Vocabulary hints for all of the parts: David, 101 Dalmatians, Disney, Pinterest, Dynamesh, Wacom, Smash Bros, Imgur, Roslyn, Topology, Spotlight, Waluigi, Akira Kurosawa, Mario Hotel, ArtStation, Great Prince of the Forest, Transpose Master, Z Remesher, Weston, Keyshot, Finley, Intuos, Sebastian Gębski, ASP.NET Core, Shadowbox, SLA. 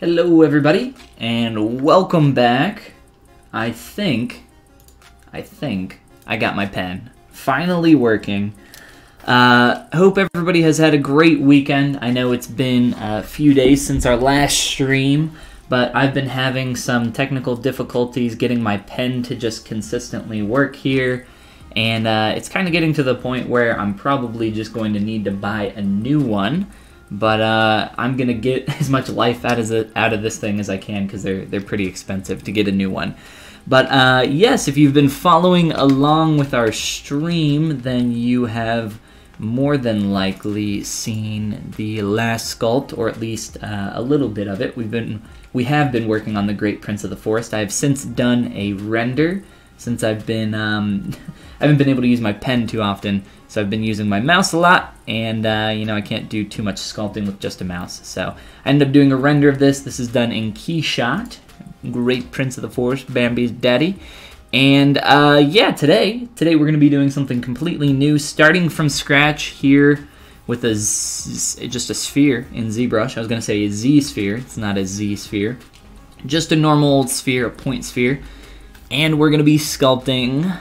Hello everybody, and welcome back. I think I got my pen finally working. Hope everybody has had a great weekend. I know it's been a few days since our last stream, but I've been having some technical difficulties getting my pen to just consistently work here, and it's kind of getting to the point where I'm probably just going to need to buy a new one. But I'm gonna get as much life out of this thing as I can, because they're pretty expensive to get a new one. But yes, if you've been following along with our stream, then you have more than likely seen the last sculpt, or at least a little bit of it. We have been working on the Great Prince of the Forest. I have since done a render, since I've been I haven't been able to use my pen too often. So I've been using my mouse a lot, and you know, I can't do too much sculpting with just a mouse. So I ended up doing a render of this. This is done in Keyshot, Great Prince of the Forest, Bambi's daddy. And yeah, today we're gonna be doing something completely new, starting from scratch here with just a sphere in ZBrush. I was gonna say a Z sphere, it's not a Z sphere. Just a normal old sphere, a point sphere. And we're gonna be sculpting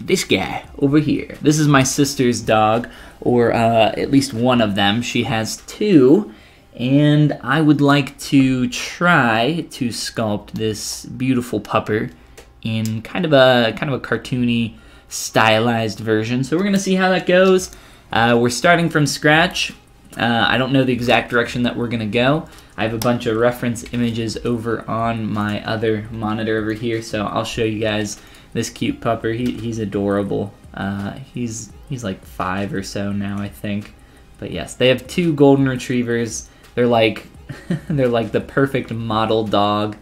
this guy over here. This is my sister's dog, or at least one of them. She has two, and I would like to try to sculpt this beautiful pupper in kind of a cartoony, stylized version. So we're gonna see how that goes. We're starting from scratch. I don't know the exact direction that we're gonna go. I have a bunch of reference images over on my other monitor over here, so I'll show you guys this cute pupper. He's adorable. He's like 5 or so now, I think. But yes, they have two golden retrievers. They're like they're like the perfect model dog.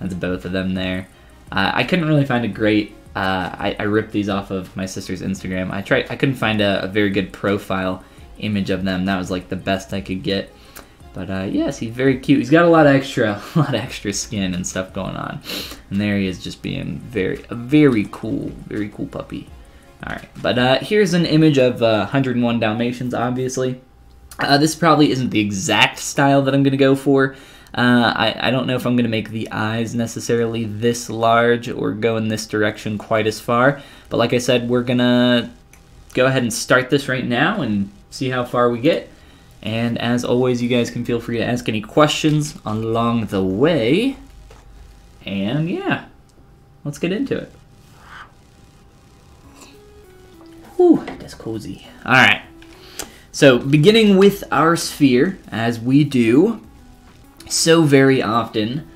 That's both of them there. I couldn't really find a great. I ripped these off of my sister's Instagram. I couldn't find a very good profile image of them. That was like the best I could get. But yes, he's very cute. He's got a lot of extra skin and stuff going on. And there he is, just being a very cool puppy. All right, but here's an image of 101 Dalmatians, obviously. This probably isn't the exact style that I'm gonna go for. I don't know if I'm gonna make the eyes necessarily this large or go in this direction quite as far. But like I said, we're gonna go ahead and start this right now and see how far we get. And as always, you guys can feel free to ask any questions along the way. And yeah, let's get into it. Ooh, that's cozy. All right, so beginning with our sphere, as we do so very often,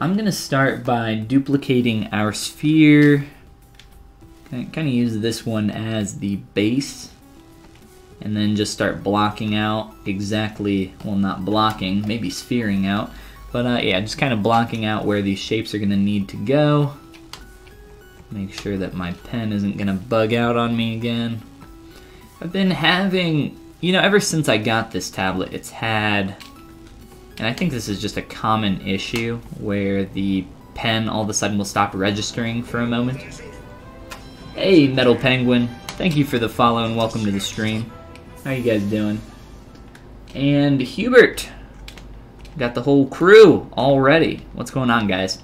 I'm gonna start by duplicating our sphere. Kind of use this one as the base, and then just start blocking out exactly, well, not blocking, maybe sphering out, but yeah, just kind of blocking out where these shapes are gonna need to go. Make sure that my pen isn't gonna bug out on me again. I've been having, you know, ever since I got this tablet, it's had, and I think this is just a common issue, where the pen all of a sudden will stop registering for a moment. Hey, Metal Penguin, thank you for the follow and welcome to the stream. How you guys doing? And Hubert, got the whole crew already. What's going on, guys?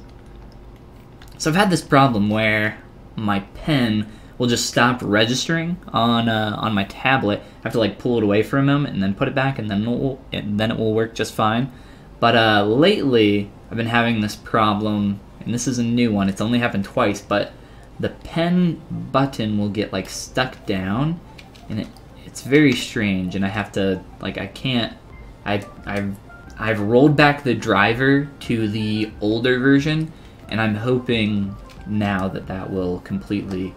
So I've had this problem where my pen will just stop registering on my tablet. I have to like pull it away for a moment and then put it back, and then it will work just fine. But lately I've been having this problem, and this is a new one. It's only happened twice, but the pen button will get like stuck down, and it's very strange, and I have to, like, I can't, I've rolled back the driver to the older version, and I'm hoping now that that will completely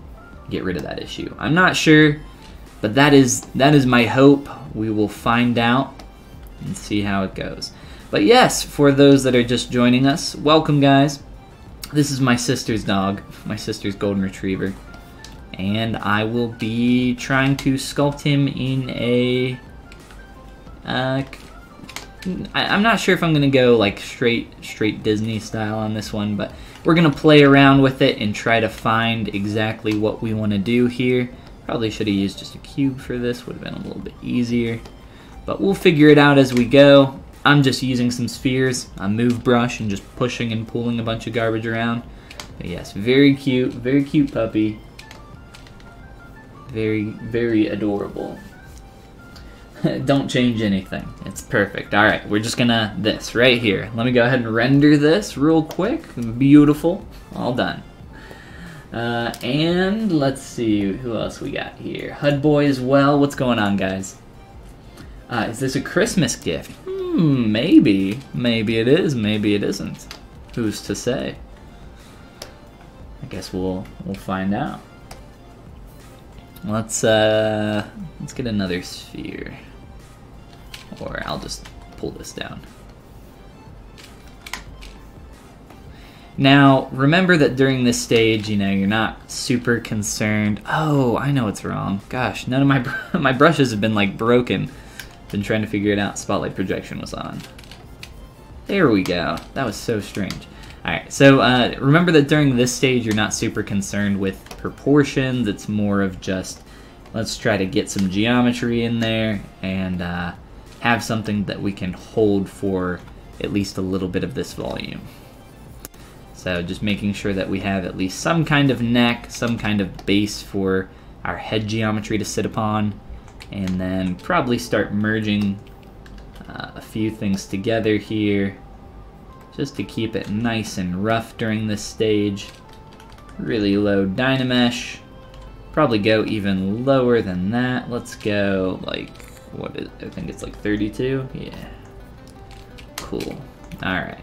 get rid of that issue. I'm not sure, but that is my hope. We will find out and see how it goes. But yes, for those that are just joining us, welcome, guys. This is my sister's dog, my sister's golden retriever, and I will be trying to sculpt him in a, I'm not sure if I'm gonna go like straight Disney style on this one, but we're gonna play around with it and try to find exactly what we wanna do here. Probably should've used just a cube for this, would've been a little bit easier, but we'll figure it out as we go. I'm just using some spheres, a move brush, and just pushing and pulling a bunch of garbage around. But yes, very cute puppy. Very adorable. Don't change anything, it's perfect. All right, we're just gonna, this right here. Let me go ahead and render this real quick. Beautiful, all done. And let's see who else we got here. HUDboy as well, what's going on, guys? Is this a Christmas gift? Maybe. Maybe it is, maybe it isn't. Who's to say? I guess we'll find out. Let's get another sphere. Or I'll just pull this down. Now, remember that during this stage, you know, you're not super concerned. Oh, I know what's wrong. Gosh, none of my brushes have been, like, broken. Been trying to figure it out. Spotlight projection was on. There we go. That was so strange. Alright, so remember that during this stage, you're not super concerned with proportions. It's more of just, let's try to get some geometry in there and have something that we can hold for at least a little bit of this volume. So just making sure that we have at least some kind of neck, some kind of base for our head geometry to sit upon, and then probably start merging a few things together here just to keep it nice and rough during this stage. Really low Dynamesh. Probably go even lower than that. Let's go like, what is, I think it's like 32? Yeah. Cool. All right.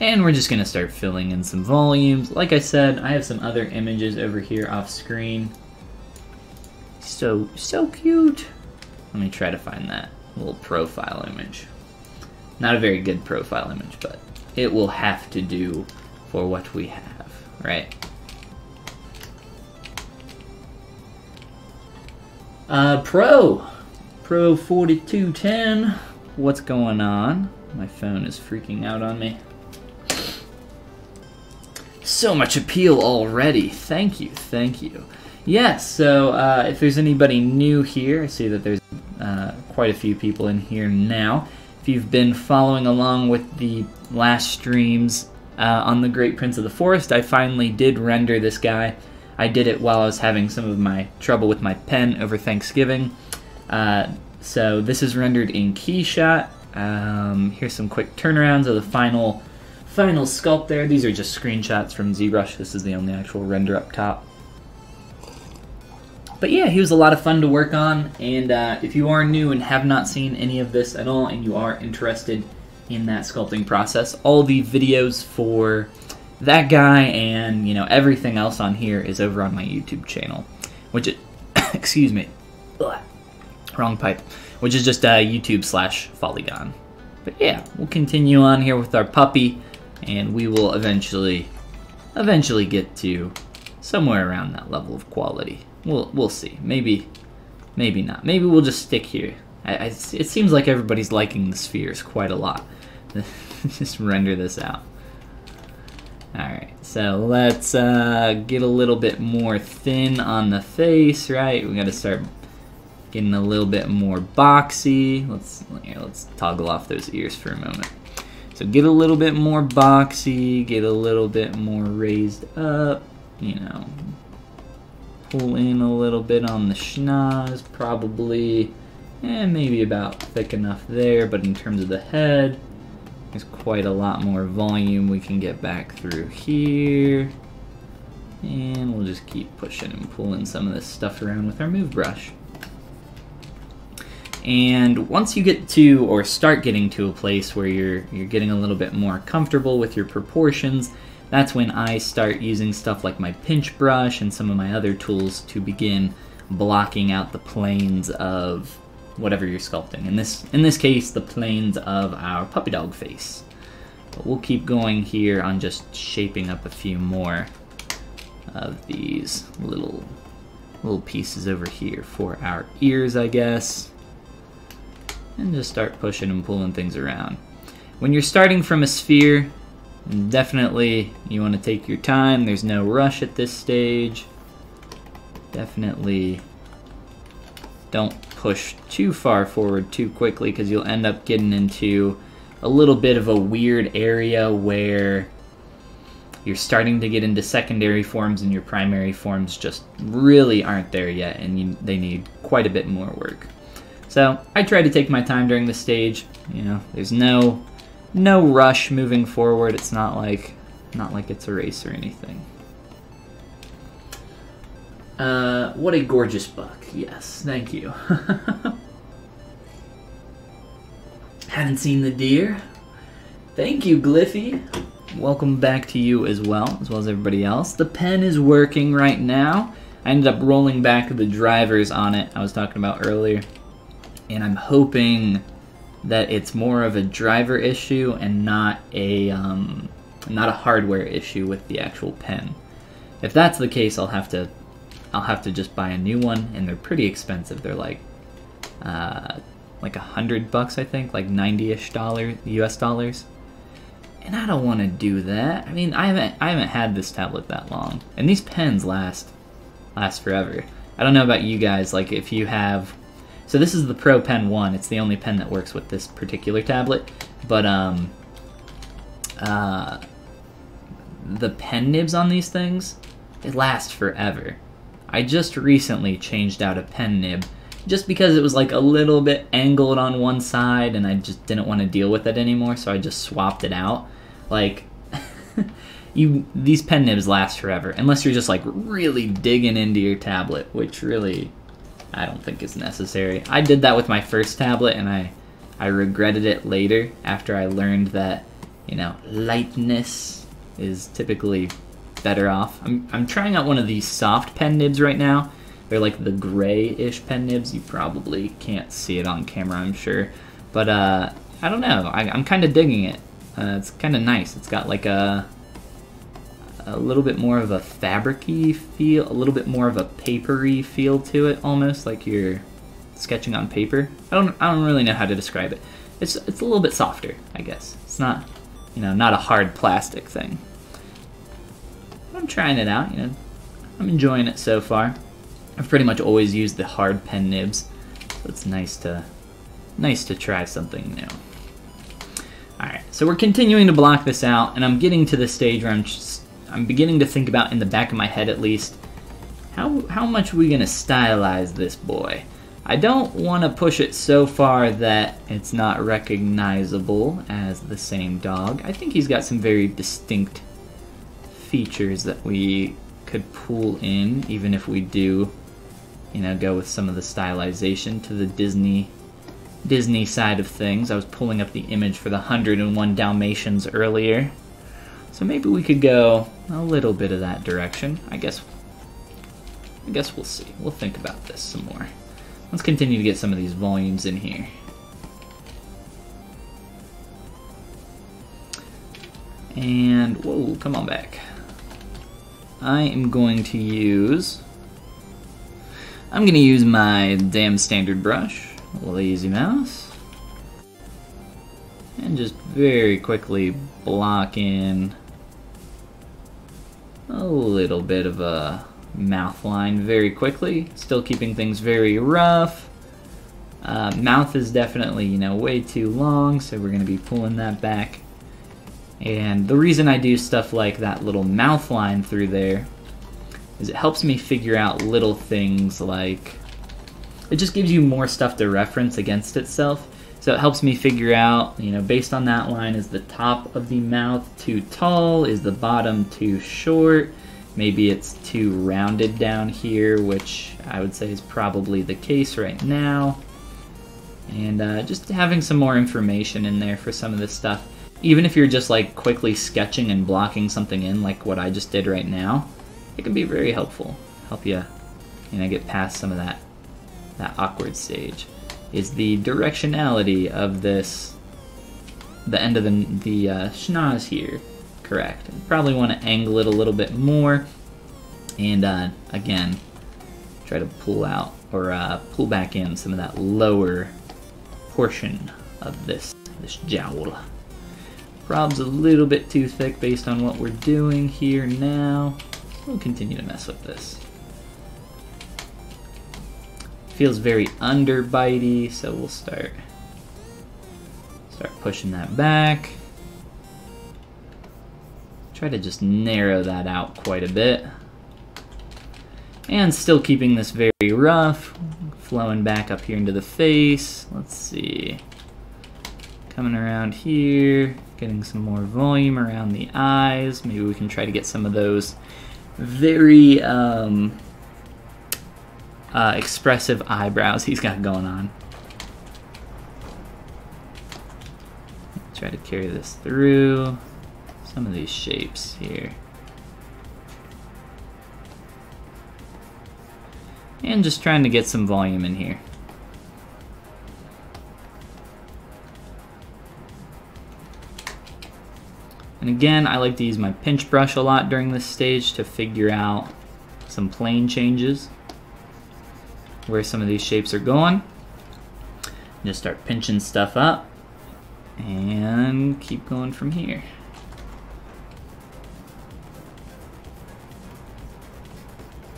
And we're just gonna start filling in some volumes. Like I said, I have some other images over here off screen. So cute. Let me try to find that little profile image. Not a very good profile image, but it will have to do for what we have, right? Pro 4210. What's going on? My phone is freaking out on me. So much appeal already. Thank you, thank you. Yes, so if there's anybody new here, I see that there's quite a few people in here now. If you've been following along with the last streams on the Great Prince of the Forest, I finally did render this guy. I did it while I was having some of my trouble with my pen over Thanksgiving. So this is rendered in Keyshot. Here's some quick turnarounds of the final sculpt there. These are just screenshots from ZBrush. This is the only actual render up top. But yeah, he was a lot of fun to work on, and if you are new and have not seen any of this at all, and you are interested in that sculpting process, all the videos for that guy and, you know, everything else on here is over on my YouTube channel, which is, excuse me, ugh, wrong pipe, which is just YouTube/Follygon. But yeah, we'll continue on here with our puppy, and we will eventually get to somewhere around that level of quality. We'll see. Maybe not. Maybe we'll just stick here. It seems like everybody's liking the spheres quite a lot. Just render this out. Alright, so let's get a little bit more thin on the face, right? We gotta start getting a little bit more boxy. Let's toggle off those ears for a moment. So get a little bit more boxy, get a little bit more raised up, you know. Pull in a little bit on the schnoz, probably, and maybe about thick enough there, but in terms of the head, there's quite a lot more volume we can get back through here. And we'll just keep pushing and pulling some of this stuff around with our move brush. And once you get to, or start getting to a place where you're getting a little bit more comfortable with your proportions, that's when I start using stuff like my pinch brush and some of my other tools to begin blocking out the planes of whatever you're sculpting. In this case, the planes of our puppy dog face. But we'll keep going here on just shaping up a few more of these little pieces over here for our ears, I guess. And just start pushing and pulling things around. When you're starting from a sphere, and definitely you want to take your time. There's no rush at this stage. Definitely don't push too far forward too quickly, because you'll end up getting into a little bit of a weird area where you're starting to get into secondary forms and your primary forms just really aren't there yet, and they need quite a bit more work. So I try to take my time during this stage. You know, there's no rush moving forward. It's not like it's a race or anything. What a gorgeous buck. Yes, thank you. Haven't seen the deer. Thank you, Gliffy. Welcome back to you as well as everybody else. The pen is working right now. I ended up rolling back the drivers on it I was talking about earlier, and I'm hoping that it's more of a driver issue and not a hardware issue with the actual pen. If that's the case, I'll have to just buy a new one, and they're pretty expensive. They're like $100, I think, like $90-ish US dollars. And I don't want to do that. I mean, I haven't had this tablet that long, and these pens last forever. I don't know about you guys, like if you have. So this is the Pro Pen 1. It's the only pen that works with this particular tablet, but the pen nibs on these things, they last forever. I just recently changed out a pen nib just because it was like a little bit angled on one side, and I just didn't want to deal with it anymore, so I just swapped it out. Like, these pen nibs last forever, unless you're just like really digging into your tablet, which really I don't think is necessary. I did that with my first tablet, and I regretted it later after I learned that, you know, lightness is typically better off. I'm trying out one of these soft pen nibs right now. They're like the gray-ish pen nibs. You probably can't see it on camera, I'm sure. But I don't know. I'm kind of digging it. It's kind of nice. It's got like a little bit more of a fabric-y feel, a little bit more of a papery feel to it, almost like you're sketching on paper. I don't really know how to describe it. It's a little bit softer, I guess. It's not, you know, not a hard plastic thing. I'm trying it out, you know. I'm enjoying it so far. I've pretty much always used the hard pen nibs, so it's nice to try something new. Alright, so we're continuing to block this out, and I'm getting to the stage where I'm beginning to think about, in the back of my head at least, how much are we gonna stylize this boy? I don't want to push it so far that it's not recognizable as the same dog. I think he's got some very distinct features that we could pull in, even if we do, you know, go with some of the stylization to the Disney side of things. I was pulling up the image for the 101 Dalmatians earlier, so maybe we could go a little bit of that direction. I guess we'll see. We'll think about this some more. Let's continue to get some of these volumes in here. And, whoa, come on back. I am going to use... I'm going to use my damn standard brush, lazy mouse, and just very quickly block in a little bit of a mouth line very quickly, still keeping things very rough. Mouth is definitely, you know, way too long, so we're going to be pulling that back. And the reason I do stuff like that little mouth line through there is it helps me figure out little things like... It just gives you more stuff to reference against itself. So it helps me figure out, you know, based on that line, is the top of the mouth too tall? Is the bottom too short? Maybe it's too rounded down here, which I would say is probably the case right now. And just having some more information in there for some of this stuff. Even if you're just like quickly sketching and blocking something in like what I just did right now, it can be very helpful. Help you, you know, get past some of that awkward stage. Is the directionality of this, the end of the schnoz here, correct? You probably want to angle it a little bit more, and again, try to pull out or pull back in some of that lower portion of this jowl. Prob's a little bit too thick based on what we're doing here now. We'll continue to mess with this. feels very underbitey, so we'll start pushing that back. Try to just narrow that out quite a bit. And still keeping this very rough, flowing back up here into the face. Let's see. Coming around here, getting some more volume around the eyes. Maybe we can try to get some of those very expressive eyebrows he's got going on. Try to carry this through some of these shapes here. And just trying to get some volume in here. And again, I like to use my pinch brush a lot during this stage to figure out some plane changes, where some of these shapes are going. Just start pinching stuff up and keep going from here.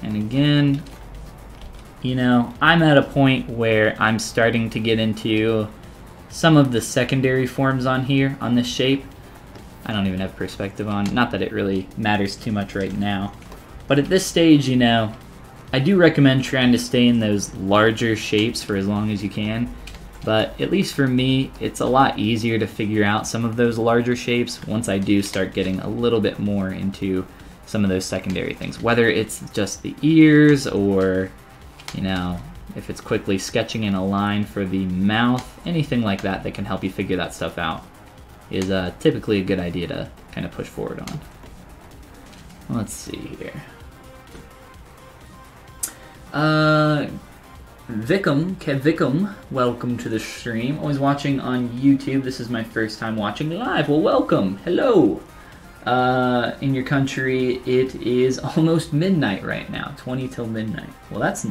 And again, you know, I'm at a point where I'm starting to get into some of the secondary forms on here, on this shape. I don't even have perspective on, not that it really matters too much right now. But at this stage, you know, I do recommend trying to stay in those larger shapes for as long as you can. But at least for me, it's a lot easier to figure out some of those larger shapes once I do start getting a little bit more into some of those secondary things. Whether it's just the ears or, you know, if it's quickly sketching in a line for the mouth, anything like that that can help you figure that stuff out is typically a good idea to kind of push forward on. Let's see here. Vicum, welcome to the stream. Always watching on YouTube. This is my first time watching live. Well, welcome. Hello. In your country, it is almost midnight right now. 20 till midnight. Well, that's...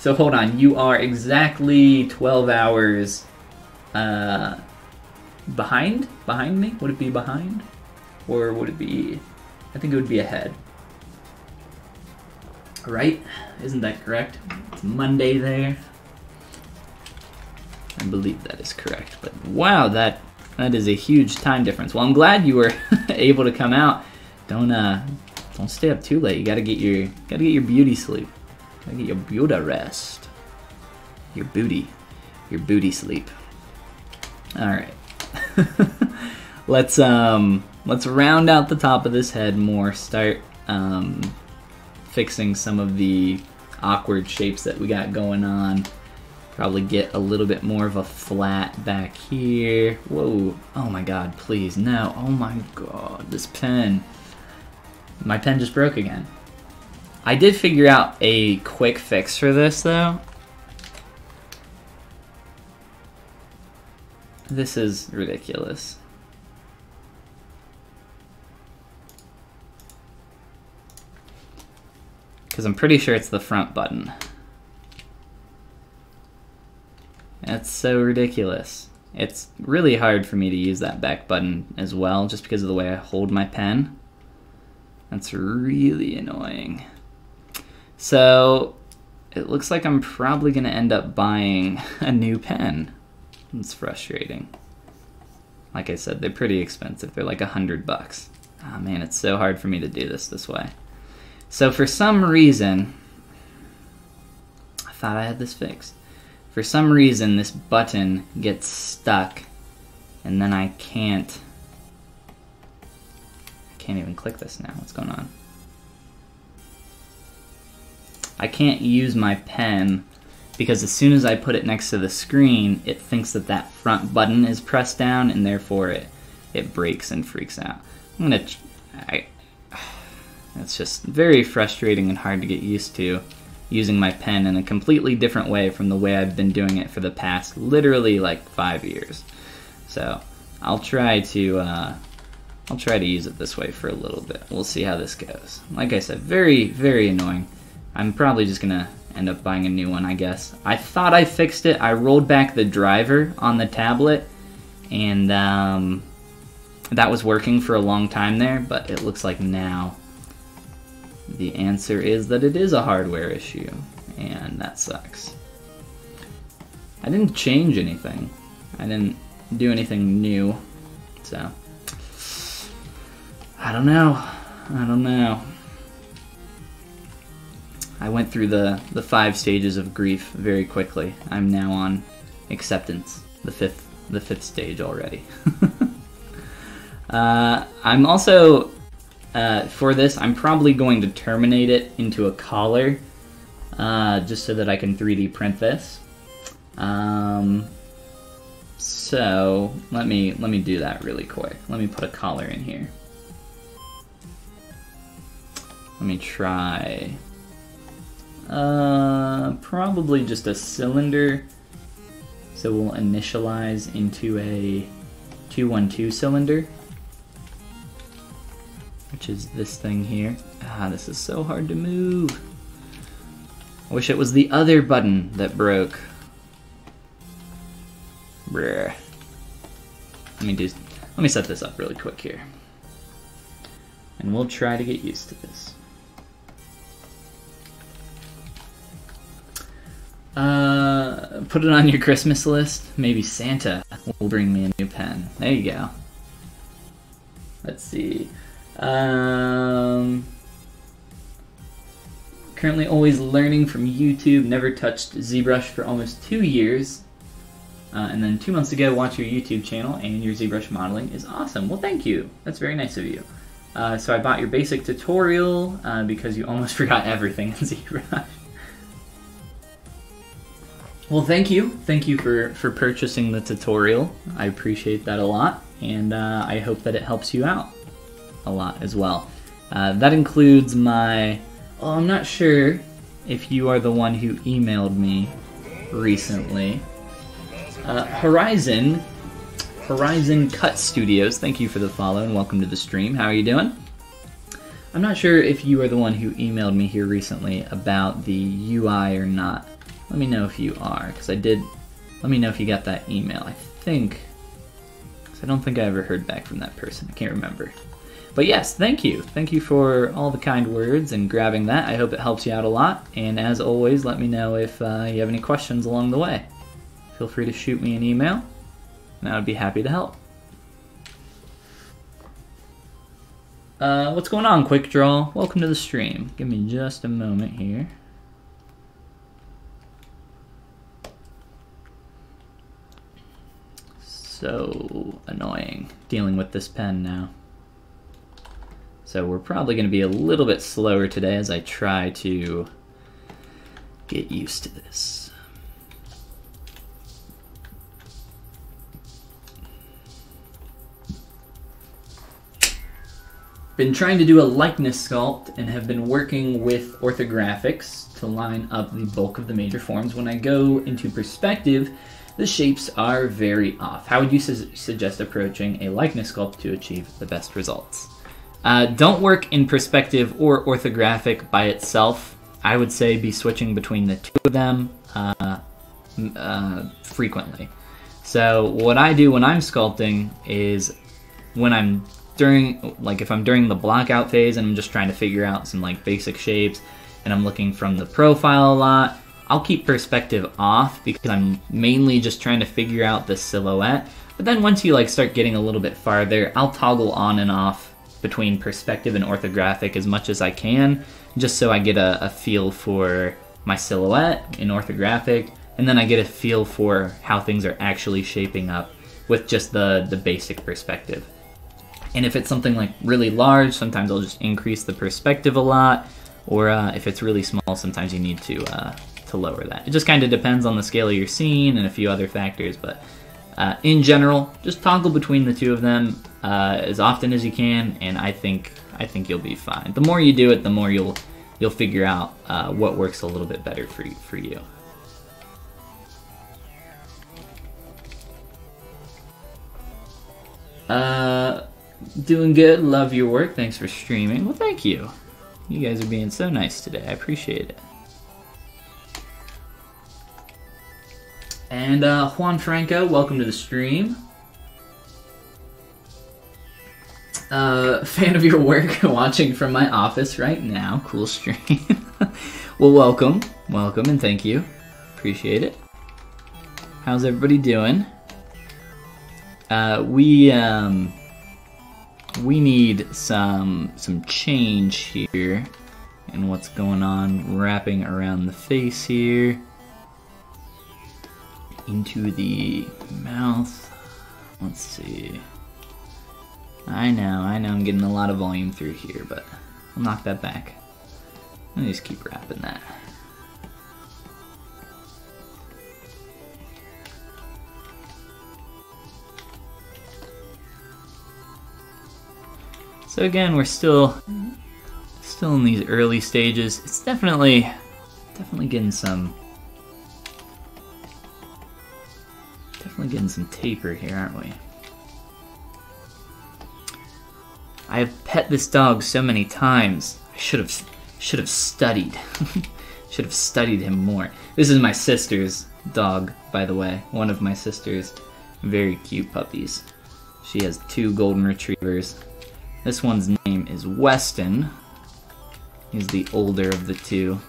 So hold on. You are exactly 12 hours behind? Behind me? Would it be behind? Or would it be... I think it would be ahead. Right? Isn't that correct? It's Monday there. I believe that is correct. But wow, that is a huge time difference. Well, I'm glad you were able to come out. Don't stay up too late. You gotta get your beauty sleep. Gotta get your beauty rest. Your booty sleep. All right. Let's round out the top of this head more. Start fixing some of the awkward shapes that we got going on. Probably get a little bit more of a flat back here. Whoa, oh my god, please, no, oh my god, this pen. My pen just broke again. I did figure out a quick fix for this though. This is ridiculous. Because I'm pretty sure it's the front button. That's so ridiculous. It's really hard for me to use that back button as well, just because of the way I hold my pen. That's really annoying. So it looks like I'm probably gonna end up buying a new pen. It's frustrating. Like I said, they're pretty expensive. They're like $100. Oh man, it's so hard for me to do this way. So for some reason, I thought I had this fixed. For some reason, this button gets stuck, and then I can't even click this now. What's going on? I can't use my pen because as soon as I put it next to the screen, it thinks that front button is pressed down, and therefore it breaks and freaks out. It's just very frustrating and hard to get used to, using my pen in a completely different way from the way I've been doing it for the past literally like 5 years. So I'll try to use it this way for a little bit. We'll see how this goes. Like I said, very, very annoying. I'm probably just gonna end up buying a new one, I guess. I thought I fixed it. I rolled back the driver on the tablet, and that was working for a long time there, but it looks like now the answer is that it is a hardware issue, and that sucks. I didn't change anything. I didn't do anything new. So, I don't know. I don't know. I went through the 5 stages of grief very quickly. I'm now on acceptance, the fifth stage already. I'm also, for this, I'm probably going to terminate it into a collar, just so that I can 3D print this. So let me do that really quick. Let me put a collar in here. Let me try. Probably just a cylinder. So we'll initialize into a 212 cylinder, which is this thing here. Ah, this is so hard to move. I wish it was the other button that broke. Brr. Let me set this up really quick here. And we'll try to get used to this. Put it on your Christmas list. Maybe Santa will bring me a new pen. There you go. Let's see. Currently always learning from YouTube. Never touched ZBrush for almost 2 years. And then 2 months ago, watched your YouTube channel, and your ZBrush modeling is awesome. Well, thank you. That's very nice of you. So I bought your basic tutorial because you almost forgot everything in ZBrush. Well, thank you. Thank you for purchasing the tutorial. I appreciate that a lot, and I hope that it helps you out a lot as well. That includes my... Oh, I'm not sure if you are the one who emailed me recently. Horizon Cut Studios, thank you for the follow and welcome to the stream. How are you doing? I'm not sure if you are the one who emailed me here recently about the UI or not. Let me know if you are, because I did... Let me know if you got that email, I think. Because I don't think I ever heard back from that person. I can't remember. But yes, thank you. Thank you for all the kind words and grabbing that. I hope it helps you out a lot. And as always, let me know if you have any questions along the way. Feel free to shoot me an email, and I would be happy to help. What's going on, Quick Draw? Welcome to the stream. Give me just a moment here. So annoying, dealing with this pen now. So we're probably going to be a little bit slower today as I try to get used to this. Been trying to do a likeness sculpt and have been working with orthographics to line up the bulk of the major forms. When I go into perspective, the shapes are very off. How would you suggest approaching a likeness sculpt to achieve the best results? Don't work in perspective or orthographic by itself. I would say be switching between the two of them frequently. So what I do when I'm sculpting is when I'm if I'm during the blockout phase and I'm just trying to figure out some like basic shapes and I'm looking from the profile a lot, I'll keep perspective off because I'm mainly just trying to figure out the silhouette. But then once you like start getting a little bit farther, I'll toggle on and off between perspective and orthographic as much as I can, just so I get a feel for my silhouette in orthographic, and then I get a feel for how things are actually shaping up with just the basic perspective. And if it's something like really large, sometimes I'll just increase the perspective a lot, or if it's really small, sometimes you need to lower that. It just kind of depends on the scale of your scene and a few other factors, but in general, just toggle between the two of them as often as you can, and I think you'll be fine. The more you do it, the more you'll figure out what works a little bit better for you. Doing good, love your work, thanks for streaming. Well, thank you. You guys are being so nice today, I appreciate it. And Juan Franco, welcome to the stream. Fan of your work, watching from my office right now. Cool stream. Well, welcome and thank you. Appreciate it. How's everybody doing? We need some change here in what's going on, wrapping around the face here, into the mouth. Let's see. I know I'm getting a lot of volume through here, but I'll knock that back. I'll just keep wrapping that. So again, we're still in these early stages. It's definitely getting some taper here, aren't we? I have pet this dog so many times. I should have studied. Should have studied him more. This is my sister's dog, by the way. One of my sister's very cute puppies. She has two golden retrievers. This one's name is Weston. He's the older of the two.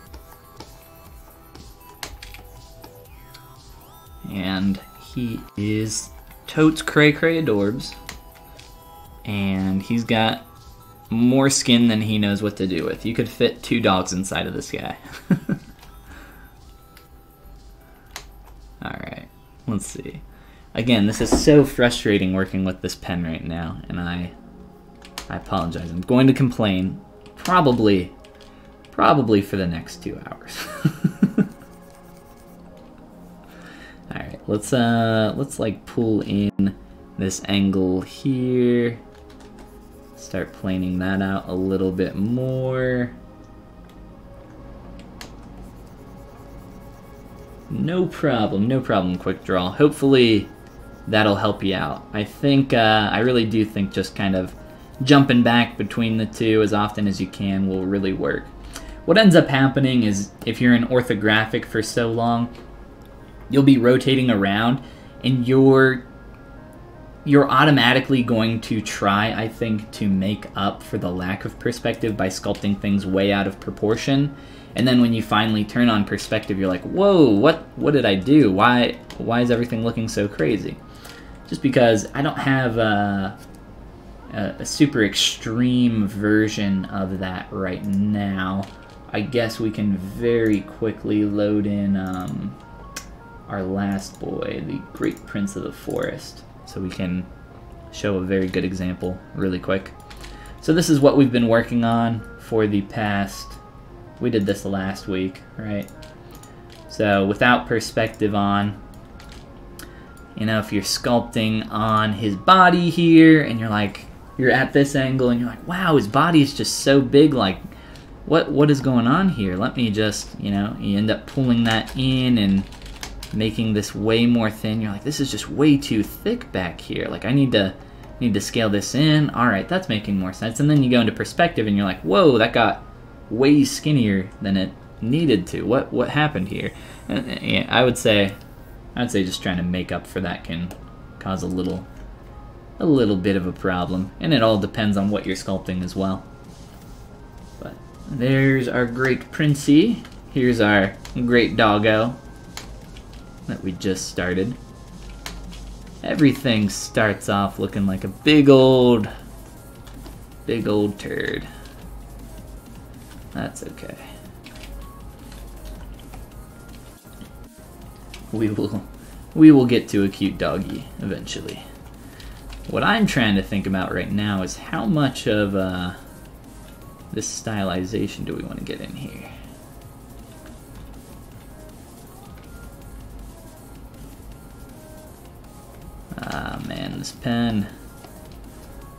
And he is totes cray-cray adorbs. And he's got more skin than he knows what to do with. You could fit two dogs inside of this guy. Alright, let's see. Again, this is so frustrating working with this pen right now, and I apologize. I'm going to complain probably for the next 2 hours. All right, let's like pull in this angle here. Start planing that out a little bit more. No problem, Quick Draw. Hopefully that'll help you out. I think I really do think just kind of jumping back between the two as often as you can will really work. What ends up happening is if you're in orthographic for so long, you'll be rotating around and you're automatically going to try, I think, to make up for the lack of perspective by sculpting things way out of proportion. And then when you finally turn on perspective, you're like, whoa, what did I do? Why is everything looking so crazy? Just because I don't have a super extreme version of that right now. I guess we can very quickly load in our last boy, the Great Prince of the Forest, so we can show a very good example really quick. So this is what we've been working on for the past, we did this last week, right? So without perspective on, you know, if you're sculpting on his body here and you're like, you're at this angle and you're like, wow, his body is just so big, like what is going on here? Let me just, you know, you end up pulling that in and making this way more thin. You're like, this is just way too thick back here. Like I need to scale this in. All right, that's making more sense. And then you go into perspective and you're like, whoa, that got way skinnier than it needed to. What happened here? And, yeah, I'd say just trying to make up for that can cause a little bit of a problem, and it all depends on what you're sculpting as well. But there's our Great Princey. Here's our great doggo that we just started. Everything starts off looking like a big old turd. That's okay. We will get to a cute doggy eventually. What I'm trying to think about right now is how much of this stylization do we want to get in here? Ah, man, this pen.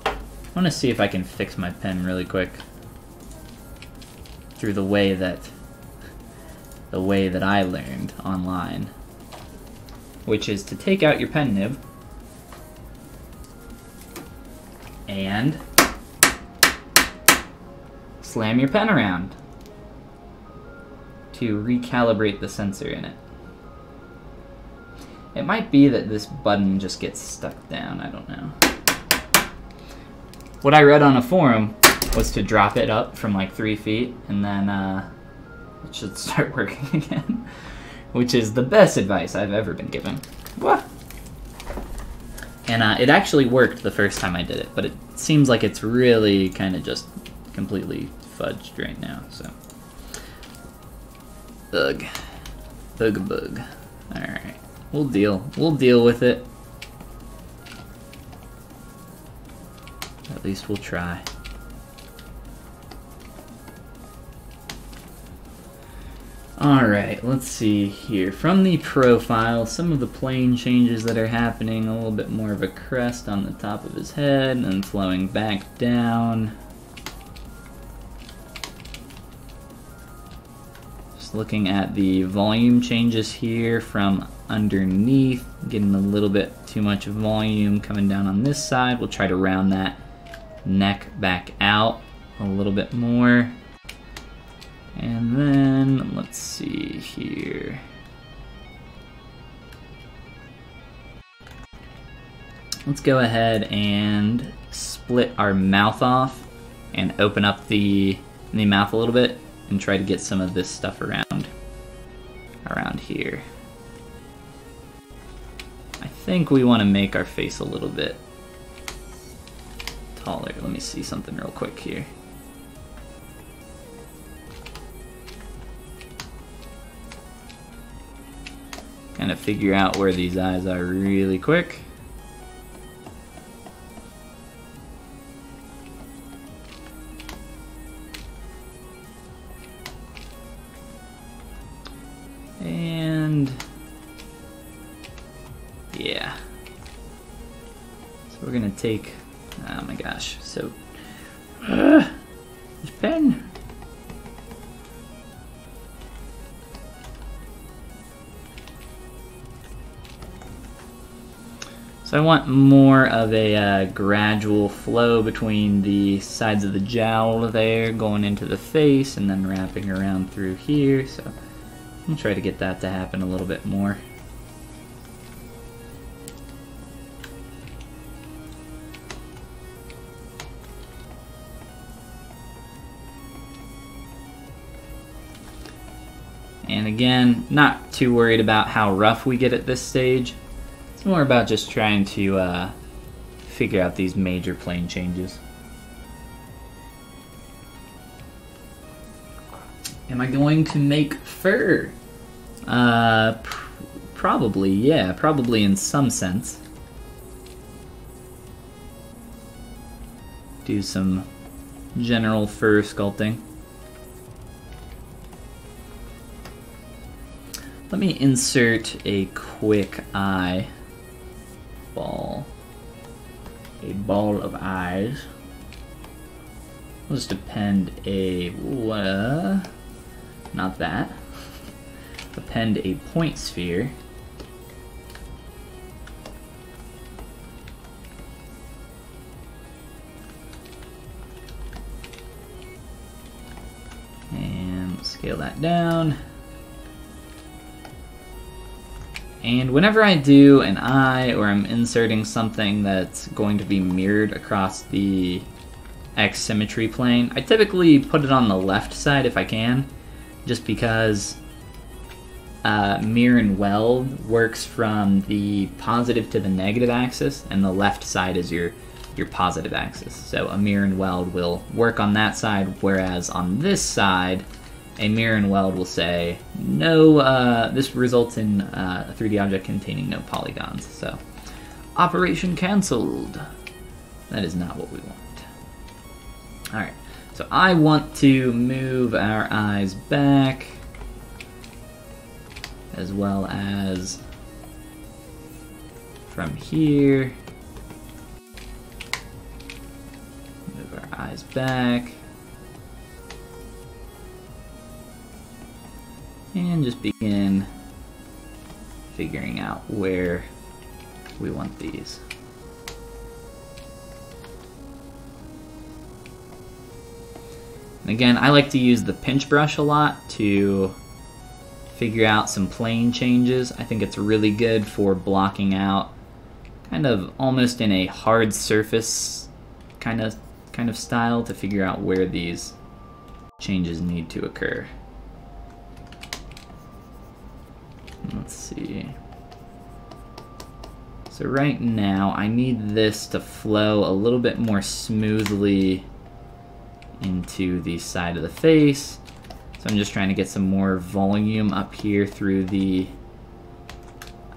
I want to see if I can fix my pen really quick through the way that I learned online, which is to take out your pen nib and slam your pen around to recalibrate the sensor in it. It might be that this button just gets stuck down, I don't know. What I read on a forum was to drop it up from like 3 feet and then it should start working again. Which is the best advice I've ever been given. What? And it actually worked the first time I did it, but it seems like it's really kind of just completely fudged right now, so. Ugh. Ugh bug. Alright. We'll deal. We'll deal with it. At least we'll try. Alright, let's see here. From the profile, some of the plane changes that are happening, a little bit more of a crest on the top of his head and flowing back down. Just looking at the volume changes here from underneath, getting a little bit too much volume coming down on this side. We'll try to round that neck back out a little bit more. And then, let's see here. Let's go ahead and split our mouth off and open up the mouth a little bit and try to get some of this stuff around here. I think we want to make our face a little bit taller. Let me see something real quick here. Kind of figure out where these eyes are really quick. And yeah. So we're gonna take, oh my gosh, so this pen. So I want more of a gradual flow between the sides of the jowl there, going into the face, and then wrapping around through here. So I'll try to get that to happen a little bit more. And again, not too worried about how rough we get at this stage. More about just trying to figure out these major plane changes. Am I going to make fur? Probably, yeah, probably in some sense. Do some general fur sculpting. Let me insert a quick eye. Ball, a ball of eyes. We'll just append a, not that. Append a point sphere. And we'll scale that down. And whenever I do an eye, or I'm inserting something that's going to be mirrored across the X symmetry plane, I typically put it on the left side if I can, just because mirror and weld works from the positive to the negative axis, and the left side is your positive axis. So a mirror and weld will work on that side, whereas on this side, a mirror and weld will say, no, this results in a 3D object containing no polygons. So, operation canceled. That is not what we want. All right, so I want to move our eyes back, as well as from here. Move our eyes back. And just begin figuring out where we want these. And again, I like to use the pinch brush a lot to figure out some plane changes. I think it's really good for blocking out kind of almost in a hard surface kind of style to figure out where these changes need to occur. Let's see. So right now, I need this to flow a little bit more smoothly into the side of the face. So I'm just trying to get some more volume up here through the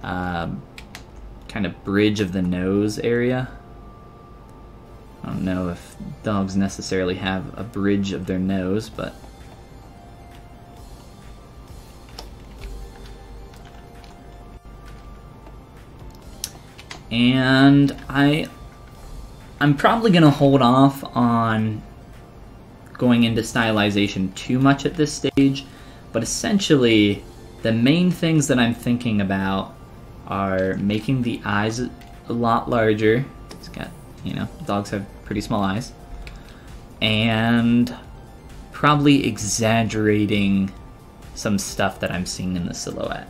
kind of bridge of the nose area. I don't know if dogs necessarily have a bridge of their nose, but and I'm probably gonna hold off on going into stylization too much at this stage, but essentially the main things that I'm thinking about are making the eyes a lot larger. It's got, you know, dogs have pretty small eyes, and probably exaggerating some stuff that I'm seeing in the silhouette.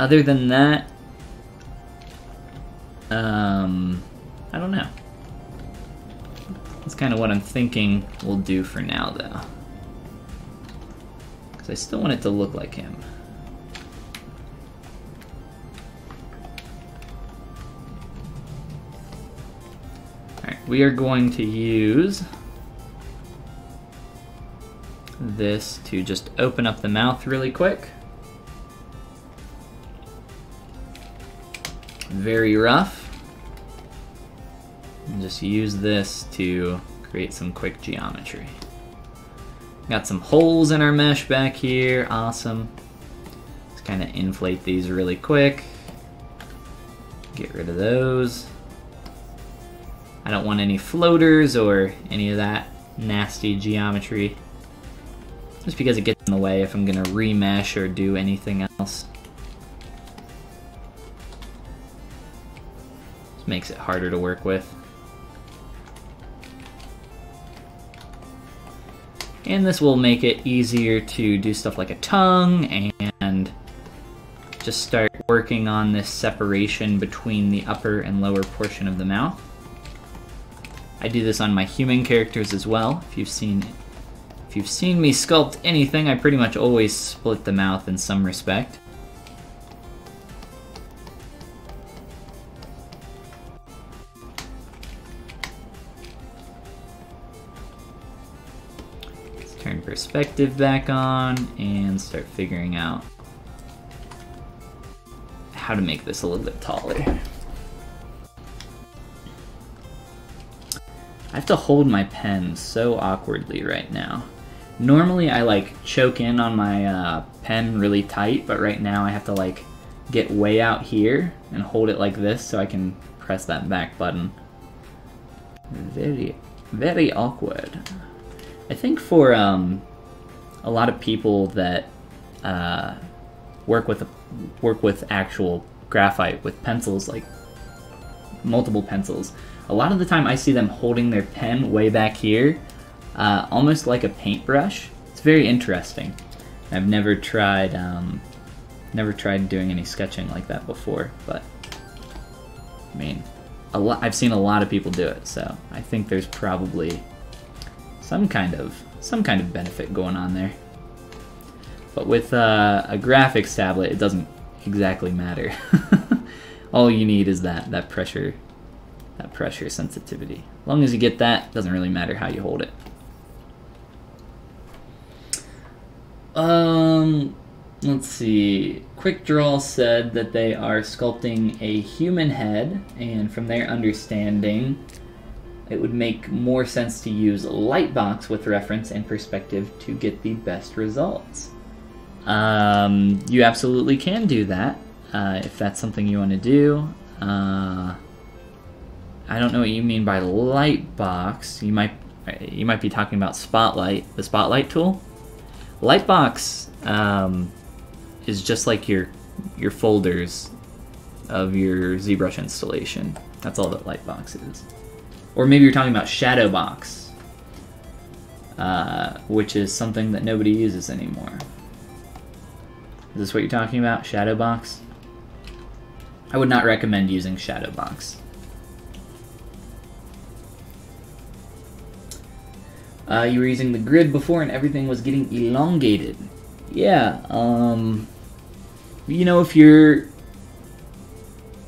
Other than that, I don't know. That's kind of what I'm thinking we'll do for now, though, because I still want it to look like him. Alright, we are going to use this to just open up the mouth really quick. Very rough. And just use this to create some quick geometry. Got some holes in our mesh back here, awesome. Just kind of inflate these really quick. Get rid of those. I don't want any floaters or any of that nasty geometry, just because it gets in the way if I'm gonna remesh or do anything else. Just makes it harder to work with. And this will make it easier to do stuff like a tongue and just start working on this separation between the upper and lower portion of the mouth. I do this on my human characters as well. If you've seen me sculpt anything, I pretty much always split the mouth in some respect. Let's turn perspective back on and start figuring out how to make this a little bit taller. I have to hold my pen so awkwardly right now. Normally I like choke in on my pen really tight, but right now I have to like get way out here and hold it like this so I can press that back button. Very, very awkward. I think for a lot of people that work with actual graphite with pencils, like multiple pencils, a lot of the time I see them holding their pen way back here, almost like a paintbrush. It's very interesting. I've never tried doing any sketching like that before, but I mean, I've seen a lot of people do it, so I think there's probably some kind of benefit going on there. But with a graphics tablet, it doesn't exactly matter. All you need is that pressure. That pressure sensitivity. As long as you get that, it doesn't really matter how you hold it. Let's see. Quick Draw said that they are sculpting a human head, and from their understanding, it would make more sense to use Lightbox with reference and perspective to get the best results. You absolutely can do that if that's something you want to do. I don't know what you mean by Lightbox. You might be talking about Spotlight, the Spotlight tool. Lightbox is just like your folders of your ZBrush installation. That's all that Lightbox is. Or maybe you're talking about Shadowbox, which is something that nobody uses anymore. Is this what you're talking about, Shadowbox? I would not recommend using Shadowbox. You were using the grid before and everything was getting elongated. Yeah, you know, if you're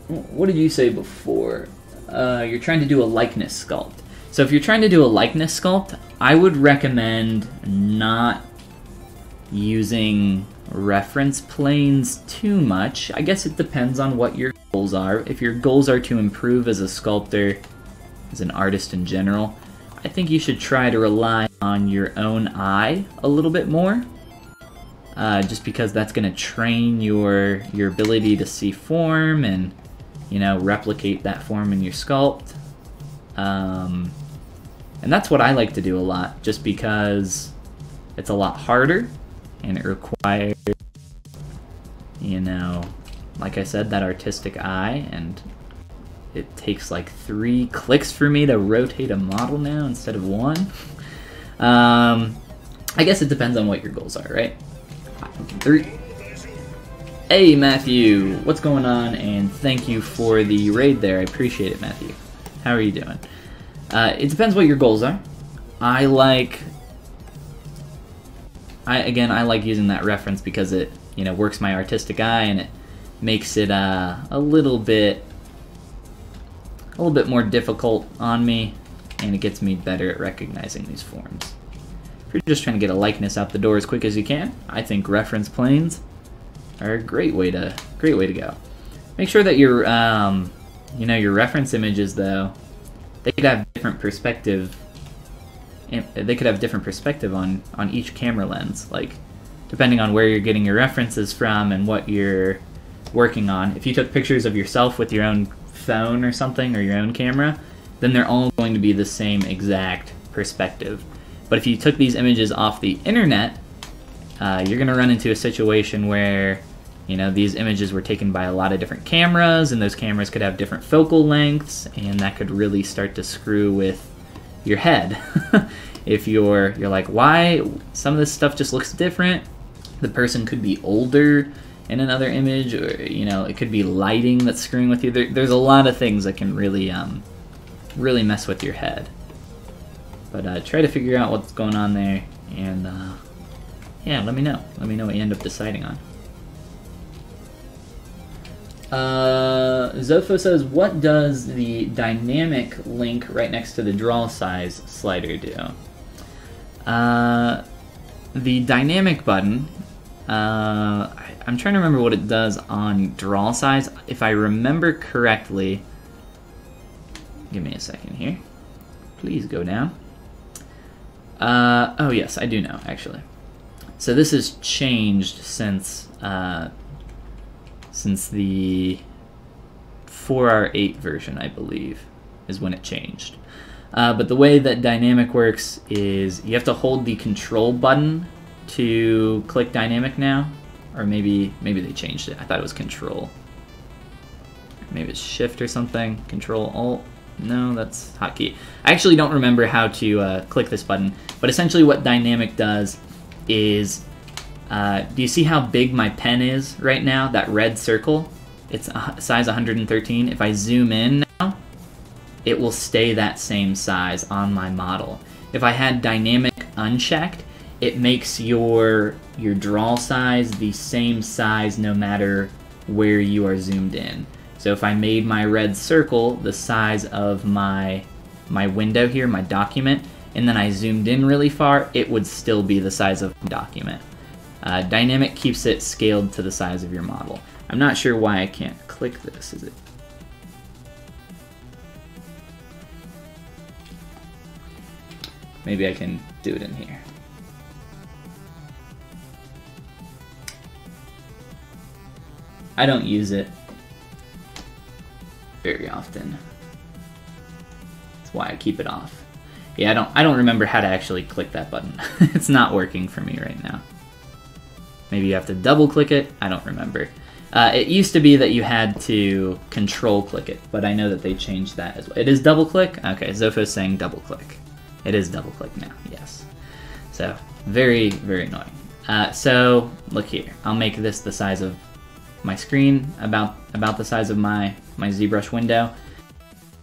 what did you say before? You're trying to do a likeness sculpt. So if you're trying to do a likeness sculpt, I would recommend not using reference planes too much. I guess it depends on what your goals are. If your goals are to improve as a sculptor, as an artist in general, I think you should try to rely on your own eye a little bit more, just because that's going to train your ability to see form and, you know, replicate that form in your sculpt. And that's what I like to do a lot, just because it's a lot harder and it requires, you know, like I said, that artistic eye, and it takes like 3 clicks for me to rotate a model now instead of 1. I guess it depends on what your goals are, right? 3. Hey, Matthew, what's going on? And thank you for the raid there. I appreciate it, Matthew. How are you doing? It depends what your goals are. I like using that reference because it, you know, works my artistic eye and it makes it a little bit more difficult on me, and it gets me better at recognizing these forms. If you're just trying to get a likeness out the door as quick as you can, I think reference planes are a great way to go. Make sure that your you know, your reference images though, they could have different perspective. They could have different perspective on each camera lens, like depending on where you're getting your references from and what you're working on. If you took pictures of yourself with your own phone or something, or your own camera, then they're all going to be the same exact perspective. But if you took these images off the internet, you're going to run into a situation where, you know, these images were taken by a lot of different cameras, and those cameras could have different focal lengths, and that could really start to screw with your head. If you're like, why some of this stuff just looks different? The person could be older in another image, or, you know, it could be lighting that's screwing with you. There's a lot of things that can really really mess with your head. But try to figure out what's going on there, and yeah, let me know what you end up deciding on. Zofo says, what does the dynamic link right next to the draw size slider do? The dynamic button, I'm trying to remember what it does on draw size. If I remember correctly, give me a second here. Please go down. Oh yes, I do know, actually. So this has changed since the 4R8 version, I believe, is when it changed. But the way that dynamic works is you have to hold the control button to click dynamic now, or maybe they changed it. I thought it was control. Maybe it's shift or something. Control alt. No, that's hotkey. I actually don't remember how to click this button, but essentially what dynamic does is, do you see how big my pen is right now? That red circle? It's size 113. If I zoom in now, it will stay that same size on my model. If I had dynamic unchecked, it makes your draw size the same size no matter where you are zoomed in. So if I made my red circle the size of my window here, my document, and then I zoomed in really far, it would still be the size of my document. Dynamic keeps it scaled to the size of your model. I'm not sure why I can't click this, is it? Maybe I can do it in here. I don't use it very often. That's why I keep it off. Yeah, I don't remember how to actually click that button. It's not working for me right now. Maybe you have to double click it, I don't remember. It used to be that you had to control click it, but I know that they changed that as well. It is double click? Okay, Zofo's saying double click. It is double click now, yes. So, very, very annoying. So, look here, I'll make this the size of my screen, about the size of my ZBrush window.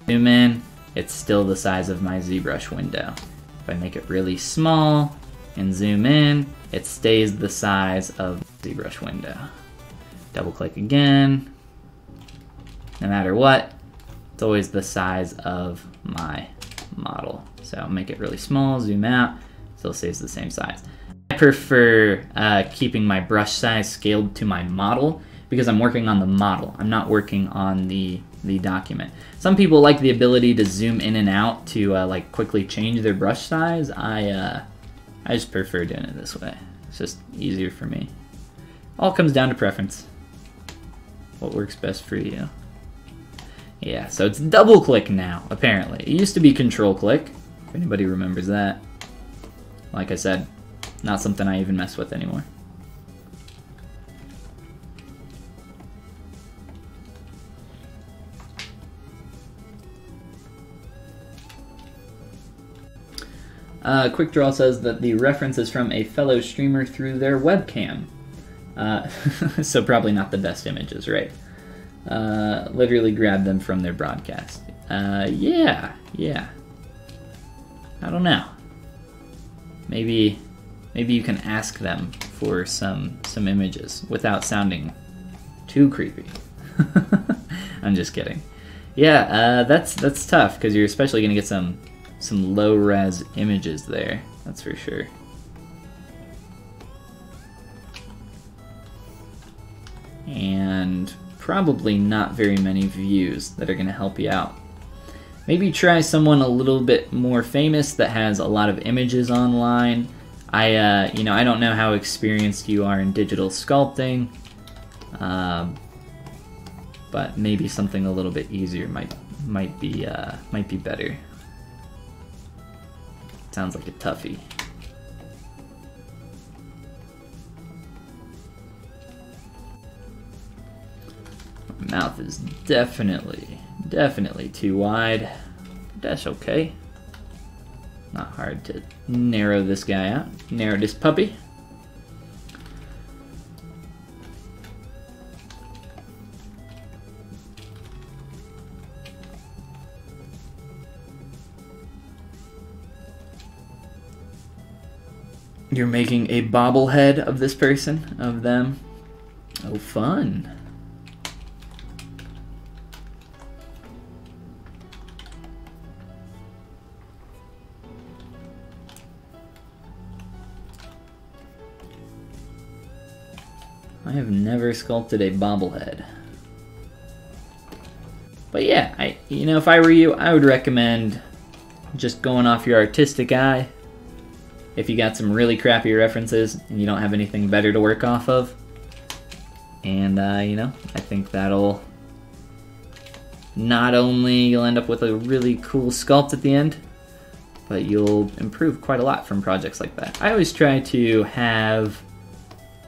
Zoom in, it's still the size of my ZBrush window. If I make it really small and zoom in, it stays the size of the ZBrush window. Double click again. no matter what. It's always the size of my model. So make it really small, zoom out, still stays the same size. I prefer keeping my brush size scaled to my model because I'm working on the model. I'm not working on the document. Some people like the ability to zoom in and out to like quickly change their brush size. I just prefer doing it this way. It's just easier for me. All comes down to preference. What works best for you? Yeah, so it's double click now, apparently. It used to be control click, if anybody remembers that. Like I said, not something I even mess with anymore. QuickDraw says that the reference is from a fellow streamer through their webcam. So probably not the best images, right? Literally grabbed them from their broadcast. Yeah. I don't know. Maybe you can ask them for some images without sounding too creepy. I'm just kidding. Yeah, that's tough because you're especially gonna get some low-res images there, that's for sure. And probably not very many views that are gonna help you out. Maybe try someone a little bit more famous that has a lot of images online. I don't know how experienced you are in digital sculpting, but maybe something a little bit easier might be better. Sounds like a toughie. My mouth is definitely too wide. That's okay. Not hard to narrow this guy out. Narrow this puppy. You're making a bobblehead of this person, of them. Oh, fun. I have never sculpted a bobblehead. But yeah, if I were you, I would recommend just going off your artistic eye. If you got some really crappy references and you don't have anything better to work off of. And I think that'll not only you'll end up with a really cool sculpt at the end, but you'll improve quite a lot from projects like that. I always try to have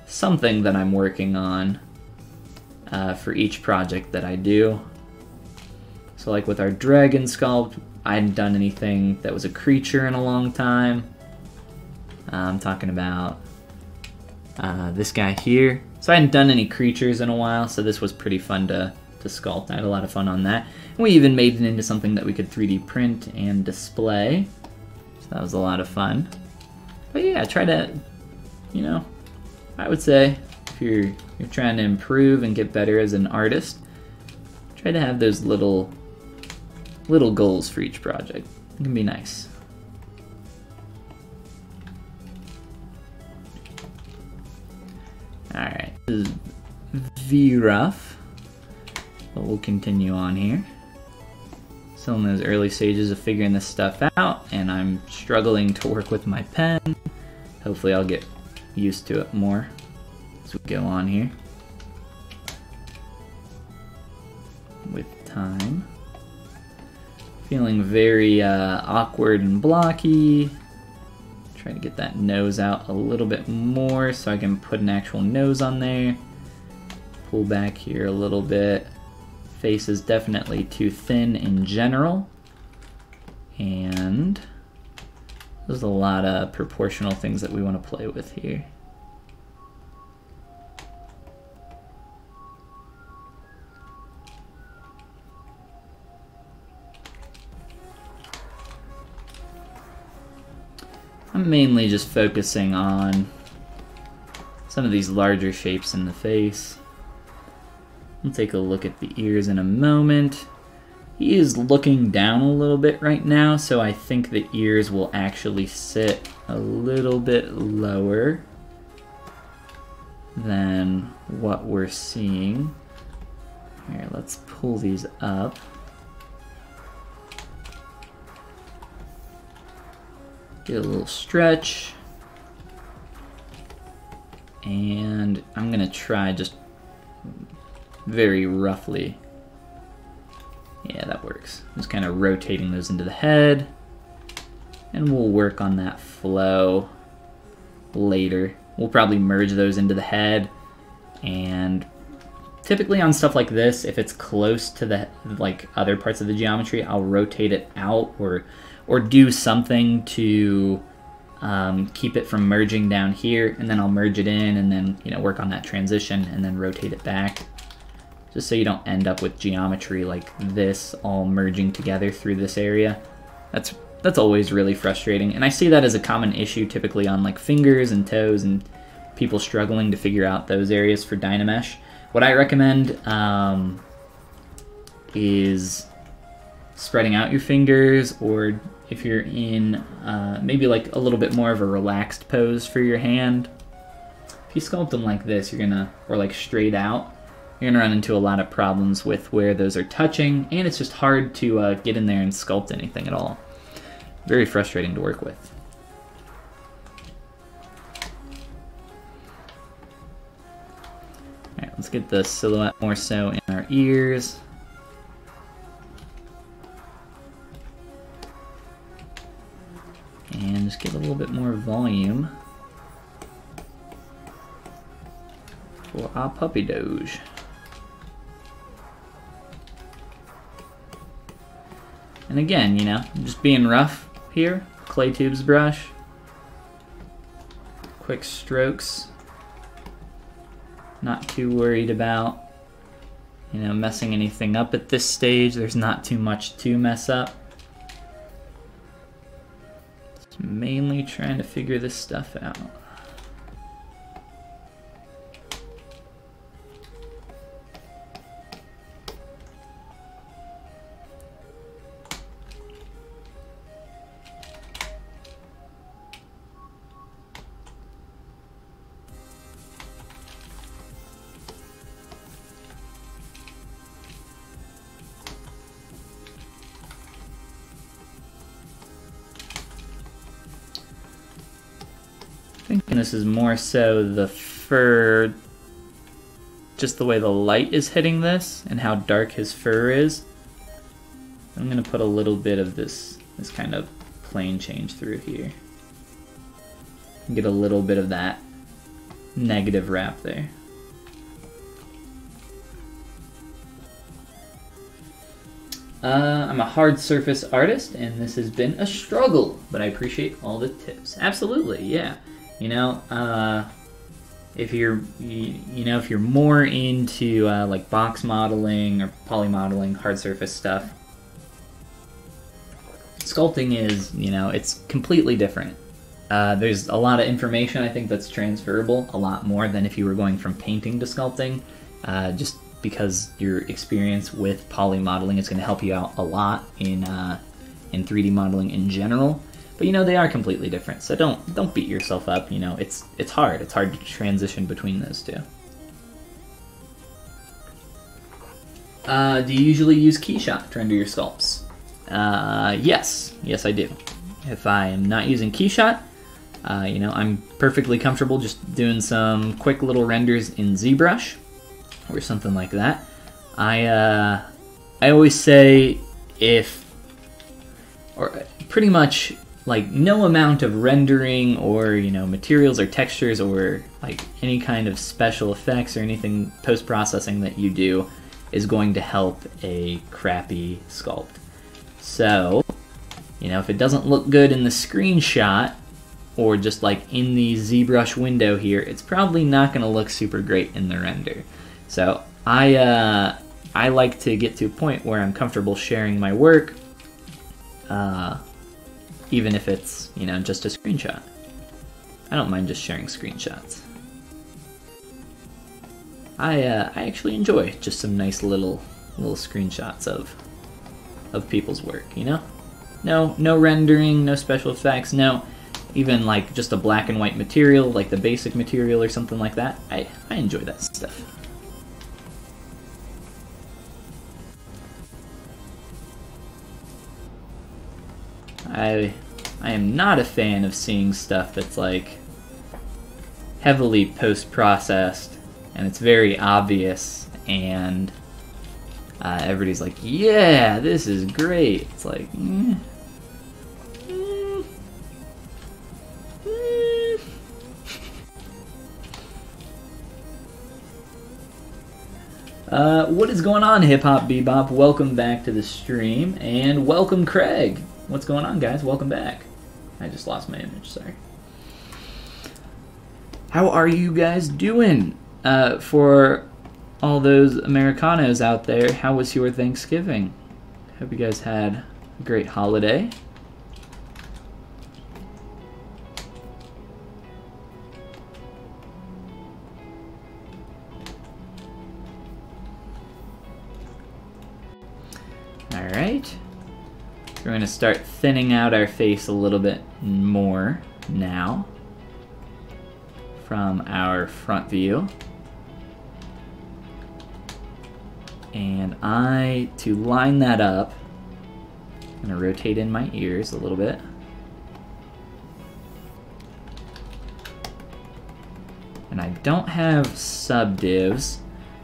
something that I'm working on for each project that I do. So like with our dragon sculpt, I hadn't done anything that was a creature in a long time. I'm talking about this guy here. So I hadn't done any creatures in a while, so this was pretty fun to sculpt. I had a lot of fun on that. And we even made it into something that we could 3D print and display. So that was a lot of fun. But yeah, try to, I would say if you're trying to improve and get better as an artist, try to have those little goals for each project. It can be nice. Alright, this is V-Rough, but we'll continue on here. Still in those early stages of figuring this stuff out, and I'm struggling to work with my pen. Hopefully I'll get used to it more as we go on here. With time. Feeling very awkward and blocky. Try to get that nose out a little bit more so I can put an actual nose on there. Pull back here a little bit. Face is definitely too thin in general. And there's a lot of proportional things that we want to play with here. I'm mainly just focusing on some of these larger shapes in the face. We'll take a look at the ears in a moment. He is looking down a little bit right now, so I think the ears will actually sit a little bit lower than what we're seeing. Here, let's pull these up. Get a little stretch. And I'm gonna try just very roughly. Yeah, that works. Just kind of rotating those into the head, and we'll work on that flow later. We'll probably merge those into the head, and typically on stuff like this, if it's close to the other parts of the geometry, I'll rotate it out or do something to keep it from merging down here, and then I'll merge it in, and then work on that transition, and then rotate it back. Just so you don't end up with geometry like this all merging together through this area. That's always really frustrating, and I see that as a common issue typically on like fingers and toes and people struggling to figure out those areas for Dynamesh. What I recommend is spreading out your fingers, or if you're in maybe like a little bit more of a relaxed pose for your hand. If you sculpt them like this, or like straight out, you're gonna run into a lot of problems with where those are touching, and it's just hard to get in there and sculpt anything at all. Very frustrating to work with. All right, let's get the silhouette more so in our ears. And just give a little bit more volume for our puppy doge. And again, just being rough here. Clay tubes brush. Quick strokes. Not too worried about, messing anything up at this stage. There's not too much to mess up. Just mainly trying to figure this stuff out. Thinking this is more so the fur, just the way the light is hitting this and how dark his fur is. I'm gonna put a little bit of this kind of plane change through here. And get a little bit of that negative wrap there. I'm a hard surface artist, and this has been a struggle, but I appreciate all the tips. Absolutely, yeah. If you're, if you're more into like box modeling or poly modeling, hard surface stuff, sculpting is, it's completely different. There's a lot of information I think that's transferable, a lot more than if you were going from painting to sculpting, just because your experience with poly modeling is going to help you out a lot in 3D modeling in general. But they are completely different, so don't beat yourself up. It's hard. It's hard to transition between those two. Do you usually use Keyshot to render your sculpts? Yes, I do. If I am not using Keyshot, I'm perfectly comfortable just doing some quick little renders in ZBrush or something like that. I always say pretty much. No amount of rendering or, materials or textures or, any kind of special effects or anything post-processing that you do is going to help a crappy sculpt. So, if it doesn't look good in the screenshot or just, in the ZBrush window here, it's probably not going to look super great in the render. So, I like to get to a point where I'm comfortable sharing my work, even if it's, just a screenshot. I don't mind just sharing screenshots. I actually enjoy just some nice little screenshots of people's work, you know? No rendering, no special effects, no even like just a black and white material, like the basic material or something like that. I enjoy that stuff. I am not a fan of seeing stuff that's like heavily post-processed and it's very obvious and everybody's like, yeah, this is great. It's like, What is going on, Hip Hop Bebop? Welcome back to the stream, and welcome, Craig. What's going on, guys? Welcome back. I just lost my image, sorry. How are you guys doing? For all those Americanos out there, how was your Thanksgiving? Hope you guys had a great holiday. All right, we're gonna start thinning out our face a little bit more now from our front view. And to line that up, I'm gonna rotate in my ears a little bit. And I don't have subdivs,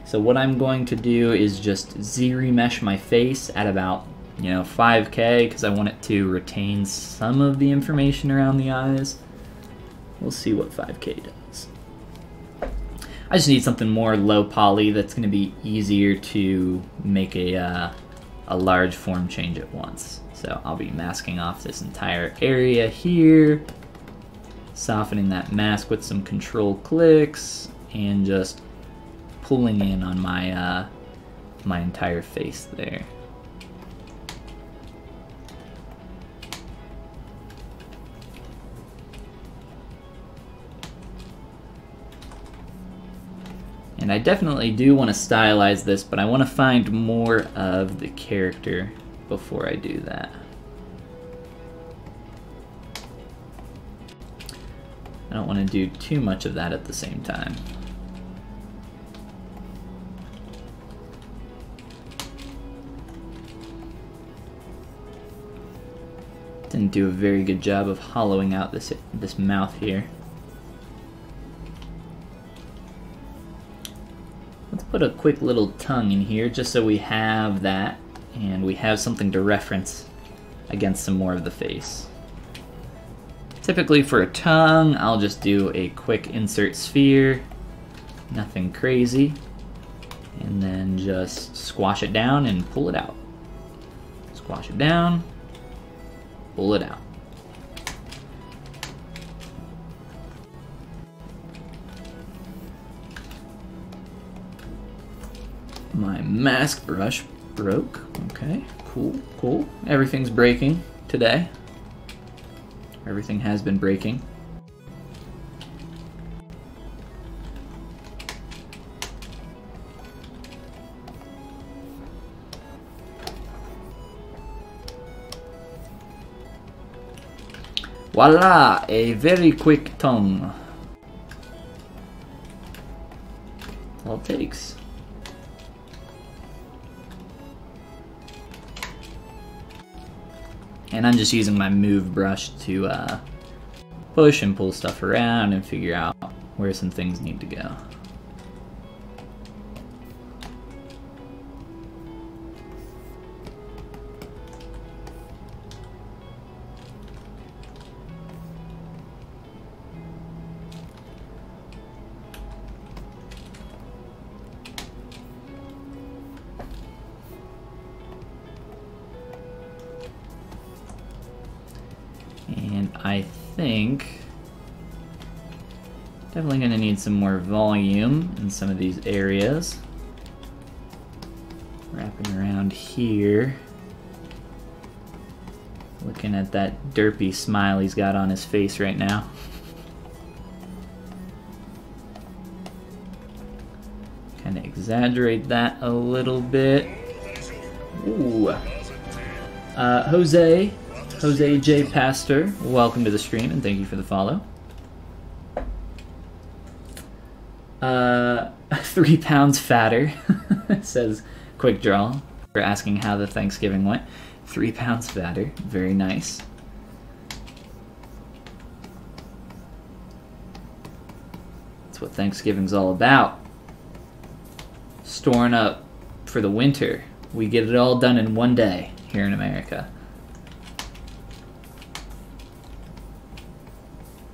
so what I'm going to do is just Z Remesh my face at about, you know, 5K, because I want it to retain some of the information around the eyes. We'll see what 5K does. I just need something more low poly that's going to be easier to make a large form change at once. So I'll be masking off this entire area here, softening that mask with some control clicks, and just pulling in on my my entire face there. And I definitely do want to stylize this, but I want to find more of the character before I do that. I don't want to do too much of that at the same time. Didn't do a very good job of hollowing out this mouth here. Put a quick little tongue in here just so we have that and we have something to reference against some more of the face. Typically for a tongue, I'll just do a quick insert sphere, nothing crazy, and then just squash it down and pull it out. Squash it down, pull it out. My mask brush broke. Okay, cool. Everything's breaking today. Everything has been breaking. Voila, a very quick tongue. All it takes. And I'm just using my move brush to push and pull stuff around and figure out where some things need to go. Definitely going to need some more volume in some of these areas. Wrapping around here. Looking at that derpy smile he's got on his face right now. Exaggerate that a little bit. Ooh. Jose J. Pastor, welcome to the stream and thank you for the follow. 3 pounds fatter, says Quick Draw. We're asking how the Thanksgiving went. 3 pounds fatter, very nice. That's what Thanksgiving's all about. Storing up for the winter. We get it all done in one day here in America.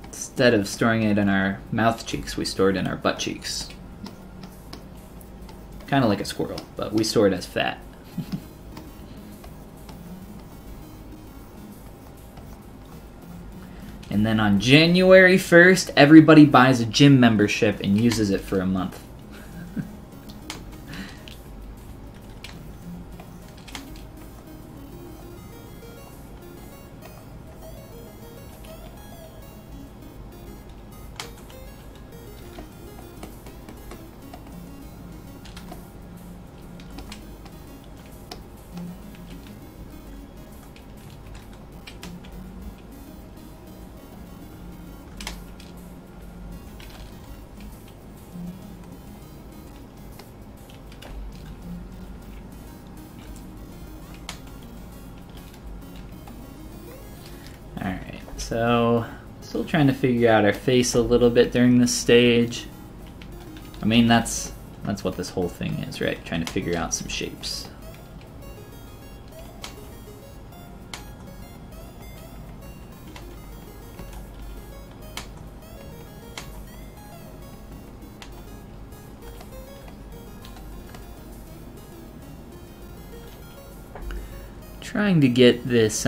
Instead of storing it in our mouth cheeks, we store it in our butt cheeks. Kind of like a squirrel, but we store it as fat. And then on January 1st, everybody buys a gym membership and uses it for a month. So, still trying to figure out our face a little bit during this stage. I mean, that's what this whole thing is, right? Trying to figure out some shapes. Trying to get this,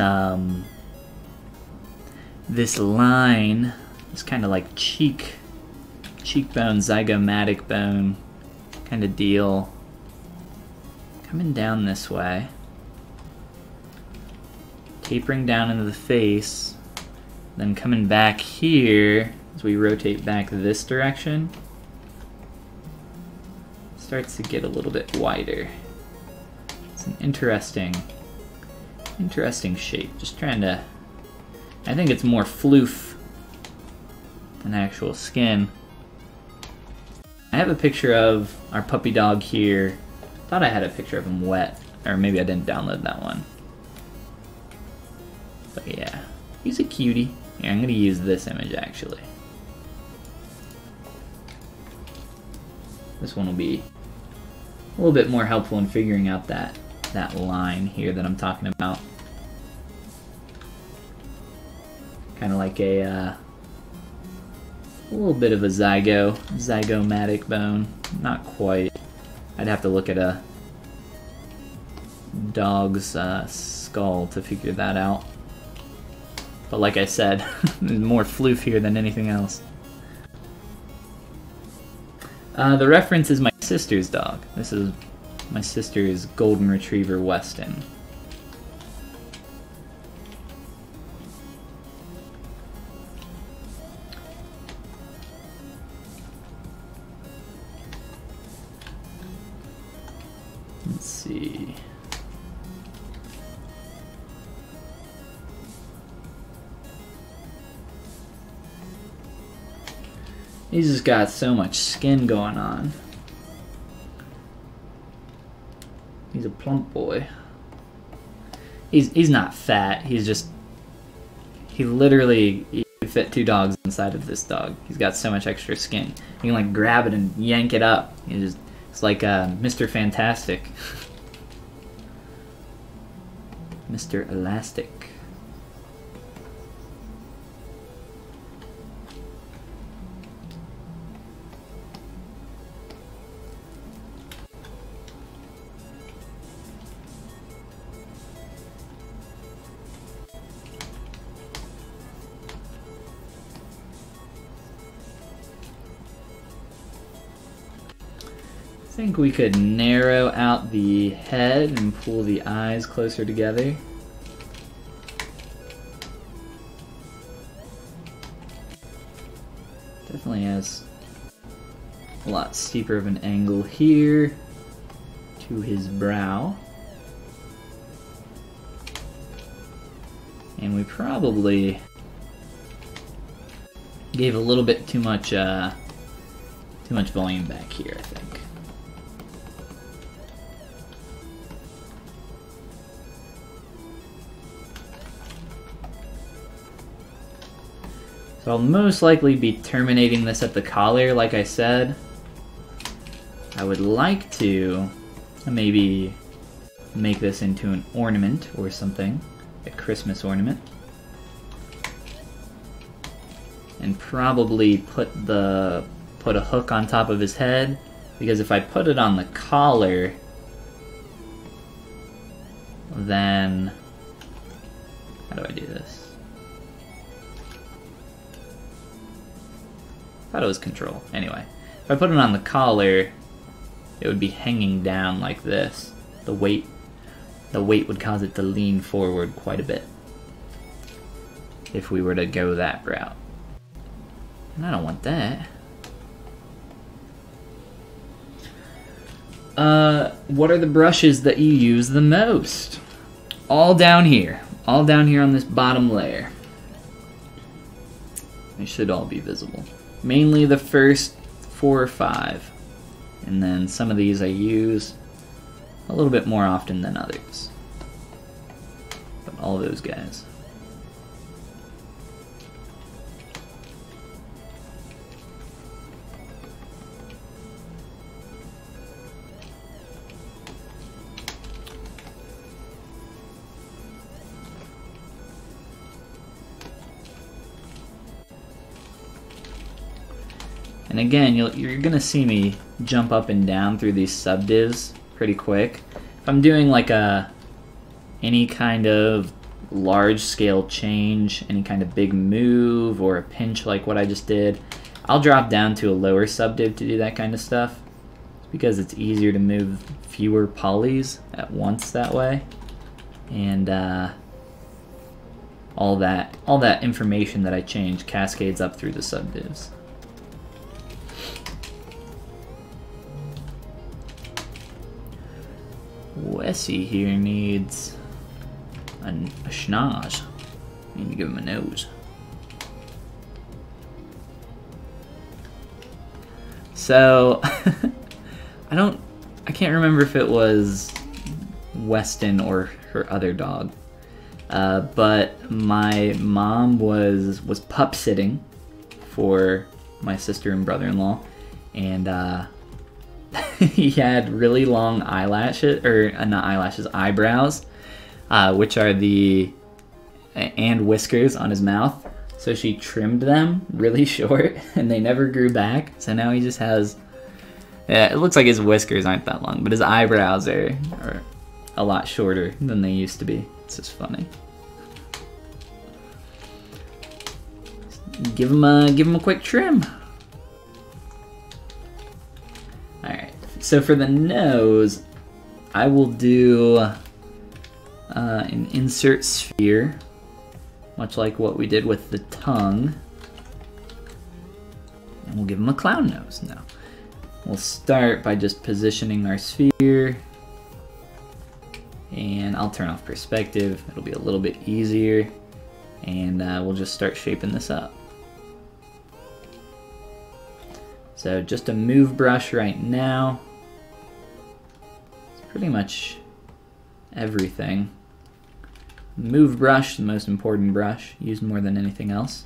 this line is kind of like cheekbone, zygomatic bone kind of deal coming down this way, tapering down into the face, then coming back here as we rotate back this direction. Starts to get a little bit wider. It's an interesting shape. Just trying to, I think it's more floof than actual skin. I have a picture of our puppy dog here. Thought I had a picture of him wet, or maybe I didn't download that one. But yeah, he's a cutie. Yeah, I'm gonna use this image actually. This one will be a little bit more helpful in figuring out that line here that I'm talking about. Kind of like a little bit of a zygomatic bone. Not quite. I'd have to look at a dog's skull to figure that out. But like I said, there's more floof here than anything else. The reference is my sister's dog. This is my sister's golden retriever, Weston. He's just got so much skin going on. He's a plump boy. He's not fat. He's just, he literally, you fit two dogs inside of this dog. He's got so much extra skin. You can like grab it and yank it up. It's like Mr. Fantastic. Mr. Elastic. I think we could narrow out the head and pull the eyes closer together. Definitely has a lot steeper of an angle here to his brow. And we probably gave a little bit too much volume back here, I think. So I'll most likely be terminating this at the collar, like I said. I would like to maybe make this into an ornament or something, a Christmas ornament. And probably put a hook on top of his head, because if I put it on the collar, then how do I do this? I thought it was control. Anyway, if I put it on the collar, it would be hanging down like this. The weight would cause it to lean forward quite a bit if we were to go that route. And I don't want that. What are the brushes that you use the most? All down here. All down here on this bottom layer. They should all be visible. Mainly the first 4 or 5, and then some of these I use a little bit more often than others, but all those guys. And again, you're gonna see me jump up and down through these subdivs pretty quick. If I'm doing like any kind of large scale change, any kind of big move or a pinch like what I just did, I'll drop down to a lower subdiv to do that kind of stuff. It's because it's easier to move fewer polys at once that way, and all that information that I change cascades up through the subdivs. Wessie here needs a schnoz. I need to give him a nose. So, I can't remember if it was Weston or her other dog, but my mom was pup sitting for my sister and brother-in-law, and he had really long eyelashes, or not eyelashes, eyebrows, which are and whiskers on his mouth. So she trimmed them really short, and they never grew back. So now he just has, yeah, it looks like his whiskers aren't that long, but his eyebrows are a lot shorter than they used to be. It's just funny. Just give him a quick trim. So for the nose, I will do an insert sphere, much like what we did with the tongue. And we'll give him a clown nose now. We'll start by just positioning our sphere. And I'll turn off perspective. It'll be a little bit easier. And we'll just start shaping this up. So just a move brush right now. Pretty much everything. Move brush, the most important brush, used more than anything else.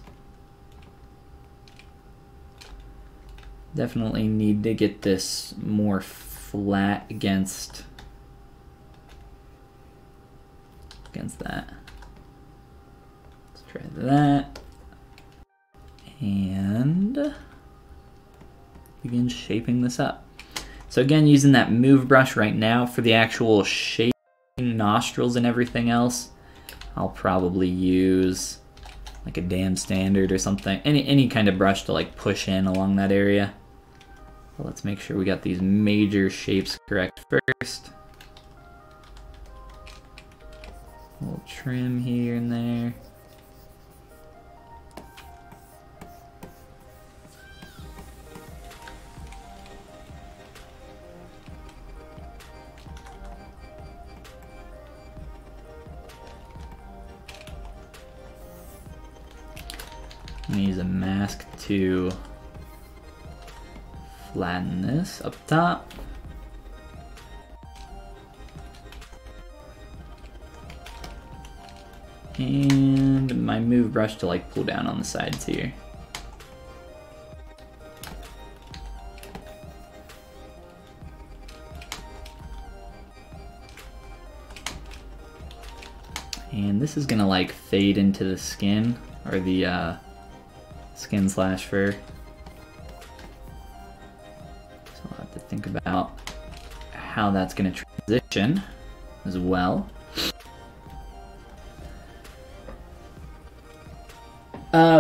Definitely need to get this more flat against that. Let's try that. And begin shaping this up. So again, using that move brush right now for the actual shaping, nostrils and everything else, I'll probably use like a damn standard or something, any kind of brush to like push in along that area. So let's make sure we got these major shapes correct first. A little trim here and there. I'm gonna use a mask to flatten this up top. And my move brush to like pull down on the sides here. And this is gonna like fade into the skin, or the skin slash fur. So I'll have to think about how that's gonna transition as well.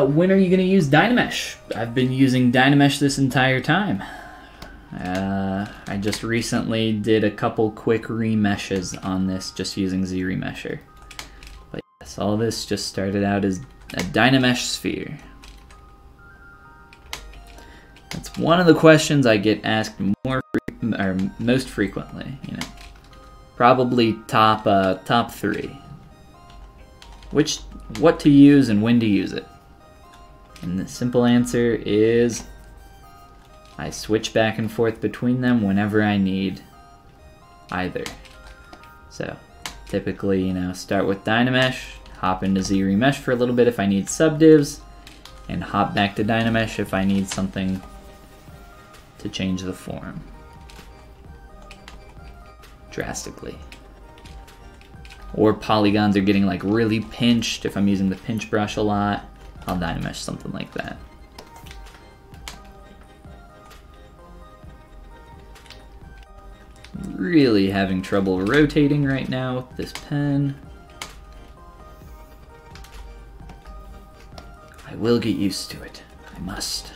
When are you gonna use Dynamesh? I've been using Dynamesh this entire time. I just recently did a couple quick remeshes on this just using Z Remesher. But yes, all this just started out as a Dynamesh sphere. That's one of the questions I get asked most frequently. You know, probably top three. What to use and when to use it. And the simple answer is I switch back and forth between them whenever I need either. So typically, you know, start with Dynamesh, hop into Z Remesh for a little bit if I need subdivs, and hop back to Dynamesh if I need something to change the form drastically. Or polygons are getting like really pinched. If I'm using the pinch brush a lot, I'll Dynamesh something like that. Really having trouble rotating right now with this pen. I will get used to it. I must.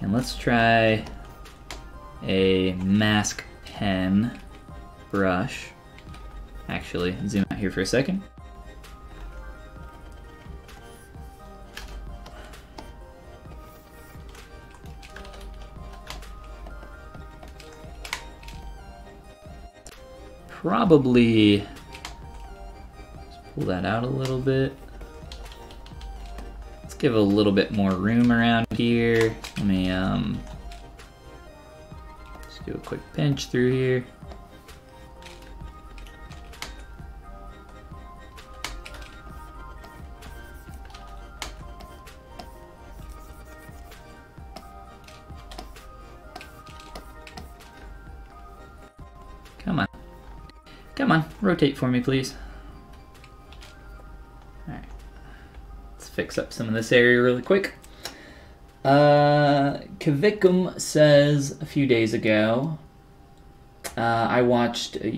And let's try a mask pen brush. Actually, zoom out here for a second. Probably, let's pull that out a little bit. Give a little bit more room around here. Let me just do a quick pinch through here. Come on. Come on, rotate for me, please. Fix up some of this area really quick. Kavicum says a few days ago, I watched your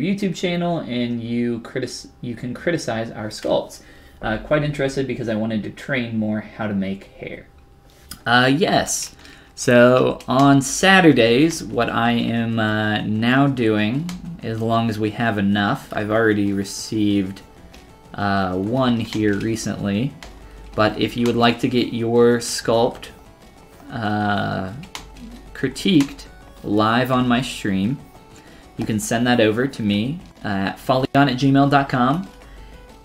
YouTube channel and you can criticize our sculpts. Quite interested because I wanted to train more how to make hair. Yes. So on Saturdays, what I am now doing, as long as we have enough, I've already received one here recently, but if you would like to get your sculpt critiqued live on my stream, you can send that over to me at follygon@gmail.com.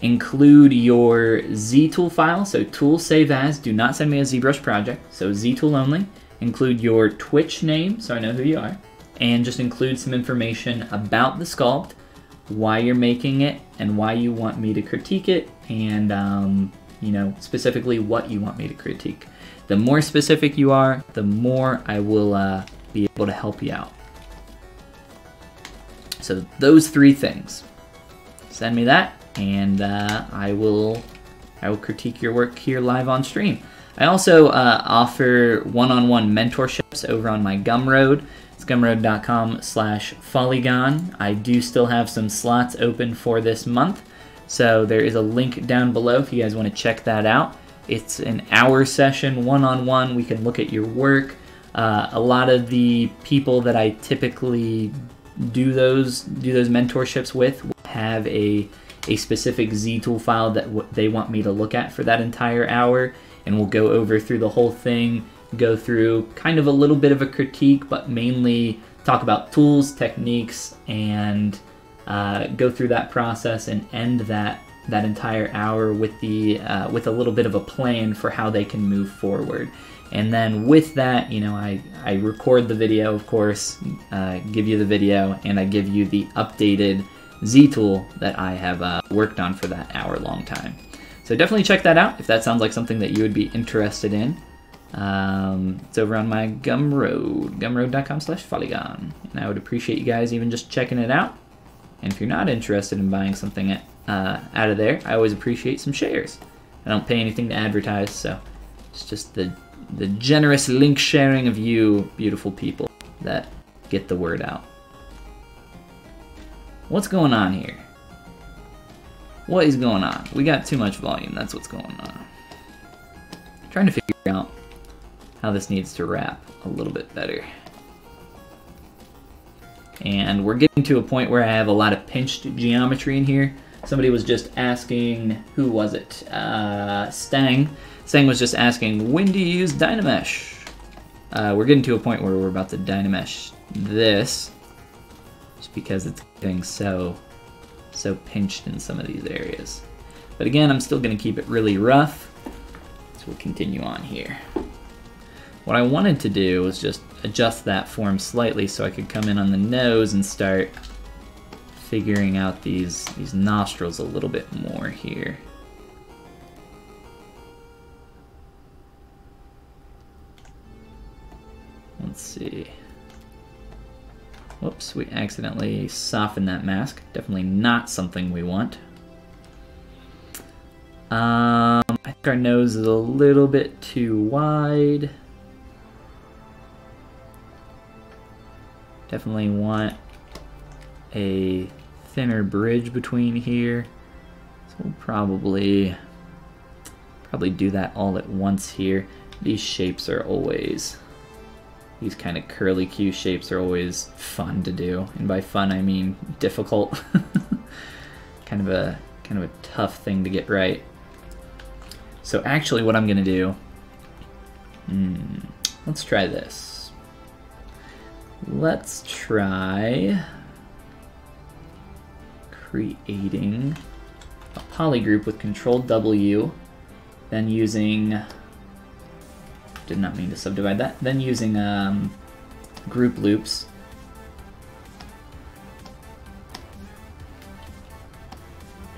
Include your ZTool file, so tool save as, do not send me a ZBrush project, so ZTool only. Include your Twitch name, so I know who you are, and just include some information about the sculpt, why you're making it, and why you want me to critique it, and you know, specifically what you want me to critique. The more specific you are, the more I will be able to help you out. So those three things. Send me that, and I will critique your work here live on stream. I also offer one-on-one mentorships over on my Gumroad. It's gumroad.com/follygon. I do still have some slots open for this month, so there is a link down below if you guys want to check that out. It's an hour session, one-on-one. We can look at your work. A lot of the people that I typically do those mentorships with have a specific ZTool file that they want me to look at for that entire hour, and we'll go over through the whole thing. go through kind of a little bit of a critique, but mainly talk about tools, techniques, and go through that process and end that entire hour with the with a little bit of a plan for how they can move forward. And then with that, you know, I record the video, of course, give you the video, and I give you the updated Z tool that I have worked on for that hour-long time. So definitely check that out if that sounds like something that you would be interested in. It's over on my Gumroad, gumroad.com/Follygon. And I would appreciate you guys even just checking it out. And if you're not interested in buying something out of there, I always appreciate some shares. I don't pay anything to advertise, so it's just the generous link sharing of you beautiful people that get the word out. What's going on here? What is going on? We got too much volume, that's what's going on. I'm trying to figure out how this needs to wrap a little bit better. And we're getting to a point where I have a lot of pinched geometry in here. Somebody was just asking, who was it? Stang. Stang was just asking, when do you use Dynamesh? We're getting to a point where we're about to Dynamesh this, just because it's getting so pinched in some of these areas. But again, I'm still gonna keep it really rough, so we'll continue on here. What I wanted to do was just adjust that form slightly so I could come in on the nose and start figuring out these nostrils a little bit more here. Let's see. Whoops, we accidentally softened that mask. Definitely not something we want. I think our nose is a little bit too wide. Definitely want a thinner bridge between here. So we'll probably do that all at once here. These shapes are always, these kind of curly Q shapes are always fun to do. And by fun, I mean difficult. kind of a tough thing to get right. So actually what I'm gonna do, let's try this. Let's try creating a polygroup with Control W, then using, did not mean to subdivide that, then using group loops.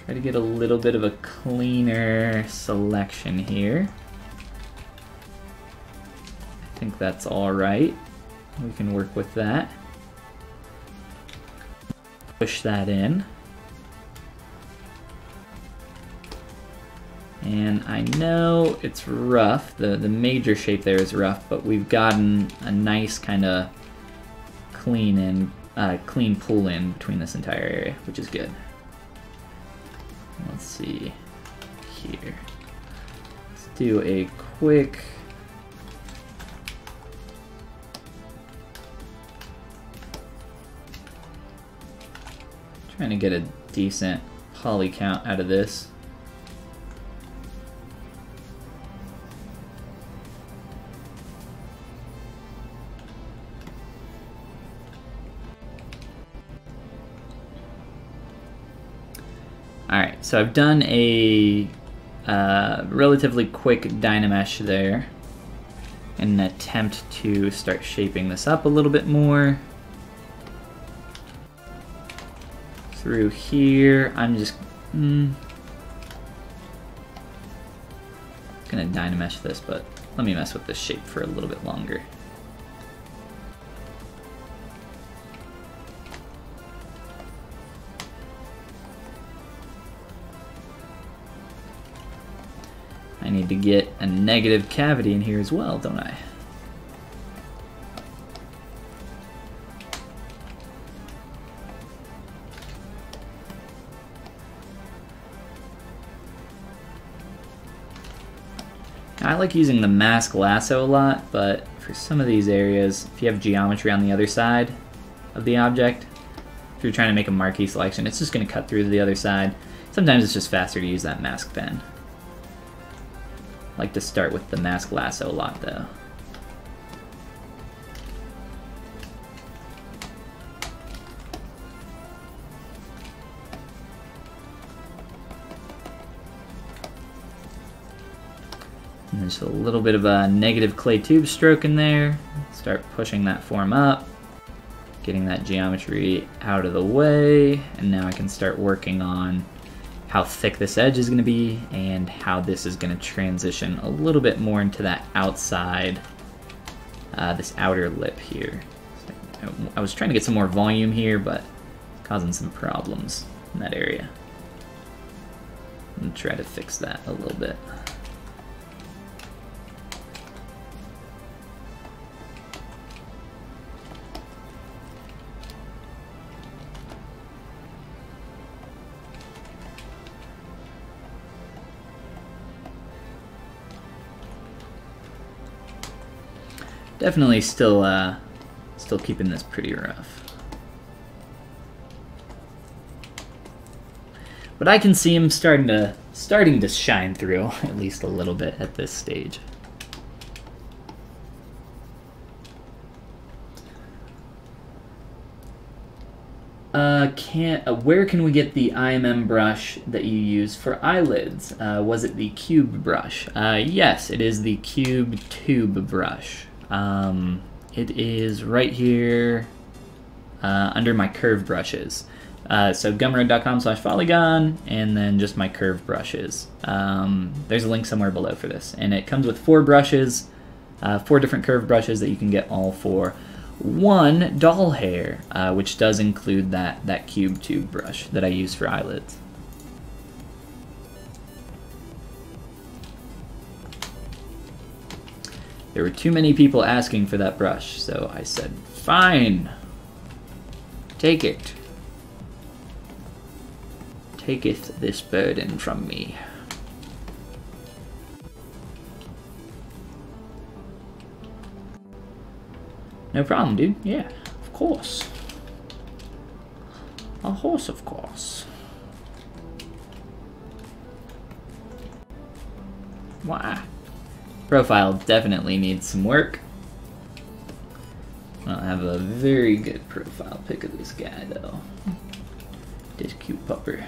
Try to get a little bit of a cleaner selection here. I think that's all right. We can work with that. Push that in. And I know it's rough, the major shape there is rough, but we've gotten a nice kind of clean pull in between this entire area, which is good. Let's see here. Let's do a quick trying to get a decent poly count out of this. Alright, so I've done a relatively quick Dynamesh there in an attempt to start shaping this up a little bit more. Through here, I'm just gonna Dynamesh this, but let me mess with this shape for a little bit longer. I need to get a negative cavity in here as well, don't I? I like using the mask lasso a lot, but for some of these areas, if you have geometry on the other side of the object, if you're trying to make a marquee selection, it's just gonna cut through to the other side. Sometimes it's just faster to use that mask pen. I like to start with the mask lasso a lot though. And there's a little bit of a negative clay tube stroke in there. Start pushing that form up, getting that geometry out of the way, and now I can start working on how thick this edge is going to be and how this is going to transition a little bit more into that outside, this outer lip here. I was trying to get some more volume here, but it's causing some problems in that area. I'm going to try to fix that a little bit. Definitely still still keeping this pretty rough. But I can see him starting to shine through at least a little bit at this stage. Where can we get the IMM brush that you use for eyelids? Was it the cube brush? Yes, it is the cube tube brush. It is right here under my curve brushes. So gumroad.com/Follygon, and then just my curve brushes. There's a link somewhere below for this. And it comes with 4 brushes, 4 different curve brushes that you can get all for one doll hair, which does include that cube tube brush that I use for eyelids. There were too many people asking for that brush, so I said, fine, take it. Taketh this burden from me. No problem, dude. Yeah, of course. A horse, of course. Why? Profile definitely needs some work. I don't have a very good profile pic of this guy though. This cute pupper.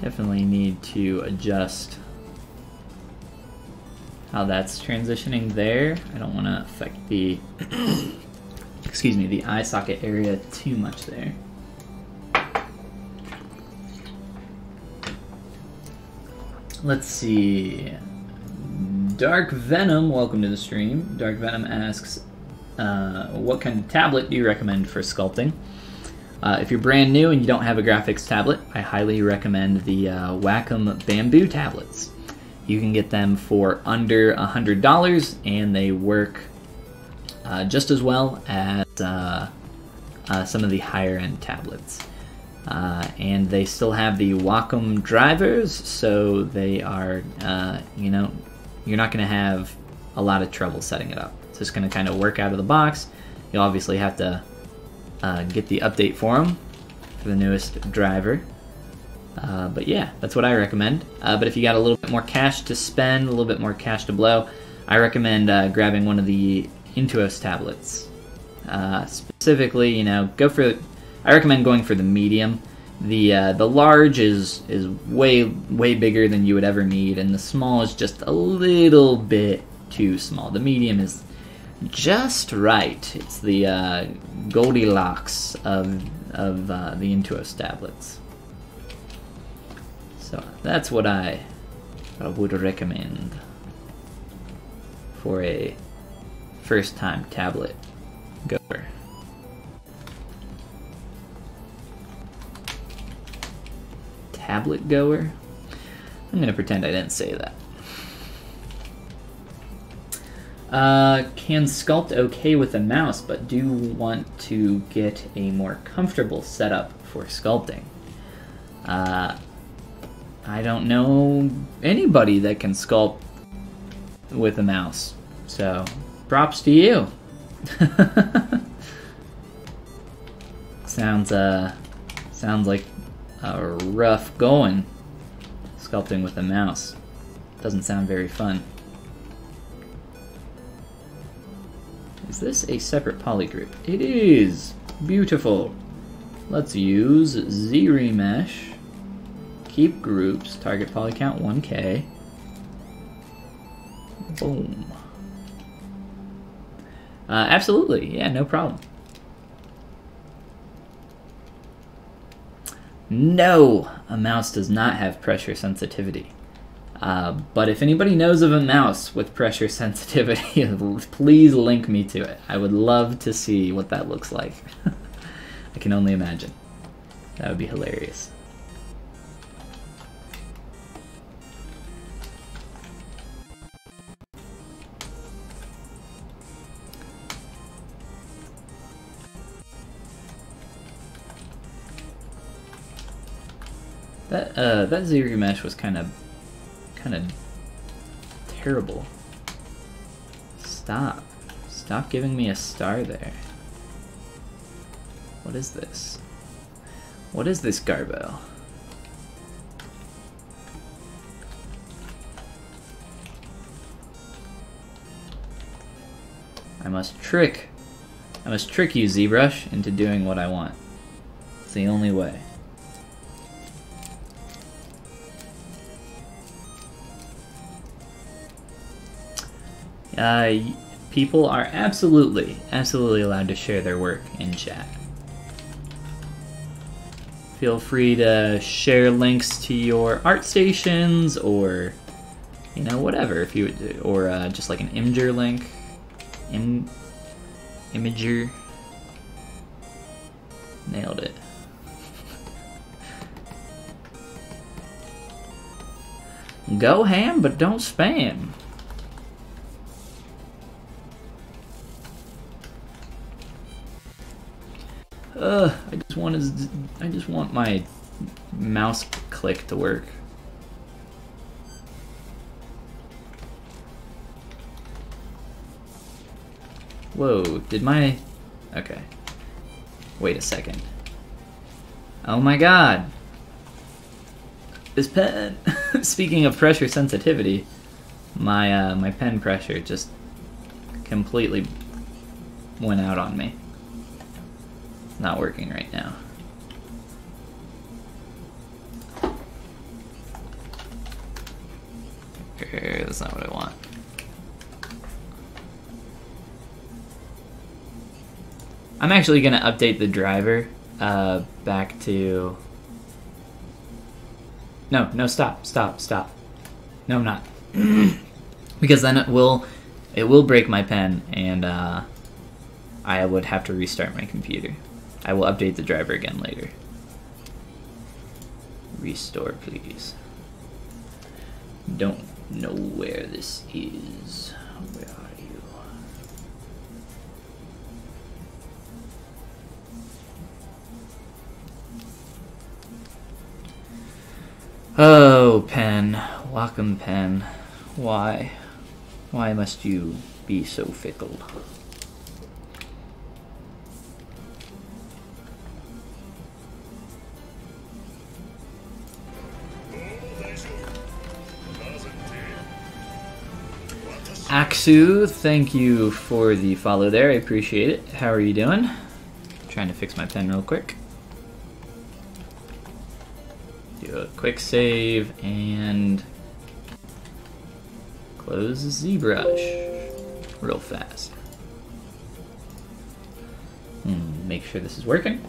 Definitely need to adjust how that's transitioning there. I don't want to affect the, excuse me, the eye socket area too much there. Let's see. Dark Venom, welcome to the stream. Dark Venom asks, what kind of tablet do you recommend for sculpting? If you're brand new and you don't have a graphics tablet, I highly recommend the Wacom bamboo tablets. You can get them for under $100, and they work just as well as some of the higher-end tablets. And they still have the Wacom drivers, so they are, you know, you're not going to have a lot of trouble setting it up. It's just going to kind of work out of the box. You'll obviously have to get the update for them for the newest driver, but yeah, that's what I recommend. But if you got a little bit more cash to spend, a little bit more cash to blow, I recommend grabbing one of the Intuos tablets. Specifically, you know, I recommend going for the medium. The large is way bigger than you would ever need, and the small is just a little bit too small. The medium is just right. It's the Goldilocks of the Intuos tablets. So that's what I would recommend for a first-time tablet goer. Tablet goer? I'm gonna pretend I didn't say that. Can sculpt okay with the mouse, but do want to get a more comfortable setup for sculpting. I don't know anybody that can sculpt with a mouse, so props to you. Sounds like a rough going, sculpting with a mouse. Doesn't sound very fun. Is this a separate polygroup? It is! Beautiful! Let's use Z Remesh, keep groups, target poly count 1K. Boom. Absolutely, yeah, no problem. No! A mouse does not have pressure sensitivity. But if anybody knows of a mouse with pressure sensitivity, please link me to it. I would love to see what that looks like. I can only imagine. That would be hilarious. That Z Remesh was kind of terrible. Stop. Stop giving me a star there. What is this? What is this garbo? I must trick you, ZBrush, into doing what I want. It's the only way. People are absolutely allowed to share their work in chat. Feel free to share links to your ArtStations or, you know, whatever. If you or just like an Imgur link, Imgur. Nailed it. Go ham, but don't spam. I just want my mouse click to work. Whoa, okay. Wait a second. Oh my god. This pen. Speaking of pressure sensitivity, my my pen pressure just completely went out on me. Not working right now. Okay, that's not what I want. I'm actually gonna update the driver back to... No, stop. No, I'm not. Because then it will break my pen and I would have to restart my computer. I will update the driver again later. Restore, please. Don't know where this is. Where are you? Oh, pen. Wacom pen. Why? Why must you be so fickle? Aksu, thank you for the follow there, I appreciate it. How are you doing? I'm trying to fix my pen real quick. Do a quick save and close ZBrush real fast. Make sure this is working.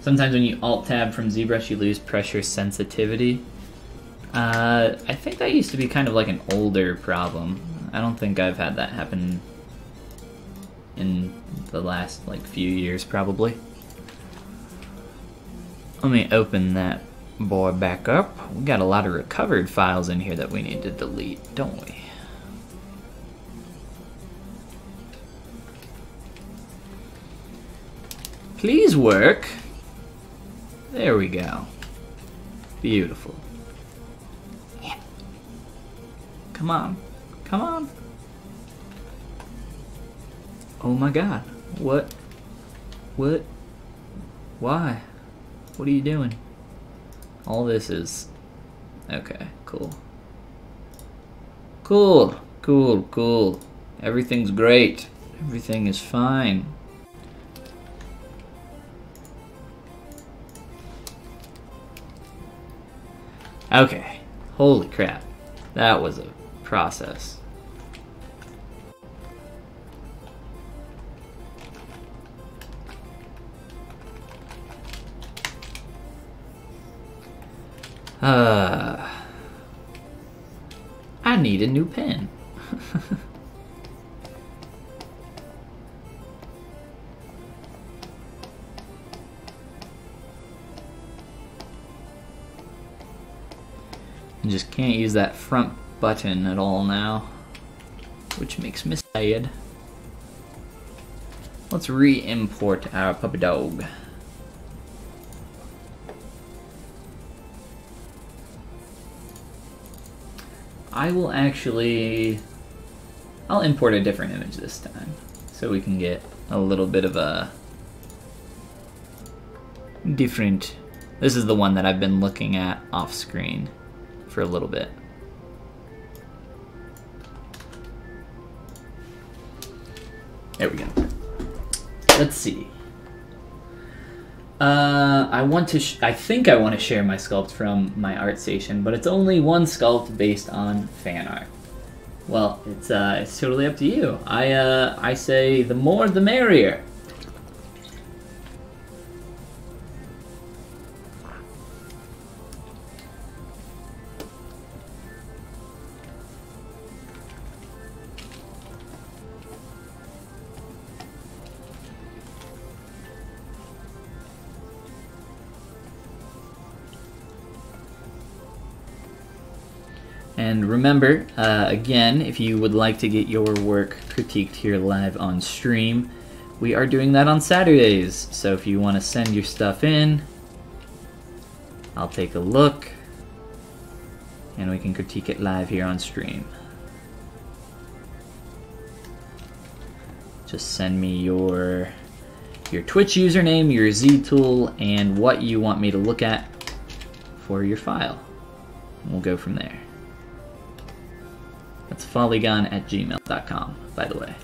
Sometimes when you alt-tab from ZBrush, you lose pressure sensitivity. I think that used to be kind of like an older problem. I don't think I've had that happen in the last like few years probably. Let me open that boy back up. We got a lot of recovered files in here that we need to delete, don't we? Please work. There we go. Beautiful. Yeah. Come on. Come on. Oh my god. What? What? Why? What are you doing? All this is... Okay, cool. Cool. Cool, cool. Everything's great. Everything is fine. Okay, holy crap, that was a process. I need a new pen. Just can't use that front button at all now, which makes me sad. Let's re-import our puppy dog. I will actually... I'll import a different image this time, so we can get a little bit of a different... This is the one that I've been looking at off screen for a little bit. There we go. Let's see. I think I want to share my sculpt from my ArtStation, but it's only one sculpt based on fan art. Well, it's totally up to you. I say the more the merrier. And remember, again, if you would like to get your work critiqued here live on stream, we are doing that on Saturdays. So if you want to send your stuff in, I'll take a look, and we can critique it live here on stream. Just send me your Twitch username, your ZTool, and what you want me to look at for your file. And we'll go from there. That's follygon@gmail.com, by the way.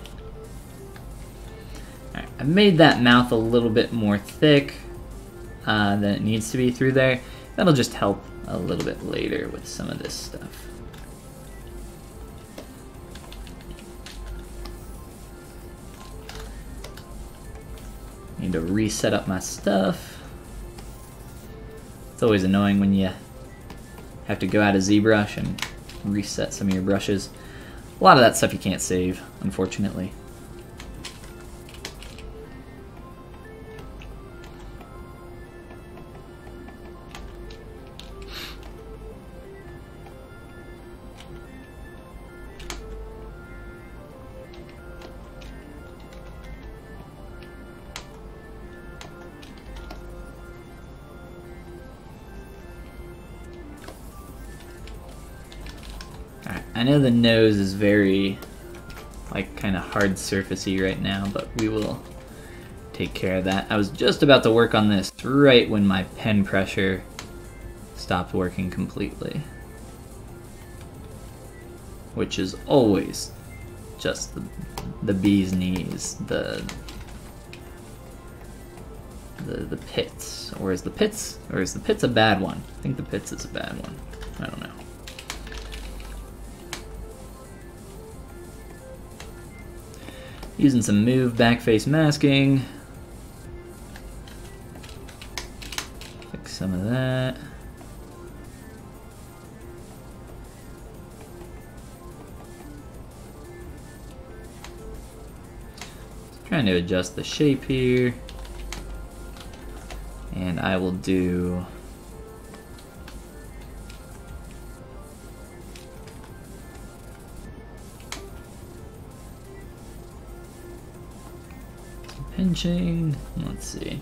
Alright, I made that mouth a little bit more thick than it needs to be through there. That'll just help a little bit later with some of this stuff. Need to reset up my stuff. It's always annoying when you have to go out of ZBrush and reset some of your brushes. A lot of that stuff you can't save, unfortunately. I know the nose is very, like, kind of hard surfacey right now, but we will take care of that. I was just about to work on this right when my pen pressure stopped working completely, which is always just the bee's knees, the pits. Or is the pits a bad one? I think the pits is a bad one. I don't know. Using some move backface masking. Fix some of that. Trying to adjust the shape here. And I will do some pinching. Let's see.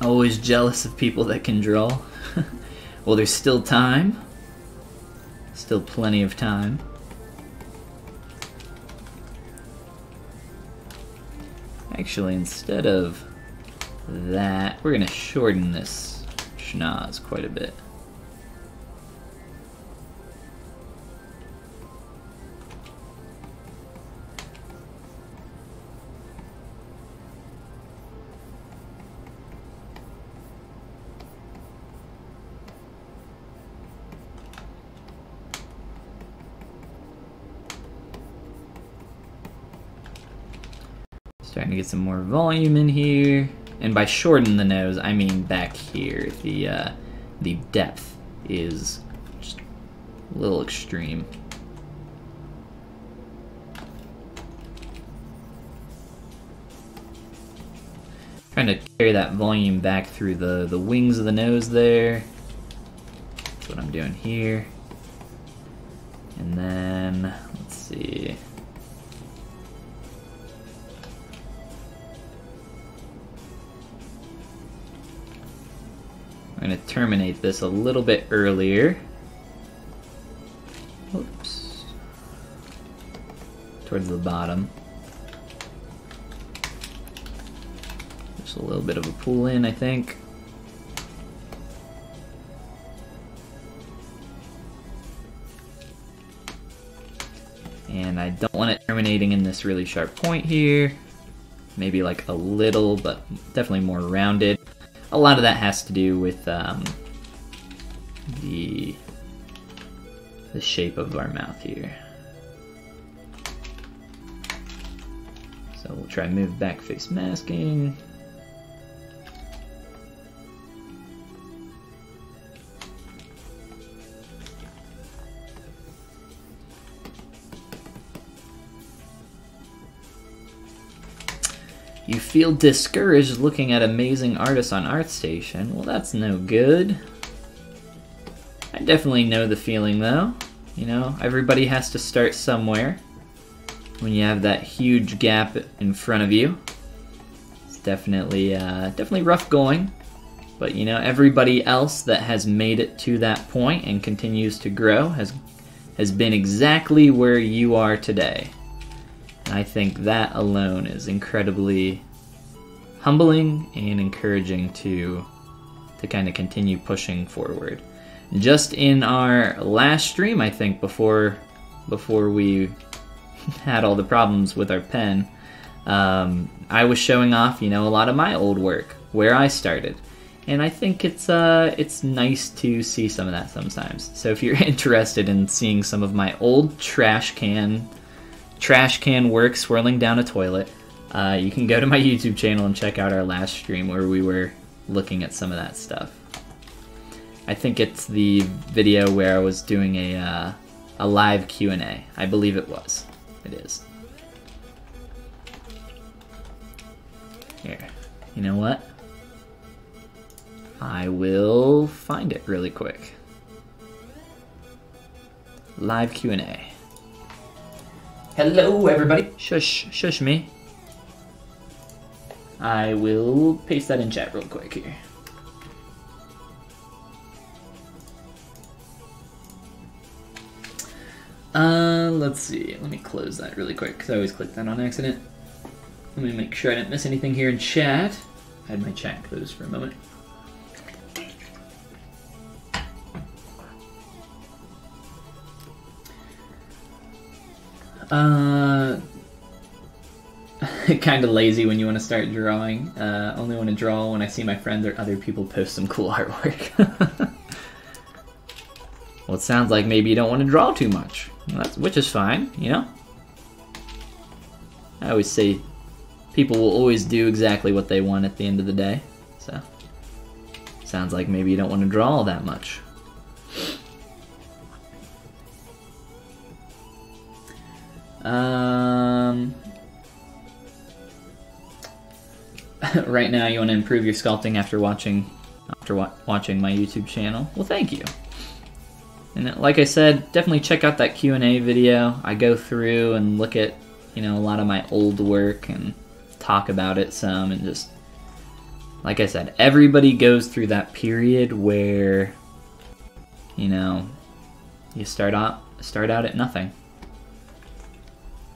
Always jealous of people that can draw. Well, there's still time. Still plenty of time. Actually, instead of that, we're gonna shorten this schnoz quite a bit. Starting to get some more volume in here. And by shorten the nose, I mean back here. The depth is just a little extreme. Trying to carry that volume back through the wings of the nose there. That's what I'm doing here. And then, let's see. I'm going to terminate this a little bit earlier. Oops. Towards the bottom. Just a little bit of a pull in, I think. And I don't want it terminating in this really sharp point here. Maybe like a little, but definitely more rounded. A lot of that has to do with the shape of our mouth here. So we'll try move back face masking. You feel discouraged looking at amazing artists on ArtStation. Well, that's no good. I definitely know the feeling, though. You know, everybody has to start somewhere. When you have that huge gap in front of you, it's definitely rough going. But you know, everybody else that has made it to that point and continues to grow has been exactly where you are today. I think that alone is incredibly humbling and encouraging to kind of continue pushing forward. Just in our last stream, I think, before we had all the problems with our pen, I was showing off, you know, a lot of my old work, where I started. And I think it's nice to see some of that sometimes. So if you're interested in seeing some of my old trash can work swirling down a toilet, you can go to my YouTube channel and check out our last stream where we were looking at some of that stuff. I think it's the video where I was doing a live Q&A. I believe it was. It is. Here. You know what? I will find it really quick. Live Q&A. Hello, everybody. Shush, shush me. I will paste that in chat real quick here. Let's see. Let me close that really quick, because I always click that on accident. Let me make sure I didn't miss anything here in chat. I had my chat closed for a moment. Kind of lazy when you want to start drawing. Only want to draw when I see my friends or other people post some cool artwork. Well, it sounds like maybe you don't want to draw too much, which is fine, you know? I always say people will always do exactly what they want at the end of the day, so. Sounds like maybe you don't want to draw all that much. Right now, you want to improve your sculpting after watching my YouTube channel. Well, thank you. And like I said, definitely check out that Q&A video. I go through and look at, you know, a lot of my old work and talk about it some, and just, like I said, everybody goes through that period where, you know, you start out at nothing.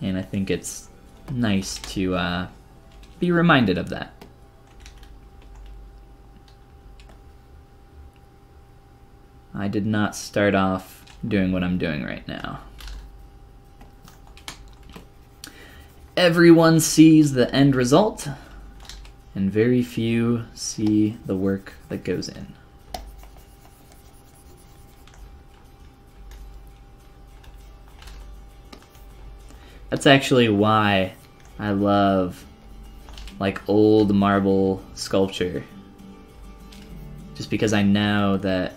And I think it's nice to be reminded of that. I did not start off doing what I'm doing right now. Everyone sees the end result, and very few see the work that goes in. That's actually why I love, like, old marble sculpture. Just because I know that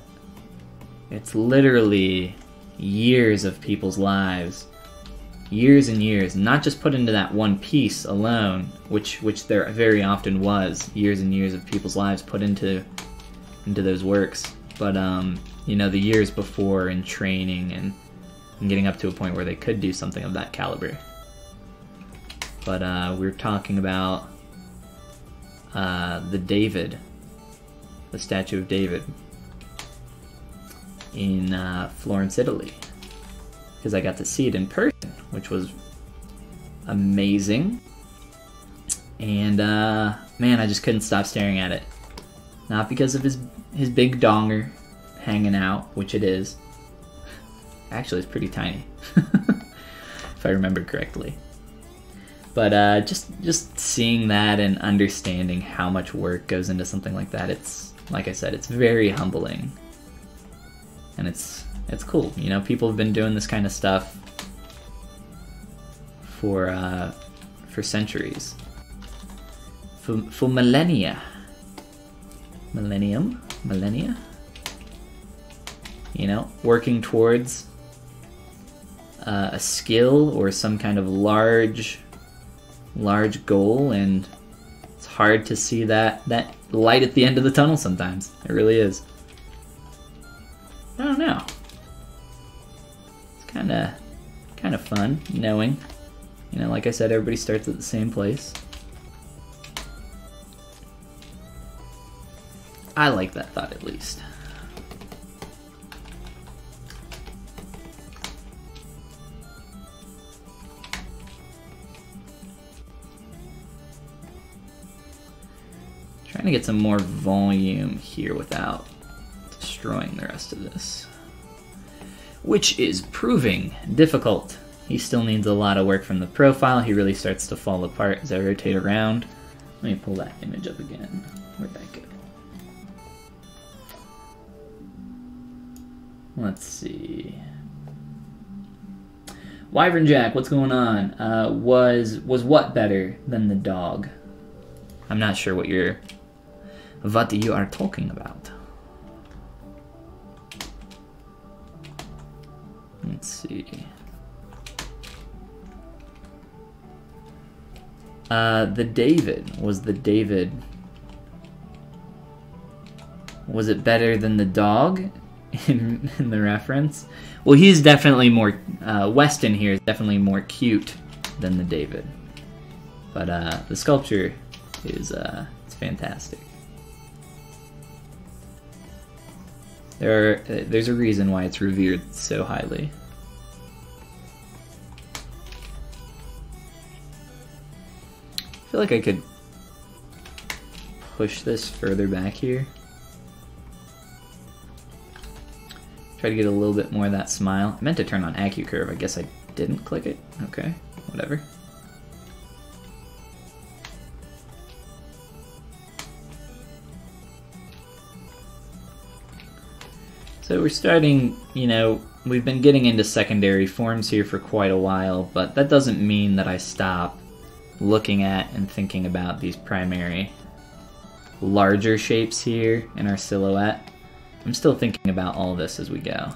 it's literally years of people's lives, years and years, not just put into that one piece alone, which there very often was, years and years of people's lives put into those works, but you know, the years before and training and getting up to a point where they could do something of that caliber. But we're talking about the statue of David in Florence, Italy, because I got to see it in person, which was amazing. And man, I just couldn't stop staring at it. Not because of his big donger hanging out, which it is. Actually, it's pretty tiny, if I remember correctly. But just seeing that and understanding how much work goes into something like that, it's, like I said, it's very humbling. And it's cool, you know, people have been doing this kind of stuff for centuries. For millennia. Millennia? You know, working towards a skill or some kind of large goal, and it's hard to see that light at the end of the tunnel sometimes. It really is. I don't know. It's kind of fun knowing. You know, like I said, everybody starts at the same place. I like that thought, at least. Trying to get some more volume here without destroying the rest of this, which is proving difficult. He still needs a lot of work from the profile. He really starts to fall apart as I rotate around. Let me pull that image up again. Where'd that go? Let's see. Wyvern Jack, what's going on? Was what better than the dog? I'm not sure what you are talking about. Let's see. The David. Was it better than the dog in the reference? Well, he's definitely more, Weston here is definitely more cute than the David. But the sculpture is it's fantastic. There's a reason why it's revered so highly. I feel like I could push this further back here. Try to get a little bit more of that smile. I meant to turn on AccuCurve. I guess I didn't click it. Okay, whatever. So we're starting, you know, we've been getting into secondary forms here for quite a while, but that doesn't mean that I stop looking at and thinking about these primary larger shapes here in our silhouette. I'm still thinking about all this as we go.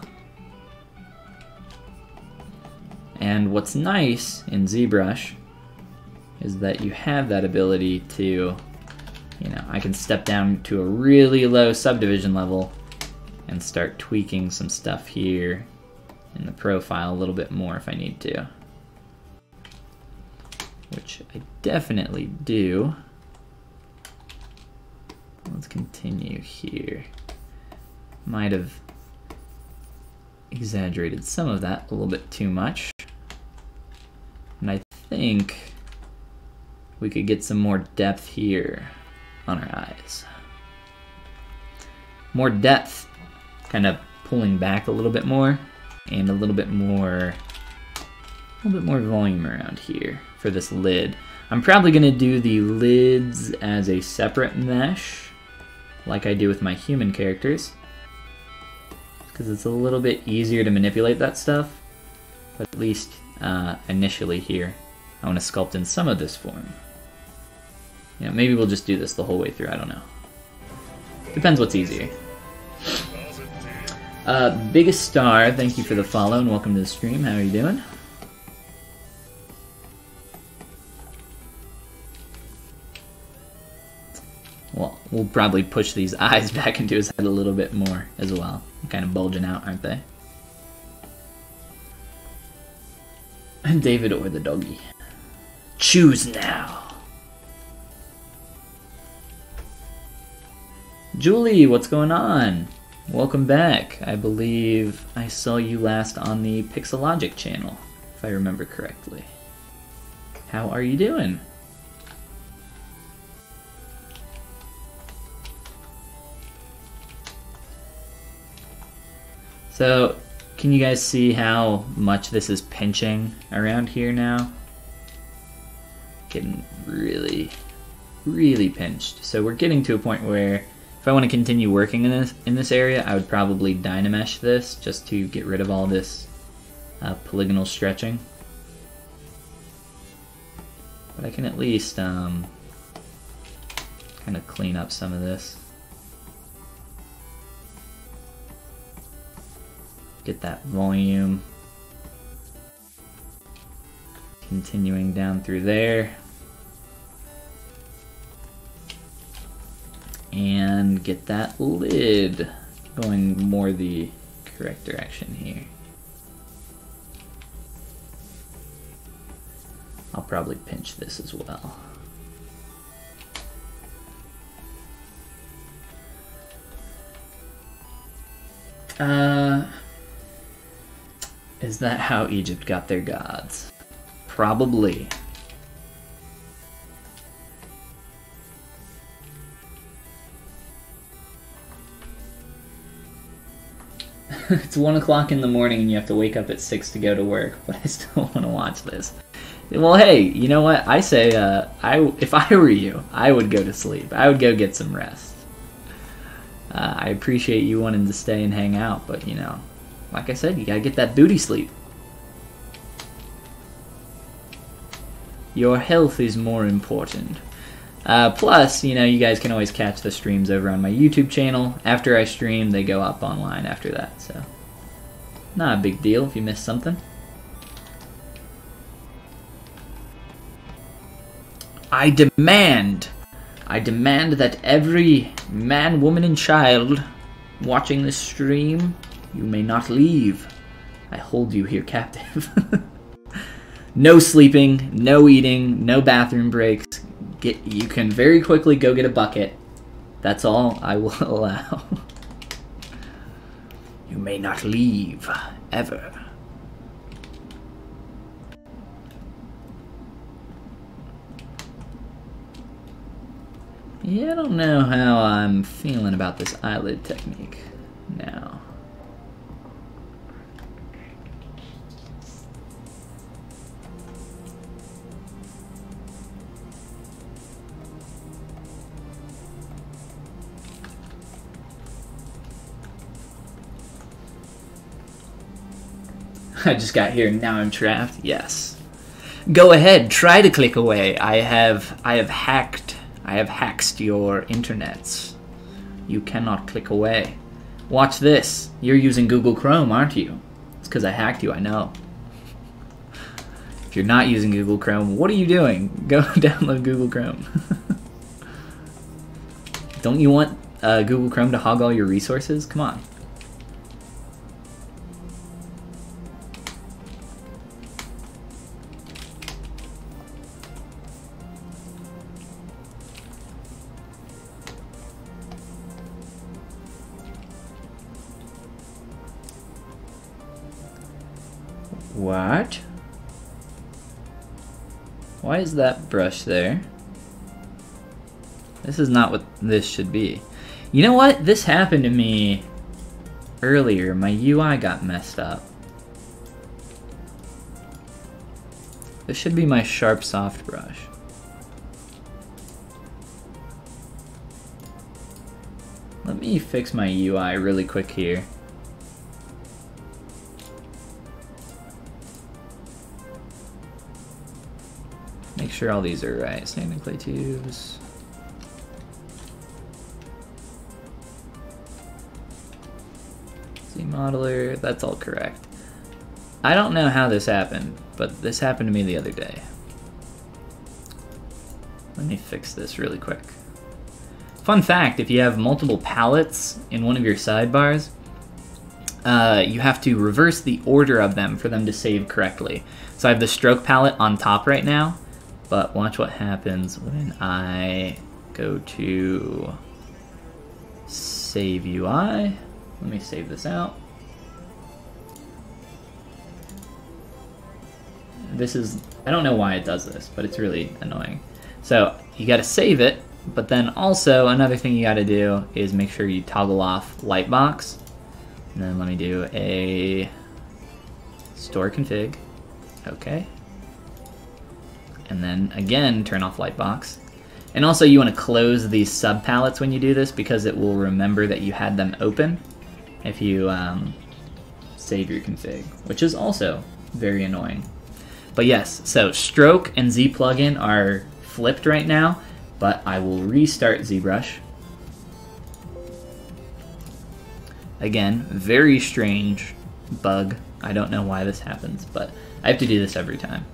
And what's nice in ZBrush is that you have that ability to, you know, I can step down to a really low subdivision level and start tweaking some stuff here in the profile a little bit more if I need to, which I definitely do. Let's continue here. Might have exaggerated some of that a little bit too much. And I think we could get some more depth here on our eyes. More depth, kind of pulling back a little bit more, and a little bit more volume around here for this lid. I'm probably gonna do the lids as a separate mesh, like I do with my human characters, because it's a little bit easier to manipulate that stuff, but at least initially here, I wanna sculpt in some of this form. You know, maybe we'll just do this the whole way through, I don't know. Depends what's easier. Biggest Star, thank you for the follow and welcome to the stream, how are you doing? Well, we'll probably push these eyes back into his head a little bit more as well. They're kind of bulging out, aren't they? David or the doggy. Choose now! Julie, what's going on? Welcome back. I believe I saw you last on the Pixologic channel, if I remember correctly. How are you doing? So, can you guys see how much this is pinching around here now? Getting really, really pinched. So we're getting to a point where if I want to continue working in this area, I would probably Dynamesh this just to get rid of all this polygonal stretching. But I can at least kind of clean up some of this. Get that volume continuing down through there and get that lid going more the correct direction here. I'll probably pinch this as well. Is that how Egypt got their gods? Probably. It's 1 o'clock in the morning and you have to wake up at 6 to go to work, but I still want to watch this. Well, hey, you know what? I say, if I were you, I would go to sleep. I would go get some rest. I appreciate you wanting to stay and hang out, but you know, like I said, you gotta get that booty sleep. Your health is more important. Plus, you know, you guys can always catch the streams over on my YouTube channel. After I stream, they go up online after that, so not a big deal if you miss something. I demand that every man, woman, and child watching this stream, you may not leave. I hold you here captive. No sleeping, no eating, no bathroom breaks. You can very quickly go get a bucket. That's all I will allow. You may not leave, ever. Yeah, I don't know how I'm feeling about this eyelid technique now. I just got here and now I'm trapped. Yes. Go ahead, try to click away. I have hacked your internets. You cannot click away. Watch this. You're using Google Chrome, aren't you? It's because I hacked you, I know. If you're not using Google Chrome, what are you doing? Go download Google Chrome. Don't you want Google Chrome to hog all your resources? Come on. What? Why is that brush there? This is not what this should be. You know what? This happened to me earlier. My UI got messed up. This should be my sharp soft brush. Let me fix my UI really quick here. Make sure all these are right. Sand and clay tubes. Modeler, that's all correct. I don't know how this happened, but this happened to me the other day. Let me fix this really quick. Fun fact, if you have multiple palettes in one of your sidebars, you have to reverse the order of them for them to save correctly. So I have the stroke palette on top right now, but watch what happens when I go to save UI. Let me save this out. This is, I don't know why it does this, but it's really annoying. So you gotta save it, but then also another thing you gotta do is make sure you toggle off Lightbox. And then let me do a store config, okay. And then again, turn off Lightbox. And also you wanna close these sub palettes when you do this because it will remember that you had them open if you save your config, which is also very annoying. But yes, so stroke and Z plugin are flipped right now, but I will restart ZBrush. Again, very strange bug. I don't know why this happens, but I have to do this every time.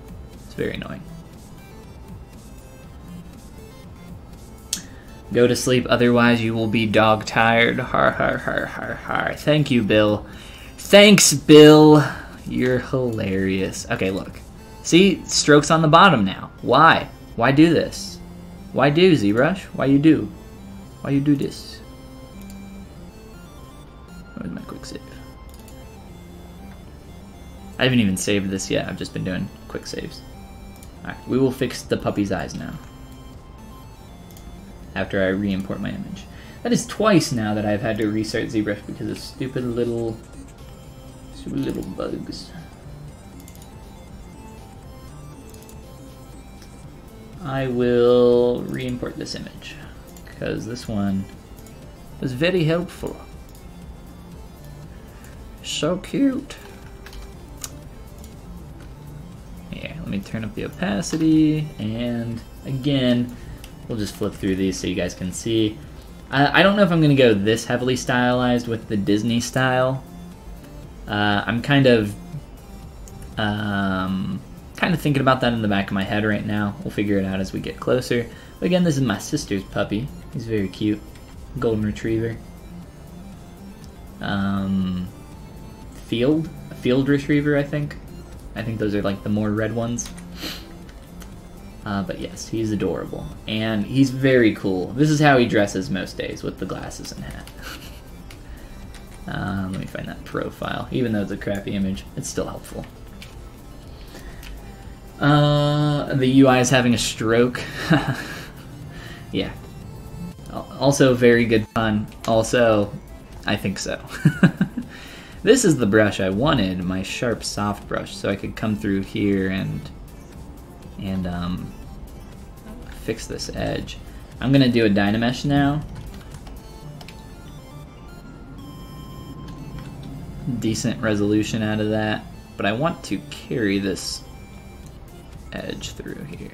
It's very annoying. Go to sleep, otherwise you will be dog tired. Har har har har har. Thank you, Bill. Thanks, Bill. You're hilarious. Okay, look. See, strokes on the bottom now. Why? Why do this? Why do, ZBrush? Why you do? Why you do this? Where's my quick save? I haven't even saved this yet. I've just been doing quick saves. All right, we will fix the puppy's eyes now. After I re-import my image. That is twice now that I've had to restart ZBrush because of stupid little bugs. I will re-import this image because this one was very helpful. So cute. Yeah, let me turn up the opacity and again, we'll just flip through these so you guys can see. I don't know if I'm gonna go this heavily stylized with the Disney style. I'm kind of thinking about that in the back of my head right now. We'll figure it out as we get closer. But again, this is my sister's puppy. He's very cute, golden retriever. A field retriever, I think. I think those are like the more red ones. But yes, he's adorable, and he's very cool. This is how he dresses most days, with the glasses and hat. Let me find that profile. Even though it's a crappy image, it's still helpful. The UI is having a stroke. Yeah. Also very good fun. Also, I think so. This is the brush I wanted, my sharp soft brush, so I could come through here and fix this edge. I'm gonna do a Dynamesh now. Decent resolution out of that, but I want to carry this edge through here.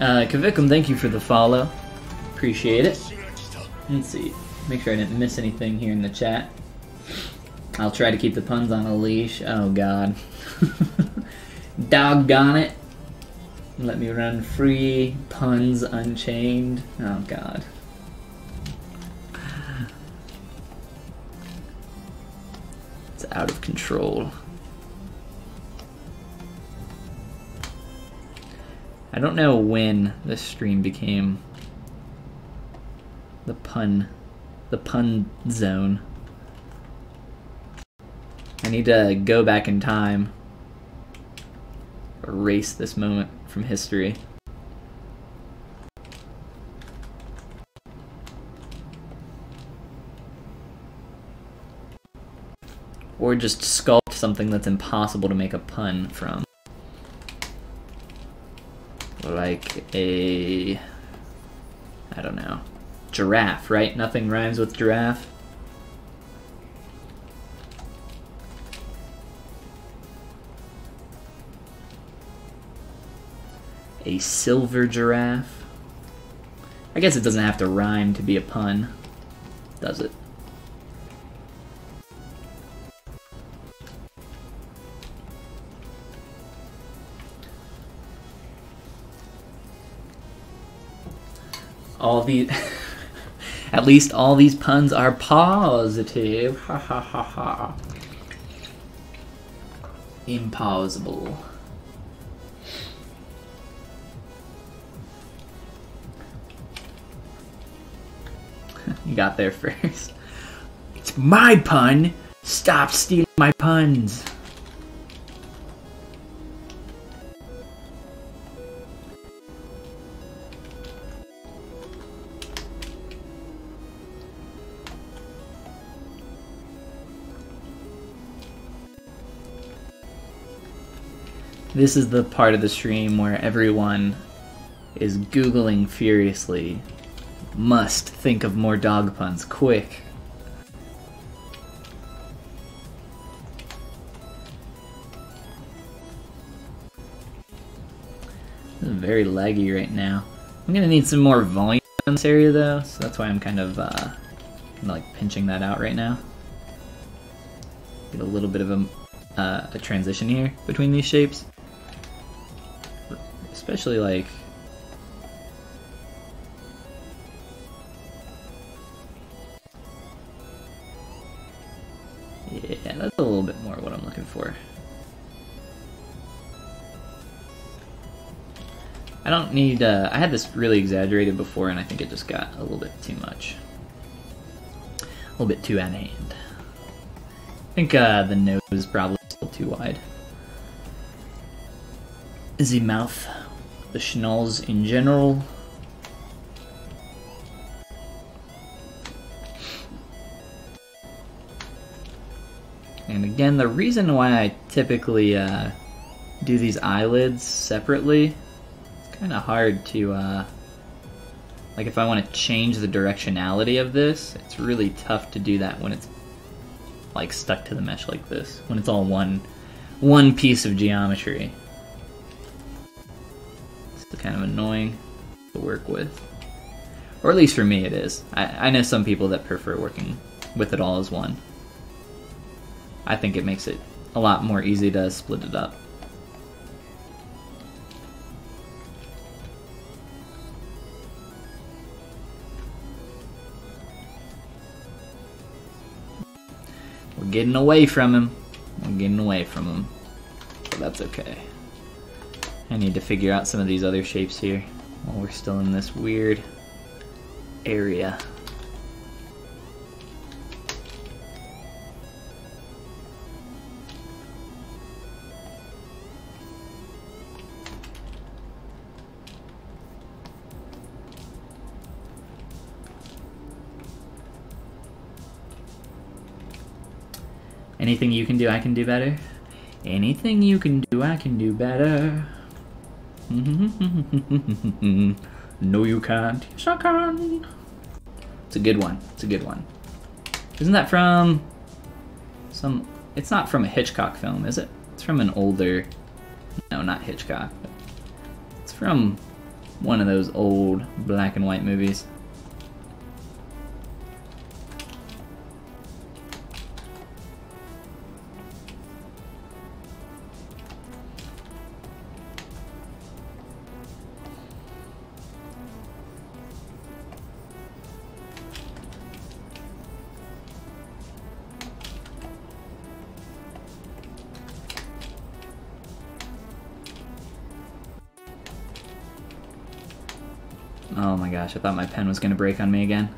Kavikum, thank you for the follow. Appreciate it. Let's see, make sure I didn't miss anything here in the chat. I'll try to keep the puns on a leash. Oh God. Doggone it. Let me run free puns unchained. Oh god. It's out of control. I don't know when this stream became the pun zone. I need to go back in time. Erase this moment from history. Or just sculpt something that's impossible to make a pun from. Like a, I don't know, giraffe, right? Nothing rhymes with giraffe. A silver giraffe. I guess it doesn't have to rhyme to be a pun, does it? All these, at least all these puns are positive. Ha ha ha ha. Impossible. You got there first. It's my pun. Stop stealing my puns. This is the part of the stream where everyone is Googling furiously. Must think of more dog puns, quick. This is very laggy right now. I'm gonna need some more volume in this area though, so that's why I'm kind of like pinching that out right now. Get a little bit of a transition here between these shapes. Especially like... yeah, that's a little bit more what I'm looking for. I don't need, I had this really exaggerated before and I think it just got a little bit too much. A little bit too out of hand. I think the nose is probably still too wide. The mouth, the schnoz in general. And again, the reason why I typically do these eyelids separately, it's kind of hard to, like if I want to change the directionality of this, it's really tough to do that when it's like stuck to the mesh like this, when it's all one piece of geometry. It's kind of annoying to work with. Or at least for me it is. I know some people that prefer working with it all as one. I think it makes it a lot more easy to split it up. We're getting away from him. We're getting away from him. But that's okay. I need to figure out some of these other shapes here while we're still in this weird area. Anything you can do, I can do better. Anything you can do, I can do better. No, you can't. Yes, I can. It's a good one. It's a good one. Isn't that from some... it's not from a Hitchcock film, is it? It's from an older... no, not Hitchcock. But it's from one of those old black and white movies. Oh my gosh, I thought my pen was gonna break on me again.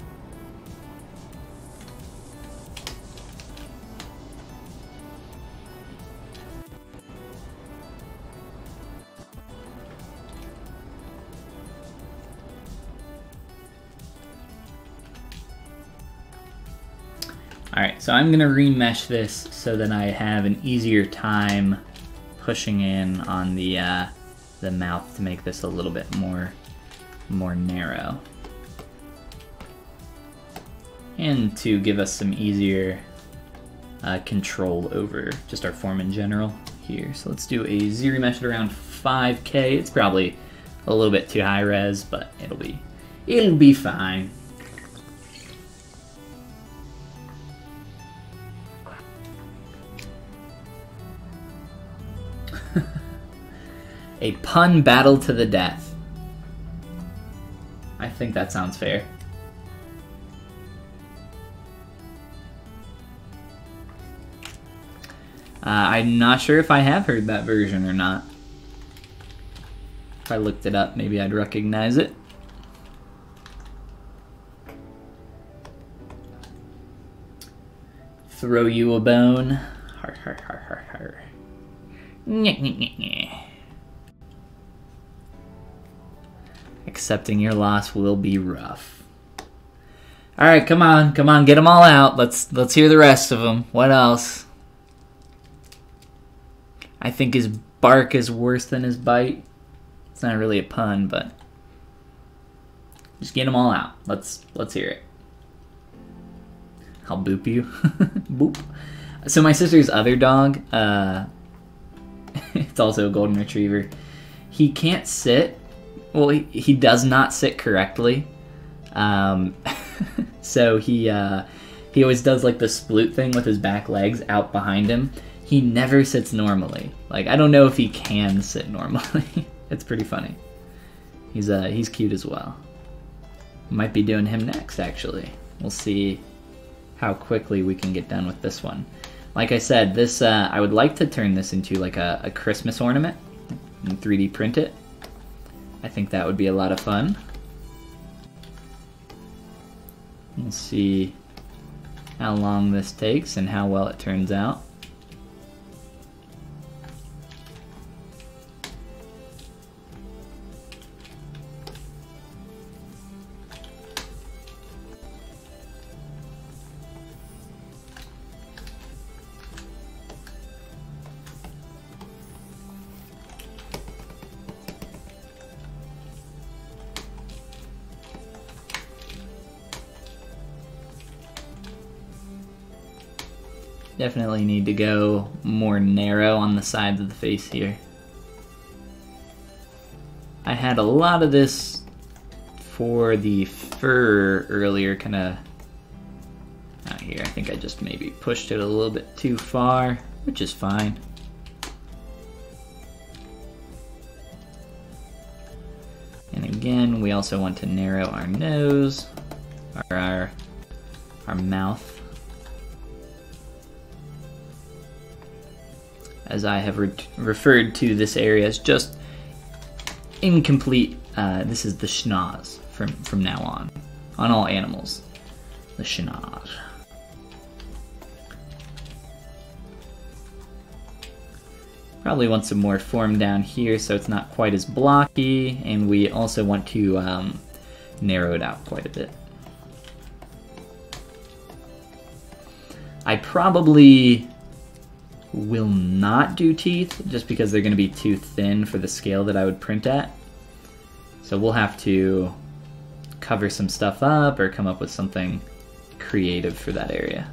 Alright, so I'm gonna remesh this so that I have an easier time pushing in on the mouth to make this a little bit more narrow. And to give us some easier control over just our form in general here. So let's do a Z Remesh at around 5K. It's probably a little bit too high res, but it'll be fine. A pun battle to the death. I think that sounds fair. I'm not sure if I have heard that version or not. If I looked it up, maybe I'd recognize it. Throw you a bone. Har har har har har. Nyeh, nyeh, nyeh, nyeh. Accepting your loss will be rough. All right, come on, get them all out. Let's hear the rest of them. What else? I think his bark is worse than his bite. It's not really a pun, but just get them all out. Let's hear it. I'll boop you. Boop. So my sister's other dog, it's also a golden retriever. He can't sit. Well, he does not sit correctly, so he always does like the sploot thing with his back legs out behind him. He never sits normally. Like, I don't know if he can sit normally. It's pretty funny. He's cute as well. Might be doing him next, actually. We'll see how quickly we can get done with this one. Like I said, this I would like to turn this into like a Christmas ornament and 3D print it. I think that would be a lot of fun. We'll see how long this takes and how well it turns out. Definitely need to go more narrow on the sides of the face here. I had a lot of this for the fur earlier, kind of out here. I think I just maybe pushed it a little bit too far, which is fine. And again, we also want to narrow our nose, or our mouth. As I have referred to this area as just incomplete, this is the schnoz from now on all animals, the schnoz. Probably want some more form down here so it's not quite as blocky, and we also want to narrow it out quite a bit. I probably will not do teeth just because they're gonna be too thin for the scale that I would print at. So we'll have to cover some stuff up or come up with something creative for that area.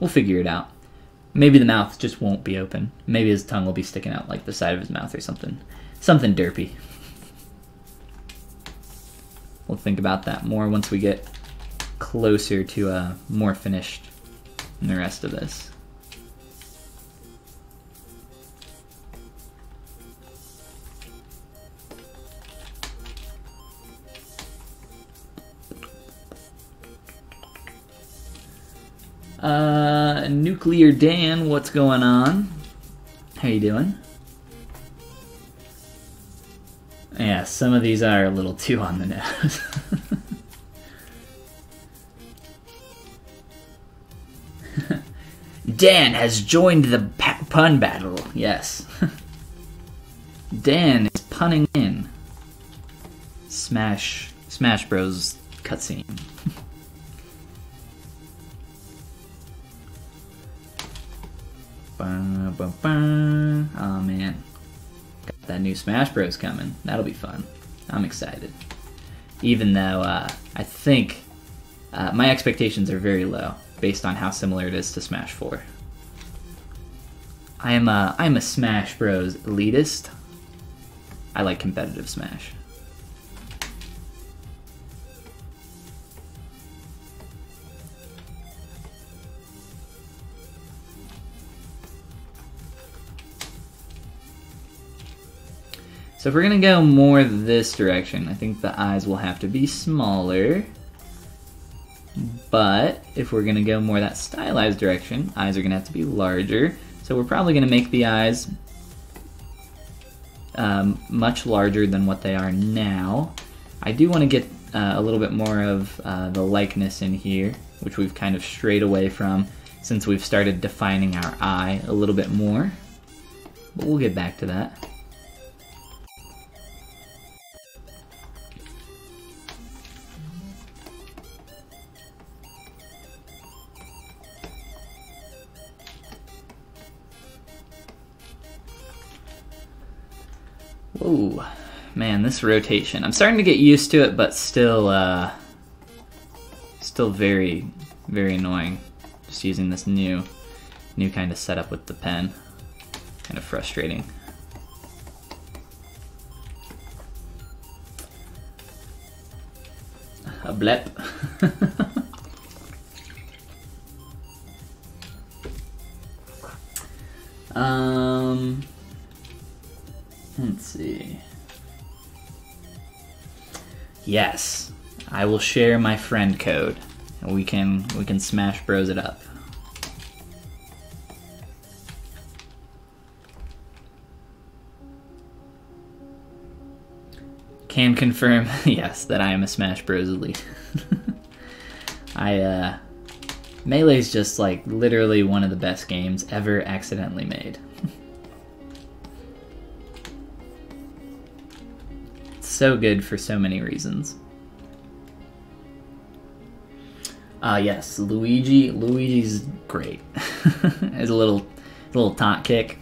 We'll figure it out. Maybe the mouth just won't be open. Maybe his tongue will be sticking out like the side of his mouth or something. Something derpy. We'll think about that more once we get closer to more finished than the rest of this. Nuclear Dan, what's going on? How you doing? Yeah, some of these are a little too on the nose. Dan has joined the pun battle. Yes. Dan is punning in Smash Bros cutscene. Oh man. Got that new Smash Bros coming. That'll be fun. I'm excited. Even though I think my expectations are very low based on how similar it is to Smash 4. I'm a Smash Bros elitist. I like competitive Smash. So if we're gonna go more this direction, I think the eyes will have to be smaller. But if we're gonna go more that stylized direction, eyes are gonna have to be larger. So we're probably gonna make the eyes much larger than what they are now. I do wanna get a little bit more of the likeness in here, which we've kind of strayed away from since we've started defining our eye a little bit more. But we'll get back to that. Oh, man, this rotation. I'm starting to get used to it, but still, still very, very annoying. Just using this new kind of setup with the pen. Kind of frustrating. A blep. Let's see. Yes, I will share my friend code, and we can Smash Bros it up. Can confirm, yes, that I am a Smash Bros elite. Melee's just like literally one of the best games ever accidentally made. So good for so many reasons. Yes, Luigi's great. It's a little taunt kick.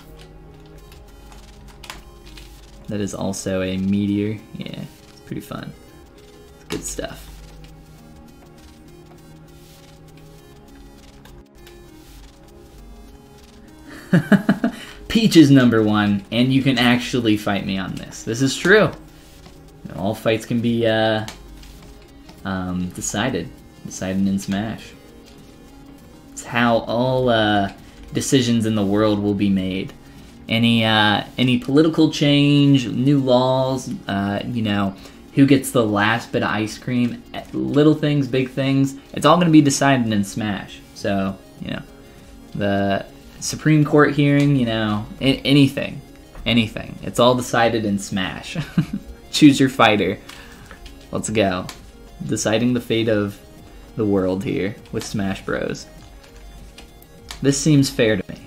That is also a meteor. Yeah, it's pretty fun. It's good stuff. Peach is #1, and you can actually fight me on this. This is true. All fights can be decided in Smash. It's how all decisions in the world will be made. Any political change, new laws, you know, who gets the last bit of ice cream, little things, big things. It's all going to be decided in Smash. So you know, the Supreme Court hearing, you know, anything. It's all decided in Smash. Choose your fighter. Let's go. Deciding the fate of the world here with Smash Bros. This seems fair to me.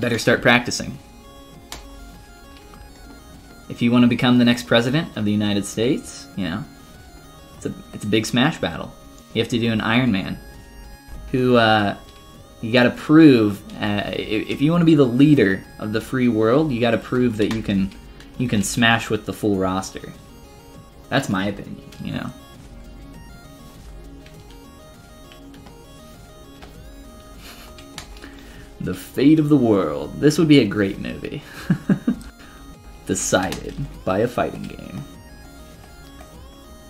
Better start practicing. If you want to become the next president of the United States, you know, it's a big Smash battle. You have to do an Iron Man. Who, you gotta prove, if you want to be the leader of the free world, you gotta prove that you can smash with the full roster. That's my opinion, you know. The fate of the world. This would be a great movie. Decided by a fighting game.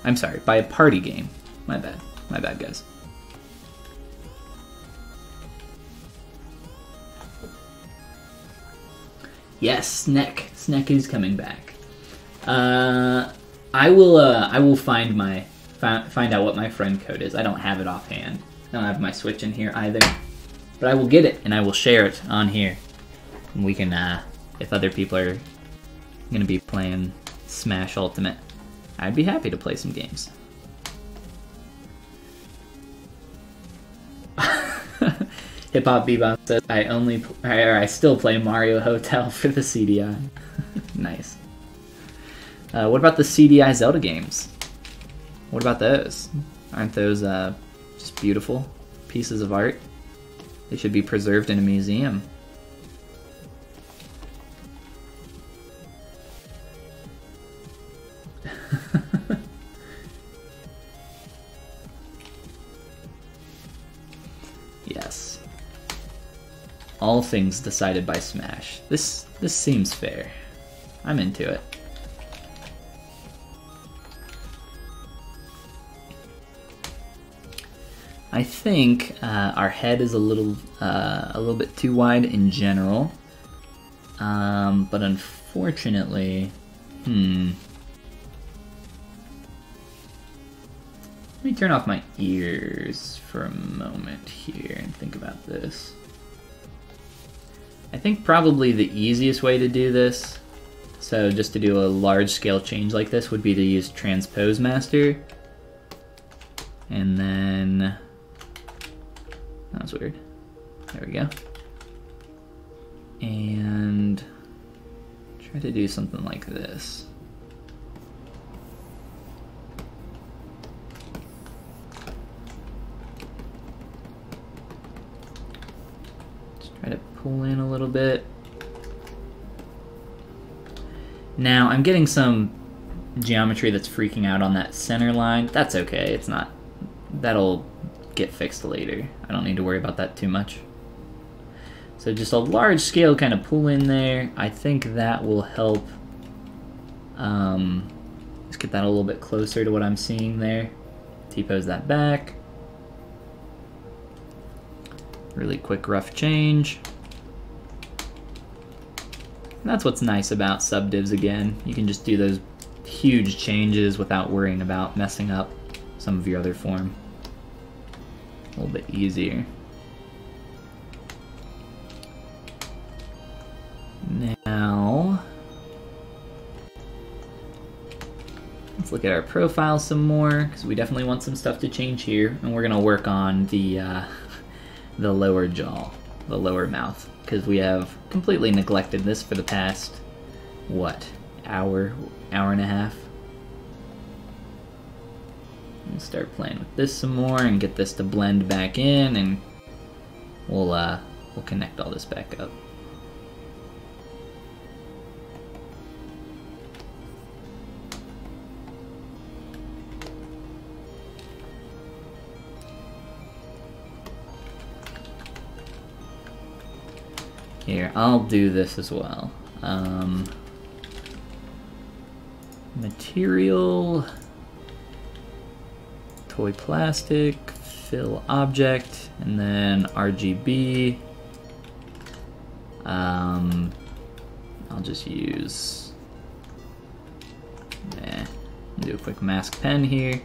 I'm sorry, by a party game. My bad, guys. Yes, Sneck is coming back. I will find out what my friend code is. I don't have it offhand. I don't have my Switch in here either, but I will get it and I will share it on here. And we can, if other people are I'm gonna be playing Smash Ultimate. I'd be happy to play some games. Hip Hop Bebop says, I still play Mario Hotel for the CDI. Nice. What about the CDI Zelda games? What about those? Aren't those just beautiful pieces of art? They should be preserved in a museum. Yes. All things decided by Smash. This seems fair. I'm into it. I think our head is a little bit too wide in general, but unfortunately, let me turn off my ears for a moment here and think about this. I think probably the easiest way to do this, so just to do a large scale change like this, would be to use Transpose Master, and then. That was weird. There we go. And try to do something like this. Just try to pull in a little bit. Now I'm getting some geometry that's freaking out on that center line. That's okay, it's not, that'll get fixed later. I don't need to worry about that too much. So just a large scale kind of pull in there. I think that will help. Let's get that a little bit closer to what I'm seeing there. T-pose that back. Really quick rough change. And that's what's nice about subdivs again. You can just do those huge changes without worrying about messing up some of your other form. A little bit easier. Now, let's look at our profile some more, because we definitely want some stuff to change here, and we're gonna work on the lower jaw, the lower mouth, because we have completely neglected this for the past, what, hour and a half? And start playing with this some more and get this to blend back in, and we'll connect all this back up. Here, I'll do this as well. Material. Toy plastic, fill object, and then RGB. I'll just use, do a quick mask pen here.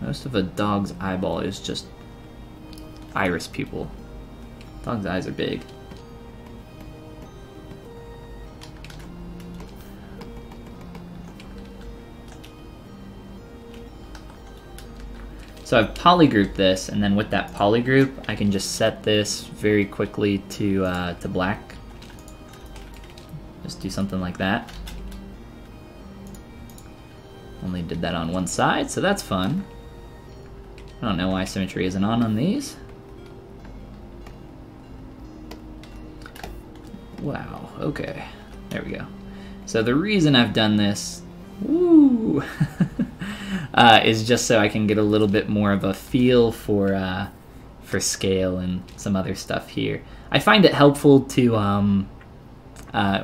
Most of a dog's eyeball is just iris pupil. Dog's eyes are big. So I've polygrouped this, and then with that polygroup, I can just set this very quickly to black. Just do something like that. Only did that on one side, so that's fun. I don't know why symmetry isn't on these. Wow, okay, there we go. So the reason I've done this, woo! Is just so I can get a little bit more of a feel for scale and some other stuff here. I find it helpful to,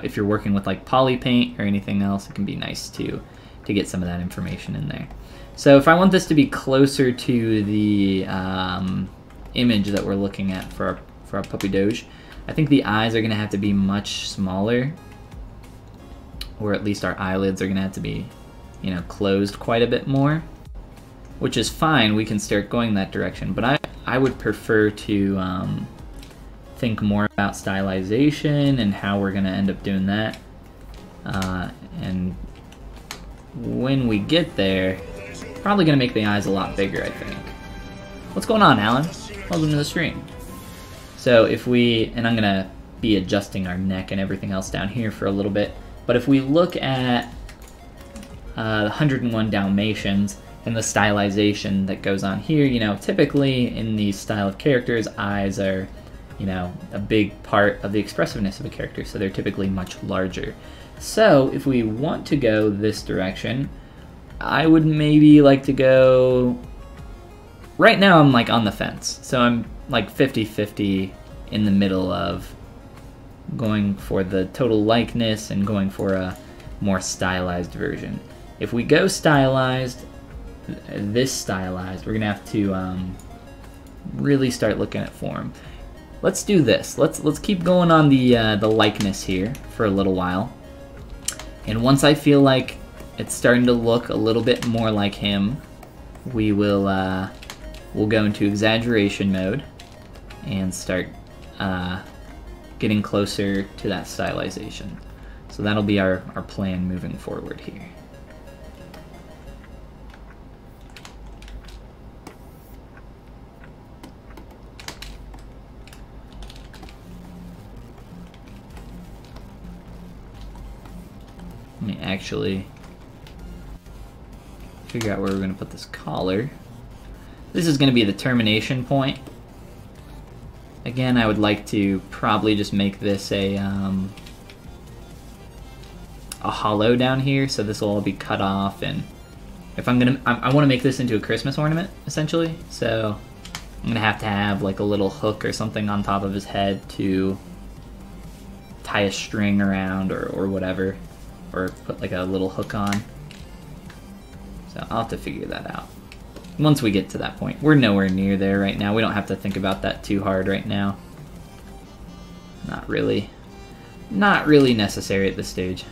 if you're working with like PolyPaint or anything else, it can be nice to get some of that information in there. So if I want this to be closer to the image that we're looking at for our puppy doge, I think the eyes are gonna have to be much smaller, or at least our eyelids are gonna have to be, you know, closed quite a bit more, which is fine. We can start going that direction, but I I would prefer to think more about stylization and how we're gonna end up doing that. And when we get there, probably gonna make the eyes a lot bigger, I think. What's going on, Alan? Welcome to the stream. So if we, and I'm gonna be adjusting our neck and everything else down here for a little bit, but if we look at the 101 Dalmatians and the stylization that goes on here, you know, typically in the style of characters, eyes are, you know, a big part of the expressiveness of a character, so they're typically much larger. So if we want to go this direction, I would maybe like to go, right now I'm like on the fence, so I'm like 50-50 in the middle of going for the total likeness and going for a more stylized version. If we go stylized, this stylized, we're gonna have to really start looking at form. Let's do this. Let's keep going on the likeness here for a little while, and once I feel like it's starting to look a little bit more like him, we will we'll go into exaggeration mode and start getting closer to that stylization. So that'll be our plan moving forward here. Let me actually figure out where we're gonna put this collar. This is gonna be the termination point. Again, I would like to probably just make this a hollow down here, so this will all be cut off. And if I'm gonna, I wanna make this into a Christmas ornament, essentially. So I'm gonna have to have like a little hook or something on top of his head to tie a string around or whatever, or put like a little hook on. So I'll have to figure that out once we get to that point. We're nowhere near there right now. We don't have to think about that too hard right now. Not really necessary at this stage.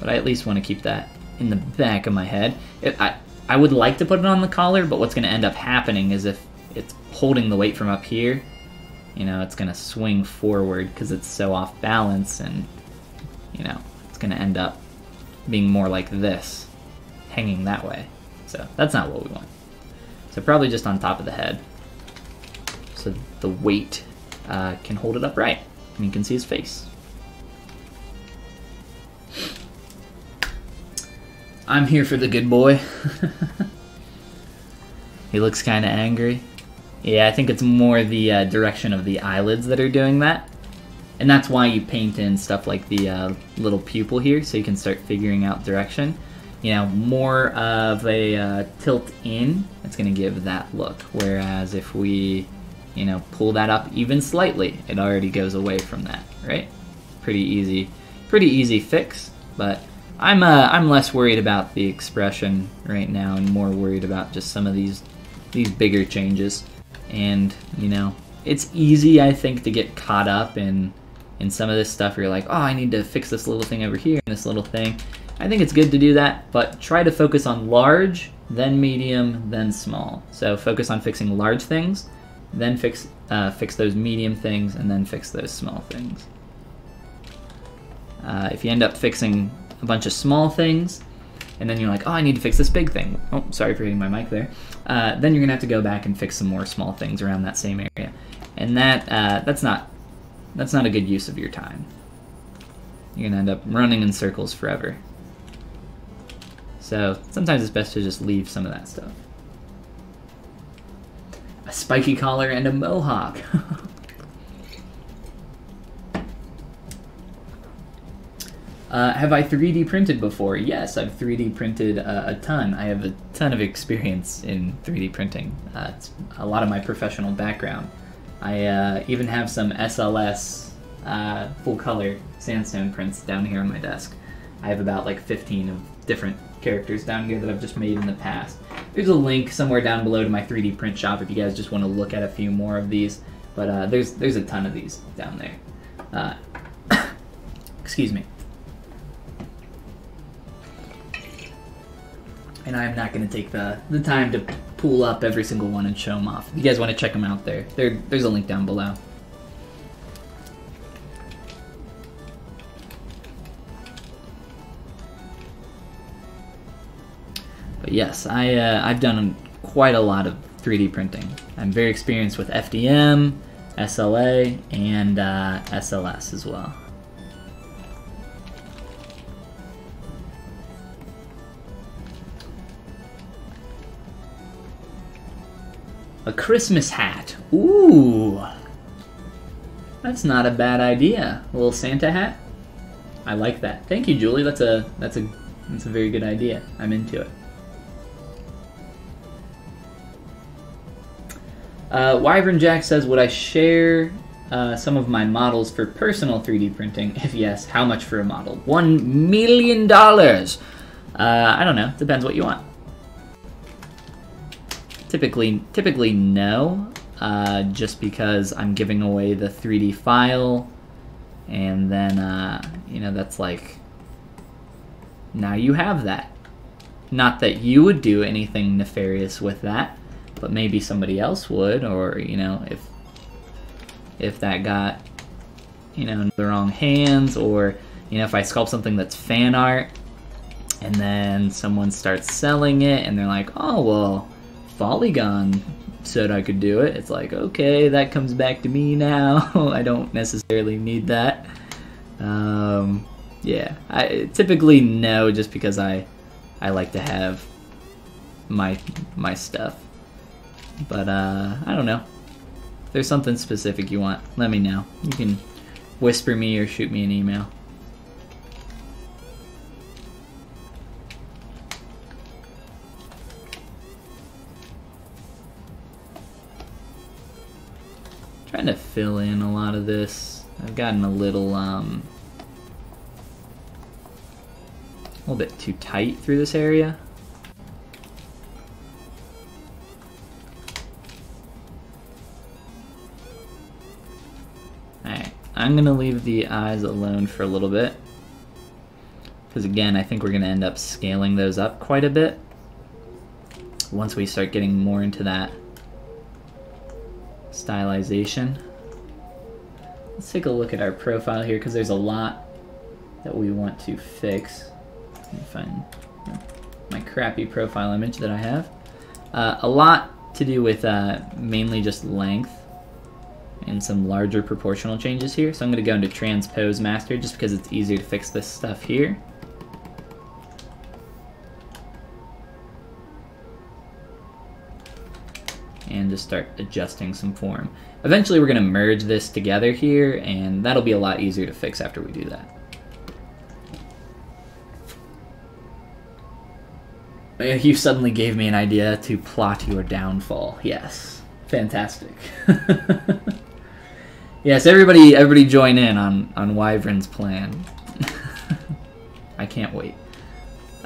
But I at least want to keep that in the back of my head. I would like to put it on the collar, but what's going to end up happening is if it's holding the weight from up here, you know, it's going to swing forward because it's so off balance, and, you know, it's going to end up being more like this, hanging that way. So that's not what we want. So probably just on top of the head, so the weight can hold it upright and you can see his face. I'm here for the good boy. He looks kind of angry. Yeah, I think it's more the direction of the eyelids that are doing that. And that's why you paint in stuff like the little pupil here, so you can start figuring out direction. You know, more of a tilt in, it's gonna give that look. Whereas if we, you know, pull that up even slightly, it already goes away from that, right? Pretty easy fix, but I'm less worried about the expression right now and more worried about just some of these bigger changes. And, you know, it's easy, I think, to get caught up in some of this stuff where you're like, oh, I need to fix this little thing over here and this little thing. I think it's good to do that, but try to focus on large, then medium, then small. So focus on fixing large things, then fix those medium things, and then fix those small things. If you end up fixing a bunch of small things, and then you're like, oh, I need to fix this big thing. Oh, sorry for hitting my mic there. Then you're gonna have to go back and fix some more small things around that same area. And that's not a good use of your time. You're gonna end up running in circles forever. So sometimes it's best to just leave some of that stuff. A spiky collar and a mohawk. Have I 3D printed before? Yes, I've 3D printed a ton. I have a ton of experience in 3D printing. It's a lot of my professional background. I even have some SLS full color sandstone prints down here on my desk. I have about like 15 of different characters down here that I've just made in the past. There's a link somewhere down below to my 3D print shop if you guys just want to look at a few more of these, but there's a ton of these down there. Excuse me. And I'm not going to take the time to pull up every single one and show them off. If you guys want to check them out there, there's a link down below. But yes, I've done quite a lot of 3D printing. I'm very experienced with FDM, SLA, and SLS as well. A Christmas hat. Ooh, that's not a bad idea. A little Santa hat. I like that. Thank you, Julie. That's a very good idea. I'm into it. Wyvern Jack says, would I share some of my models for personal 3D printing? If yes, how much for a model? $1 million! I don't know. Depends what you want. Typically no, just because I'm giving away the 3D file, and then, you know, that's like, now you have that. Not that you would do anything nefarious with that, but maybe somebody else would, or, you know, if that got, you know, in the wrong hands, or, you know, if I sculpt something that's fan art and then someone starts selling it and they're like, oh, well, Follygon said I could do it. It's like, okay, that comes back to me now. I don't necessarily need that. Yeah, I typically no, just because I like to have my stuff. But I don't know. If there's something specific you want, let me know. You can whisper me or shoot me an email. Trying to fill in a lot of this. I've gotten a little bit too tight through this area. I'm gonna leave the eyes alone for a little bit, because again, I think we're gonna end up scaling those up quite a bit once we start getting more into that stylization. Let's take a look at our profile here, because there's a lot that we want to fix. Let me find my crappy profile image that I have. A lot to do with mainly just length and some larger proportional changes here. So I'm going to go into Transpose Master just because it's easier to fix this stuff here. And just start adjusting some form. Eventually we're going to merge this together here, and that'll be a lot easier to fix after we do that. You suddenly gave me an idea to plot your downfall. Yes. Fantastic. Yes, everybody join in on Wyvern's plan. I can't wait.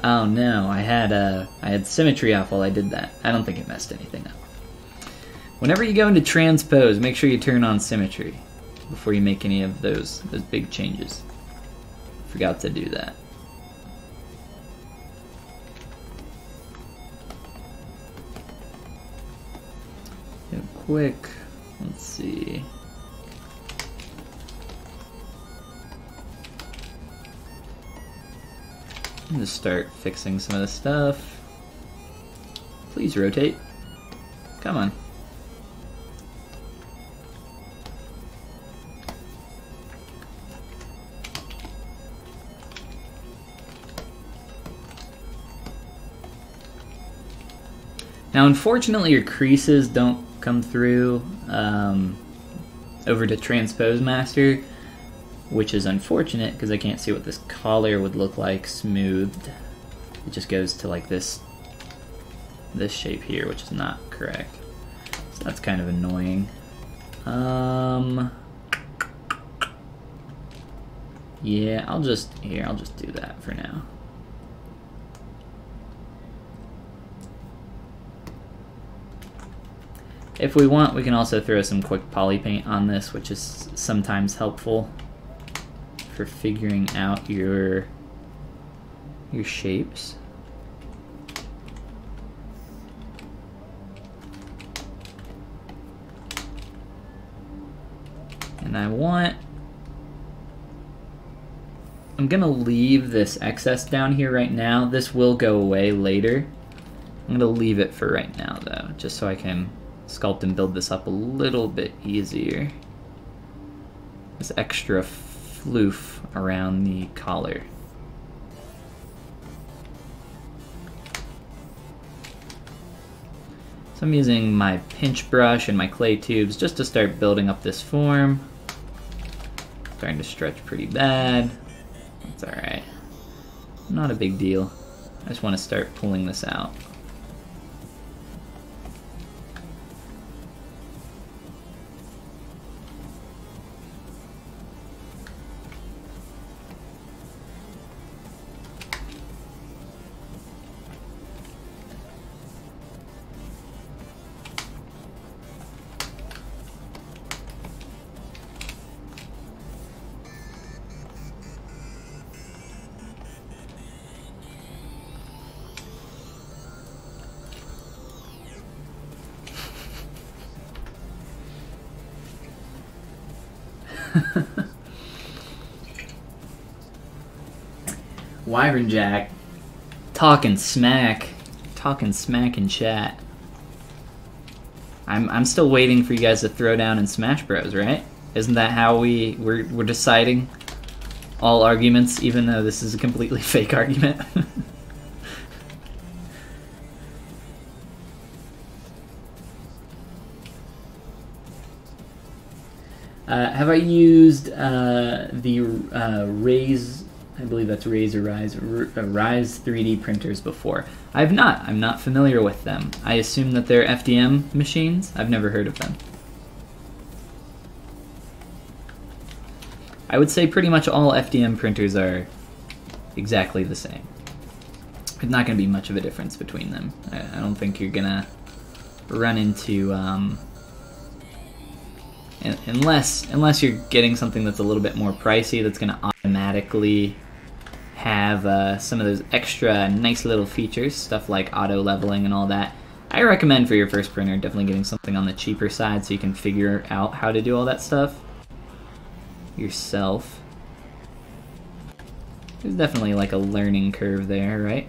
Oh no, I had symmetry off while I did that. I don't think it messed anything up. Whenever you go into transpose, make sure you turn on symmetry before you make any of those big changes. Forgot to do that. Real quick, let's see. I'm gonna start fixing some of this stuff. Please rotate. Come on. Now, unfortunately, your creases don't come through over to Transpose Master, which is unfortunate because I can't see what this collar would look like smoothed. It just goes to like this shape here, which is not correct. So that's kind of annoying. Yeah, I'll just do that for now. If we want, we can also throw some quick poly paint on this, which is sometimes helpful for figuring out your shapes. and I want, I'm gonna leave this excess down here right now. This will go away later. I'm gonna leave it for right now though, just so I can sculpt and build this up a little bit easier. This extra floof around the collar. So I'm using my pinch brush and my clay tubes just to start building up this form. Starting to stretch pretty bad. That's all right. Not a big deal. I just want to start pulling this out. Wyvern Jack talking smack in chat. I'm still waiting for you guys to throw down in Smash Bros, right? Isn't that how we're deciding all arguments, even though this is a completely fake argument? Have I used the Raise, I believe that's Raise or Rise, Rise 3D printers before? I have not. I'm not familiar with them. I assume that they're FDM machines. I've never heard of them. I would say pretty much all FDM printers are exactly the same. There's not going to be much of a difference between them. I don't think you're going to run into... Unless you're getting something that's a little bit more pricey, that's going to automatically have some of those extra nice little features, stuff like auto leveling and all that. I recommend for your first printer definitely getting something on the cheaper side so you can figure out how to do all that stuff yourself. There's definitely like a learning curve there, right?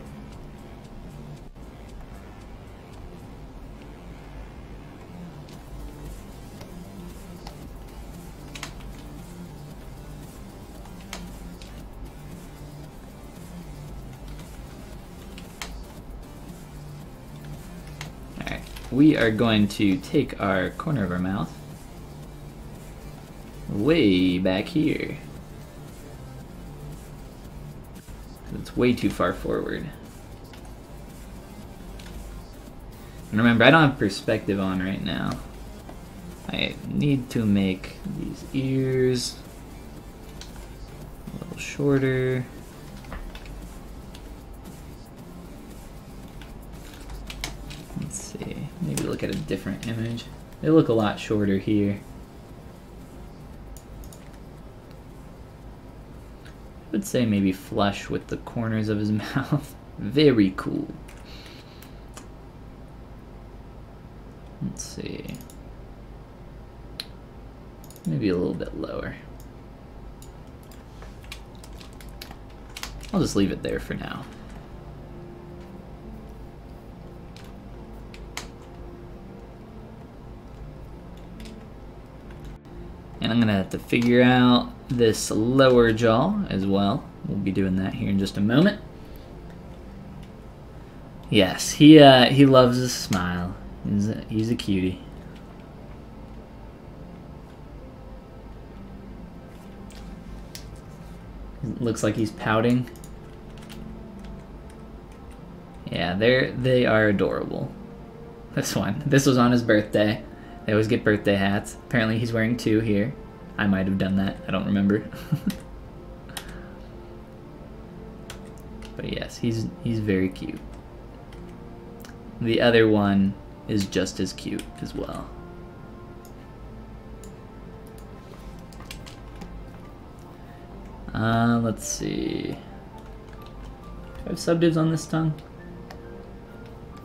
We are going to take our corner of our mouth way back here. It's way too far forward. And remember, I don't have perspective on right now. I need to make these ears a little shorter. Maybe look at a different image. They look a lot shorter here. I would say maybe flush with the corners of his mouth. Very cool. Let's see. Maybe a little bit lower. I'll just leave it there for now. And I'm gonna have to figure out this lower jaw as well. We'll be doing that here in just a moment. Yes, he loves his smile. He's a cutie. It looks like he's pouting. Yeah, they are adorable. This one. This was on his birthday. They always get birthday hats. Apparently he's wearing two here. I might have done that. I don't remember. But yes, he's very cute. The other one is just as cute as well. Let's see. Do I have subdivs on this tongue?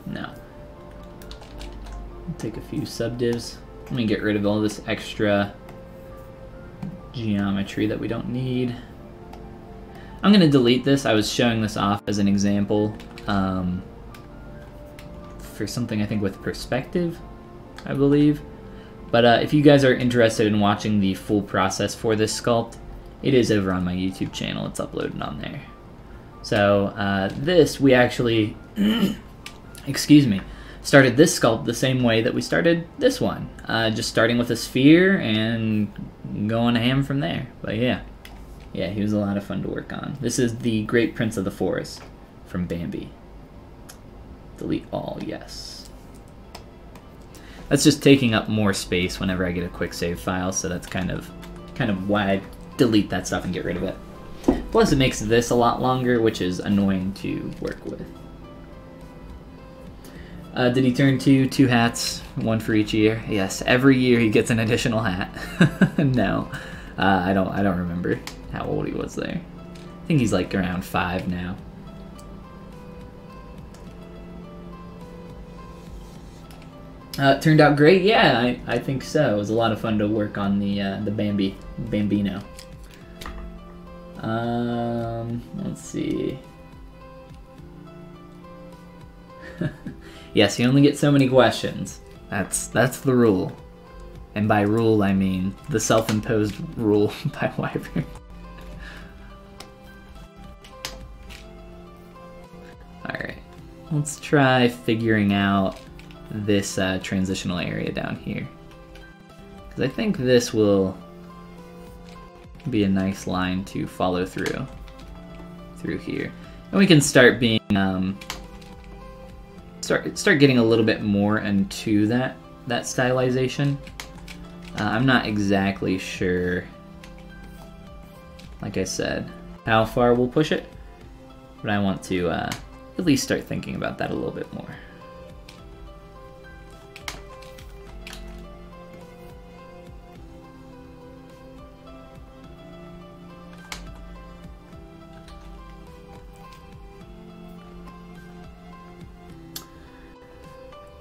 No. Take a few subdivs. Let me get rid of all this extra geometry that we don't need. I'm gonna delete this. I was showing this off as an example for something I think with perspective, I believe. But if you guys are interested in watching the full process for this sculpt, it is over on my YouTube channel. It's uploaded on there. So this, we actually, excuse me, started this sculpt the same way that we started this one. Just starting with a sphere and going ham from there. But yeah, he was a lot of fun to work on. This is the Great Prince of the Forest from Bambi. Delete all, yes. That's just taking up more space whenever I get a quick save file, so that's kind of why I delete that stuff and get rid of it. Plus it makes this a lot longer, which is annoying to work with. Did he turn two hats, one for each year? Yes, every year he gets an additional hat. No, I don't remember how old he was there. I think he's like around 5 now. It turned out great, yeah, I think so. It was a lot of fun to work on the Bambino. Let's see. Yes, you only get so many questions. That's the rule. And by rule, I mean the self-imposed rule by Wyvern. Alright, let's try figuring out this transitional area down here. Because I think this will be a nice line to follow through here. And we can start being... Start getting a little bit more into that stylization. I'm not exactly sure, like I said, how far we'll push it, but I want to at least start thinking about that a little bit more.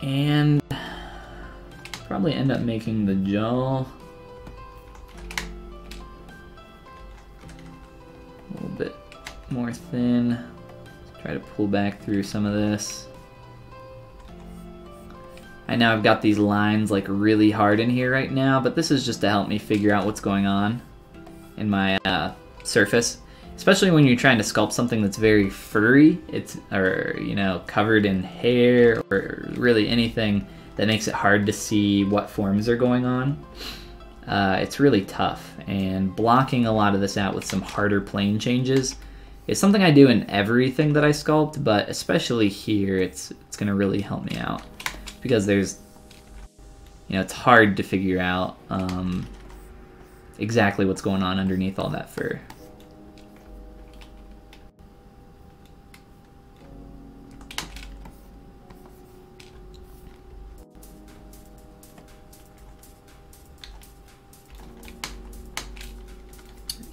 And probably end up making the jaw a little bit more thin. Let's try to pull back through some of this. I know I've got these lines like really hard in here right now, but this is just to help me figure out what's going on in my surface. Especially when you're trying to sculpt something that's very furry, or you know, covered in hair, or really anything that makes it hard to see what forms are going on. It's really tough, and blocking a lot of this out with some harder plane changes is something I do in everything that I sculpt, but especially here, it's gonna really help me out because there's, you know, it's hard to figure out exactly what's going on underneath all that fur.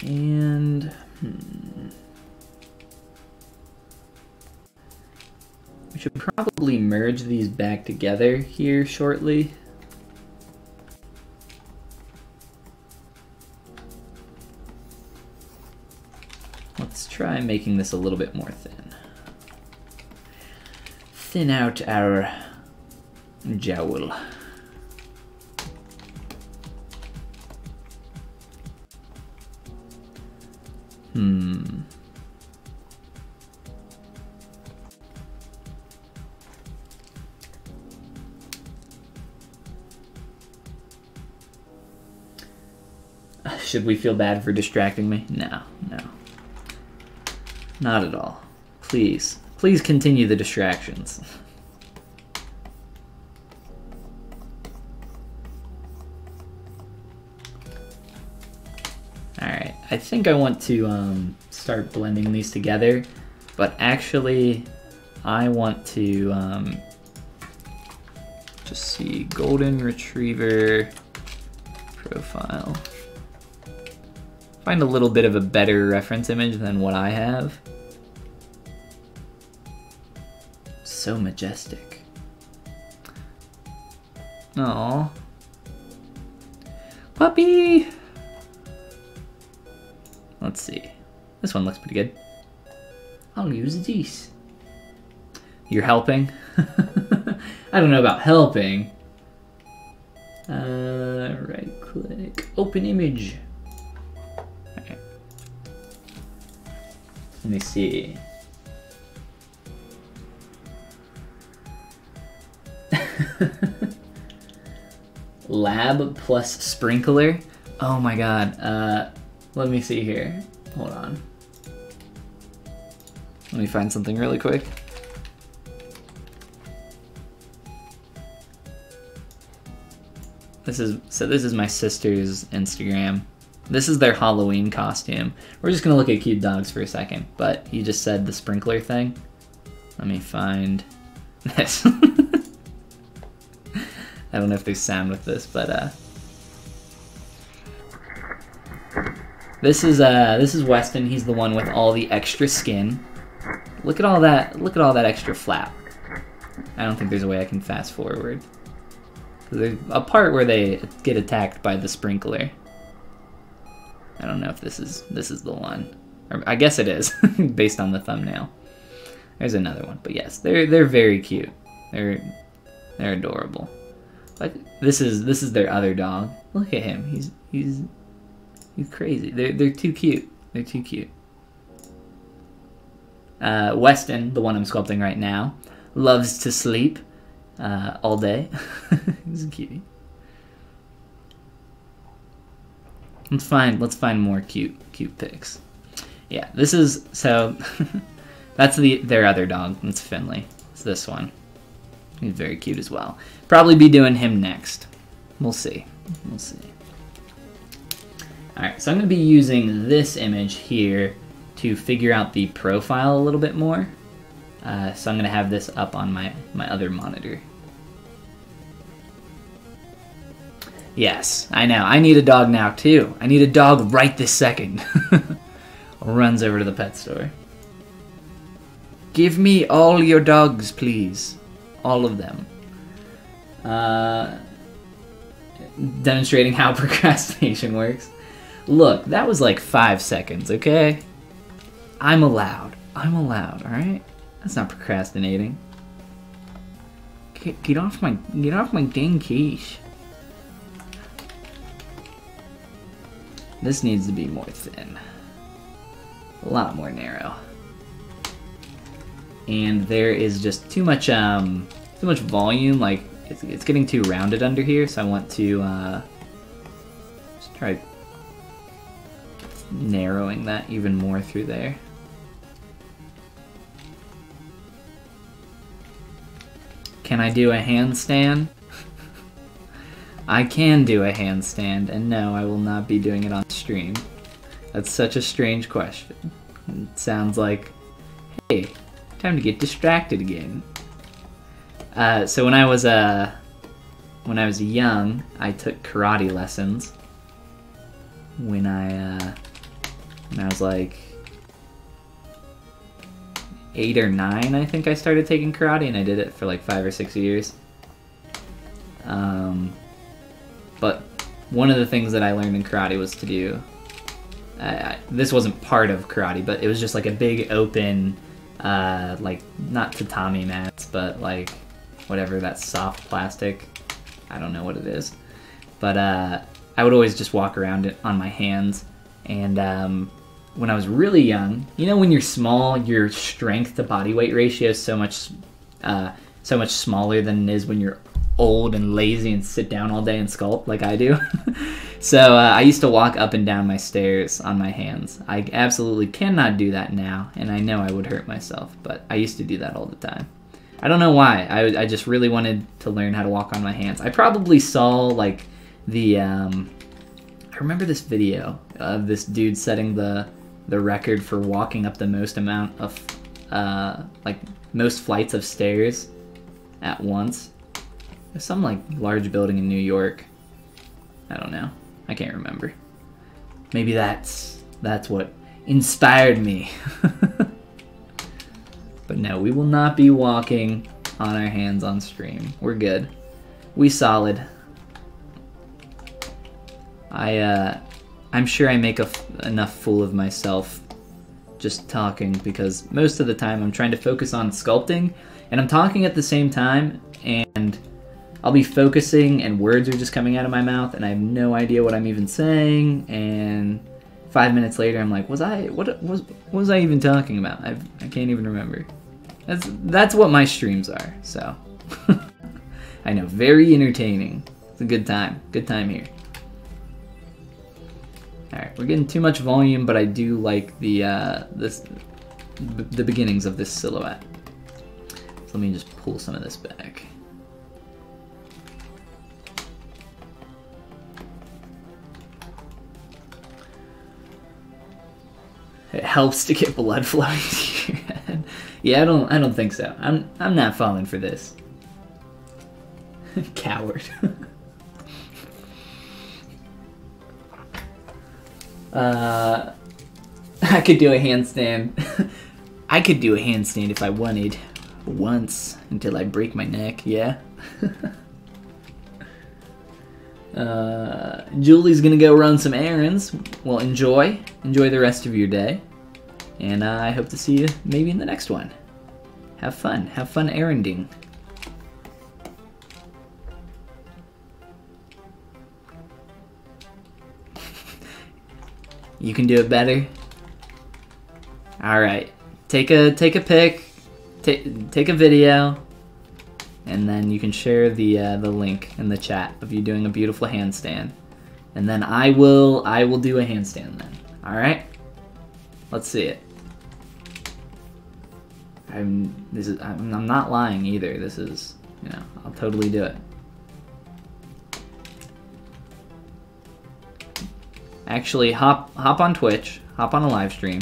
And we should probably merge these back together here shortly. Let's try making this a little bit more thin. Thin out our jowl. Should we feel bad for distracting me? No, no. Not at all. Please, please continue the distractions. Alright, I think I want to start blending these together, but actually I want to just see Golden Retriever profile. Find a little bit of a better reference image than what I have. So majestic. Aww. Puppy! Let's see. This one looks pretty good. I'll use these. You're helping? I don't know about helping. Right click, open image. Alright. Let me see. Lab plus sprinkler. Oh my god. Let me see here. Hold on. Let me find something really quick. This is my sister's Instagram. This is their Halloween costume. We're just gonna look at cute dogs for a second, but you just said the sprinkler thing. Let me find this. I don't know if there's sound with this, but this is Weston. He's the one with all the extra skin. Look at all that. Look at all that extra flap. I don't think there's a way I can fast forward. There's a part where they get attacked by the sprinkler. I don't know if this is the one. Or I guess it is, based on the thumbnail. There's another one, but yes, they're very cute. They're adorable. But this is their other dog. Look at him. He's crazy. They're too cute. They're too cute. Weston, the one I'm sculpting right now, loves to sleep. All day. He's a cutie. Let's find more cute pics. Yeah, this is so. That's their other dog. It's Finley. It's this one. He's very cute as well. Probably be doing him next. We'll see. We'll see. All right, so I'm gonna be using this image here to figure out the profile a little bit more. So I'm gonna have this up on my other monitor. Yes, I know. I need a dog now too. I need a dog right this second. Runs over to the pet store. Give me all your dogs, please. All of them. Demonstrating how procrastination works. Look, that was like 5 seconds, okay? I'm allowed. I'm allowed, all right? That's not procrastinating. Get off my dang quiche. This needs to be more thin. A lot more narrow. And there is just too much volume. Like it's getting too rounded under here, so I want to just try narrowing that even more through there. Can I do a handstand? I can do a handstand, and no, I will not be doing it on stream. That's such a strange question. It sounds like, hey, time to get distracted again. So when I was young, I took karate lessons. When I was like 8 or 9, I think I started taking karate, and I did it for like 5 or 6 years. But one of the things that I learned in karate was to do, this wasn't part of karate, but it was just like a big open, like not tatami mats, but like whatever that soft plastic, I don't know what it is. But I would always just walk around it on my hands, and when I was really young, you know, when you're small, your strength to body weight ratio is so much smaller than it is when you're old and lazy and sit down all day and sculpt like I do. So I used to walk up and down my stairs on my hands. I absolutely cannot do that now, and I know I would hurt myself, but I used to do that all the time. I don't know why. I just really wanted to learn how to walk on my hands. I probably saw like the I remember this video of this dude setting the record for walking up the most amount of, like, most flights of stairs at once. There's some, like, large building in New York. I don't know. I can't remember. Maybe that's what inspired me. But no, we will not be walking on our hands on stream. We're good. We solid. I I'm sure I make enough fool of myself just talking, because most of the time I'm trying to focus on sculpting and I'm talking at the same time, and I'll be focusing and words are just coming out of my mouth and I have no idea what I'm even saying, and 5 minutes later I'm like, what was I even talking about? I can't even remember. That's what my streams are, so. I know, very entertaining. It's a good time here. All right, we're getting too much volume, but I do like the beginnings of this silhouette. So let me just pull some of this back. It helps to get blood flowing to your head. Yeah, I don't think so. I'm not falling for this. Coward. I could do a handstand. I could do a handstand if I wanted. Once, until I break my neck, yeah. Julie's gonna go run some errands. Well, enjoy the rest of your day, and I hope to see you maybe in the next one. Have fun erranding. You can do it better. All right, take a pic, take a video, and then you can share the link in the chat of you doing a beautiful handstand, and then I will do a handstand then. All right, let's see it. I'm not lying either. This is, you know, I'll totally do it. Actually, hop on Twitch, hop on a live stream.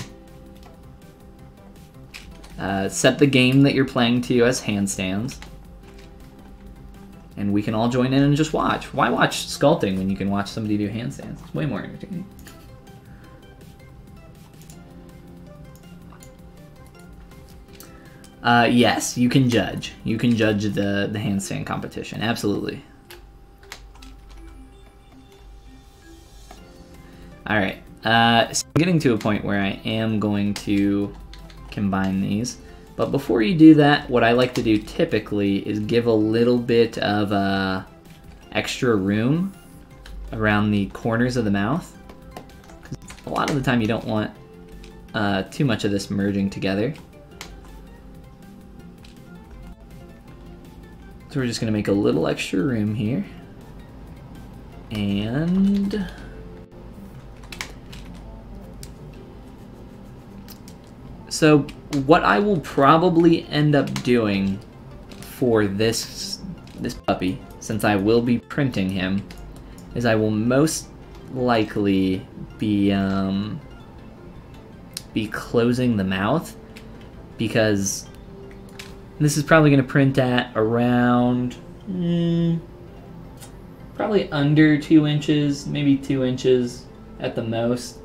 Set the game that you're playing to as handstands, and we can all join in and just watch. Why watch sculpting when you can watch somebody do handstands? It's way more entertaining. Yes, you can judge. You can judge the handstand competition. Absolutely. All right, so I'm getting to a point where I am going to combine these. But before you do that, what I like to do typically is give a little bit of extra room around the corners of the mouth. 'Cause a lot of the time you don't want too much of this merging together. So we're just gonna make a little extra room here. And so what I will probably end up doing for this puppy, since I will be printing him, is I will most likely be closing the mouth, because this is probably going to print at around probably under 2 inches, maybe 2 inches at the most.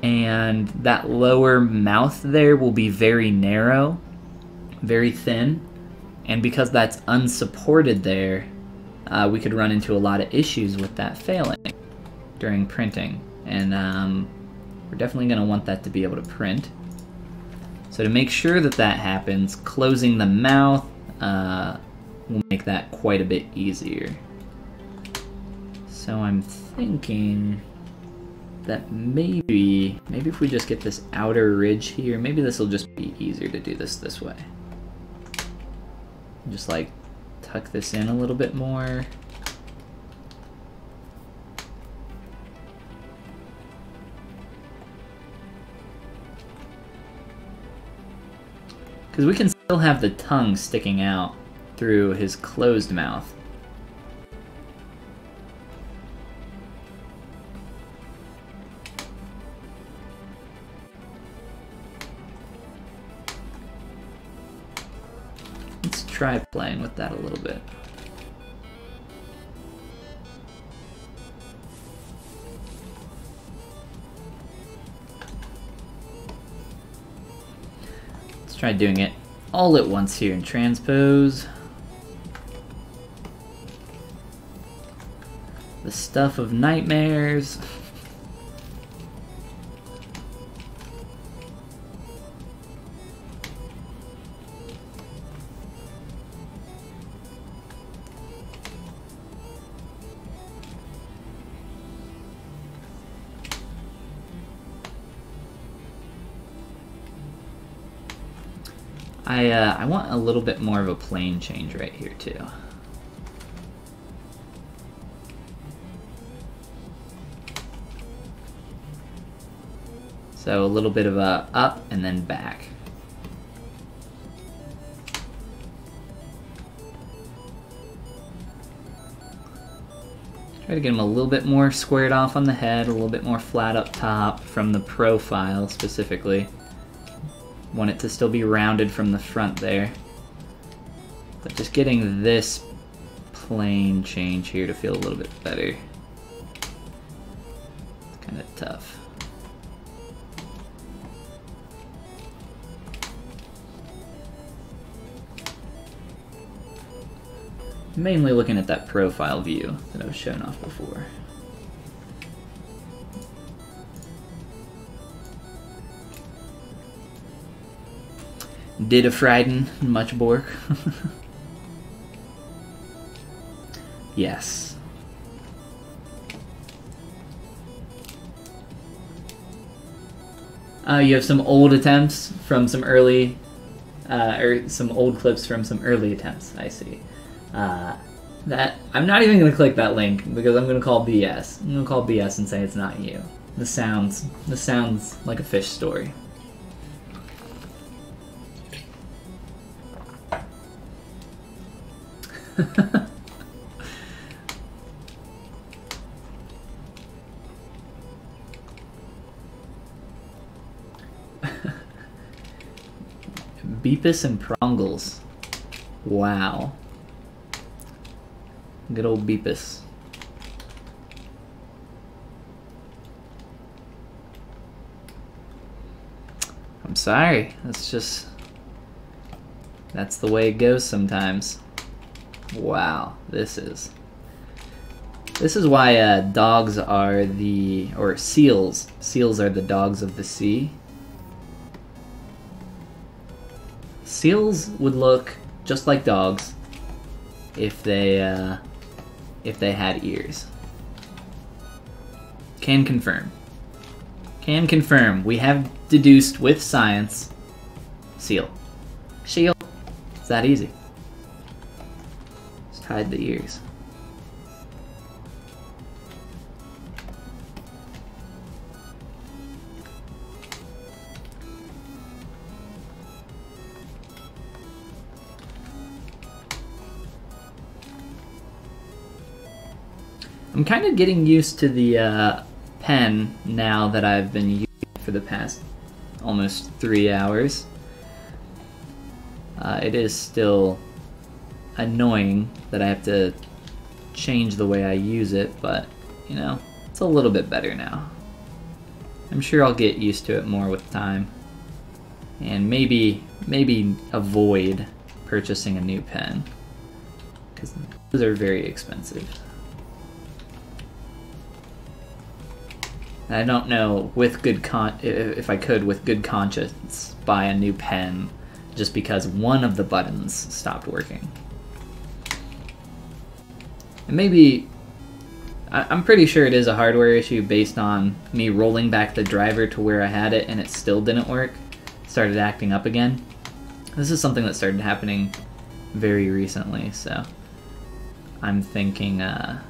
And that lower mouth there will be very narrow, very thin, and because that's unsupported there, we could run into a lot of issues with that failing during printing, and we're definitely going to want that to be able to print. So to make sure that that happens, closing the mouth will make that quite a bit easier. So I'm thinking that maybe if we just get this outer ridge here, maybe this will just be easier to do this way. Just like tuck this in a little bit more. Because we can still have the tongue sticking out through his closed mouth. Try playing with that a little bit. Let's try doing it all at once here and transpose. The stuff of nightmares. I want a little bit more of a plane change right here too. So a little bit of a up and then back. Try to get them a little bit more squared off on the head, a little bit more flat up top from the profile specifically. Want it to still be rounded from the front there. But just getting this plane change here to feel a little bit better. It's kind of tough. Mainly looking at that profile view that I was showing off before. Did a Frieden, much Bork. Yes. You have some old attempts from some early, or some old clips from some early attempts, I see. That I'm not even going to click that link because I'm going to call BS. I'm going to call BS and say it's not you. This sounds like a fish story. Beepus and Prongles. Wow. Good old Beepus. I'm sorry. That's the way it goes sometimes. Wow, this is why dogs are the, or seals. Seals are the dogs of the sea. Seals would look just like dogs if they had ears. Can confirm. Can confirm. We have deduced with science. Seal. Seal. It's that easy. Hide the ears. I'm kind of getting used to the pen now that I've been using it for the past almost 3 hours. It is still annoying that I have to change the way I use it, but you know, it's a little bit better now. I'm sure I'll get used to it more with time and maybe avoid purchasing a new pen because those are very expensive. And I don't know with good if I could with good conscience buy a new pen just because one of the buttons stopped working. And maybe, I'm pretty sure it is a hardware issue based on me rolling back the driver to where I had it and it still didn't work. It started acting up again. This is something that started happening very recently, so I'm thinking, that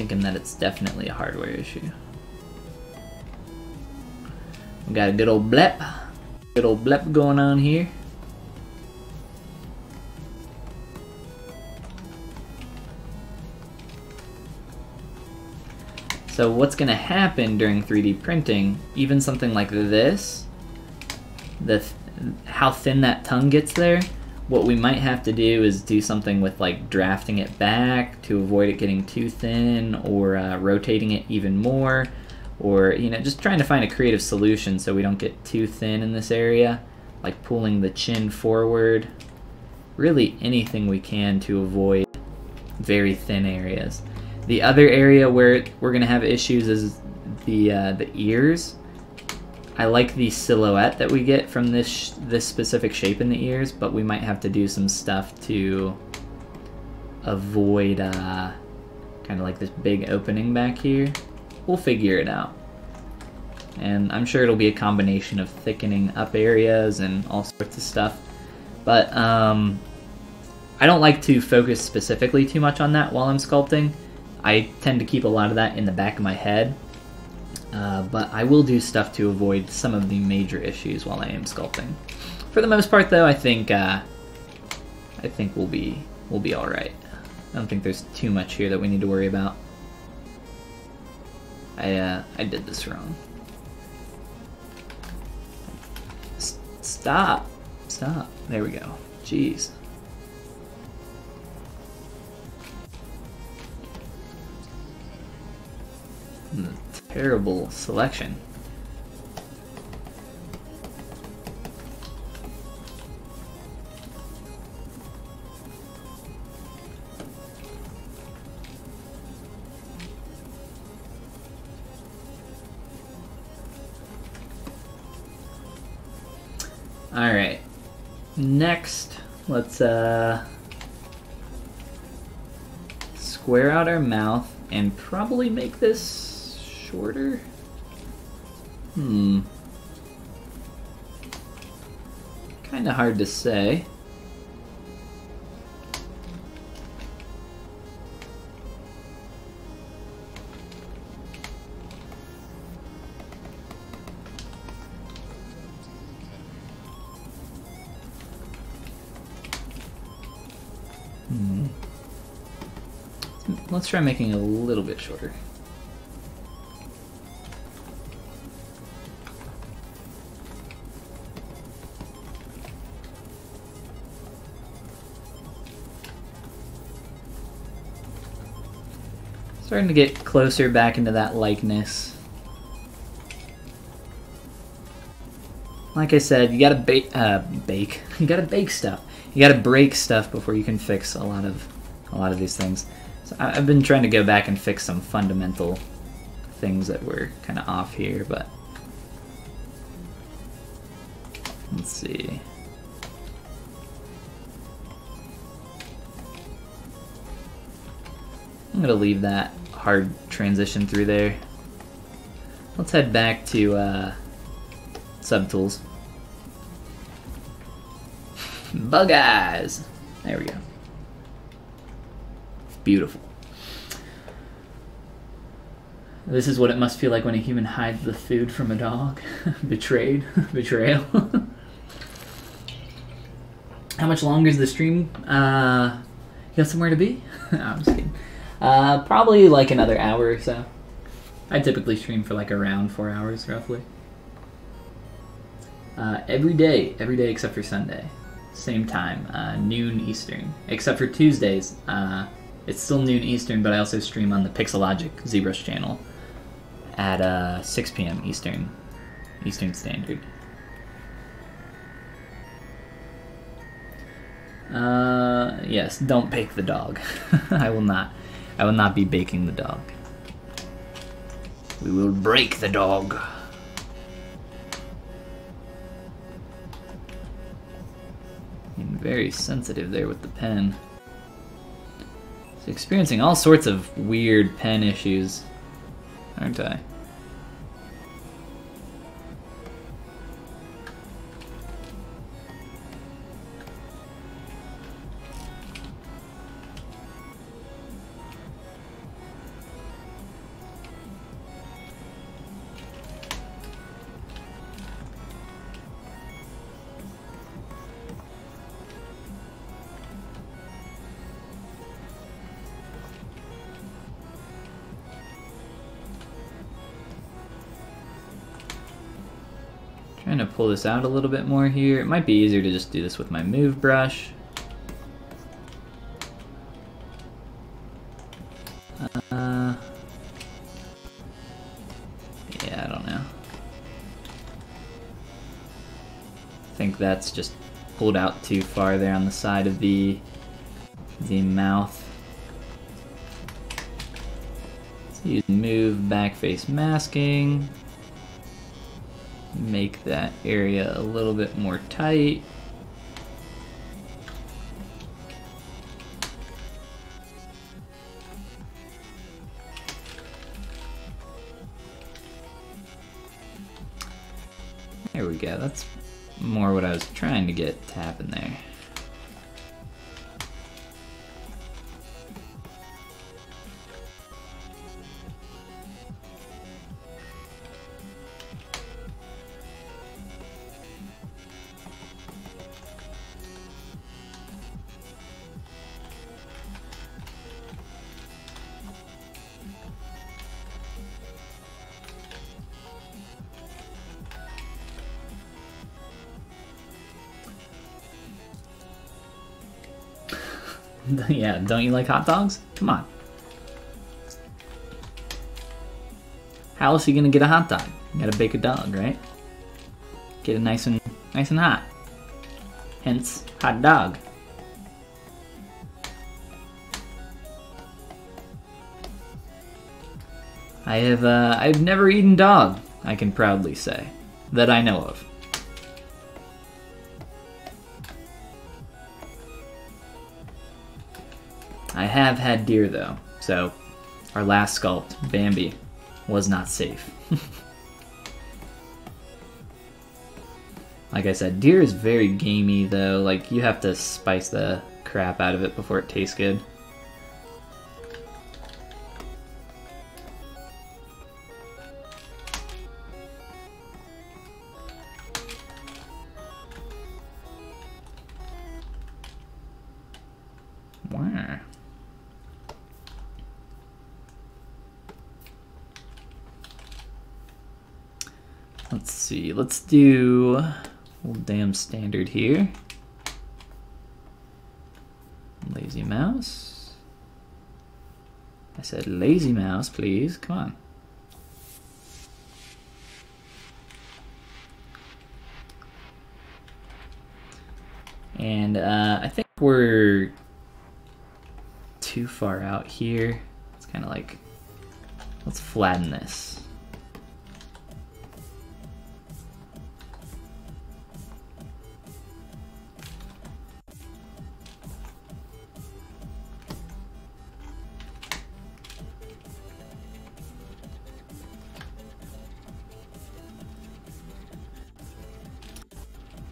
it's definitely a hardware issue. We got a good old blep going on here. So what's going to happen during 3D printing, even something like this, how thin that tongue gets there, what we might have to do is do something with like drafting it back to avoid it getting too thin, or rotating it even more, or you know, just trying to find a creative solution so we don't get too thin in this area, like pulling the chin forward, really anything we can to avoid very thin areas. The other area where we're gonna have issues is the ears. I like the silhouette that we get from this specific shape in the ears, but we might have to do some stuff to avoid kind of like this big opening back here. We'll figure it out. And I'm sure it'll be a combination of thickening up areas and all sorts of stuff. But I don't like to focus specifically too much on that while I'm sculpting. I tend to keep a lot of that in the back of my head. But I will do stuff to avoid some of the major issues while I am sculpting. For the most part, though, I think we'll be all right. I don't think there's too much here that we need to worry about. I did this wrong. Stop. There we go. Jeez. Terrible selection. All right. Next, let's square out our mouth and probably make this shorter? Kinda hard to say. Let's try making it a little bit shorter. Starting to get closer back into that likeness. Like I said, you gotta bake stuff. You gotta break stuff before you can fix a lot of these things. So I've been trying to go back and fix some fundamental things that were kind of off here, but let's see. I'm gonna leave that hard transition through there. Let's head back to subtools. Bug eyes. There we go. Beautiful. This is what it must feel like when a human hides the food from a dog. Betrayed. Betrayal. How much longer is the stream? You got somewhere to be? No, I'm just kidding. Probably like another hour or so. I typically stream for like around 4 hours, roughly. Every day except for Sunday. Same time, noon Eastern. Except for Tuesdays, it's still noon Eastern, but I also stream on the Pixologic ZBrush channel at 6 p.m. Eastern Standard. Yes, don't bake the dog. I will not. I will not be baking the dog. We will break the dog. Being very sensitive there with the pen. It's experiencing all sorts of weird pen issues, aren't I? Trying to pull this out a little bit more here. It might be easier to just do this with my move brush. Yeah, I don't know. I think that's just pulled out too far there on the side of the mouth. Let's use move back face masking. Make that area a little bit more tight. There we go. That's more what I was trying to get to happen there. Yeah, don't you like hot dogs? Come on. How else are you gonna get a hot dog? You gotta bake a dog, right? Get it nice and hot. Hence, hot dog. I've never eaten dog, I can proudly say, that I know of. I have had deer though, so our last sculpt, Bambi, was not safe. Like I said, deer is very gamey though, like you have to spice the crap out of it before it tastes good. Let's see, let's do old damn standard here. Lazy mouse. I said lazy mouse, please, come on. And I think we're too far out here. It's kind of like, let's flatten this.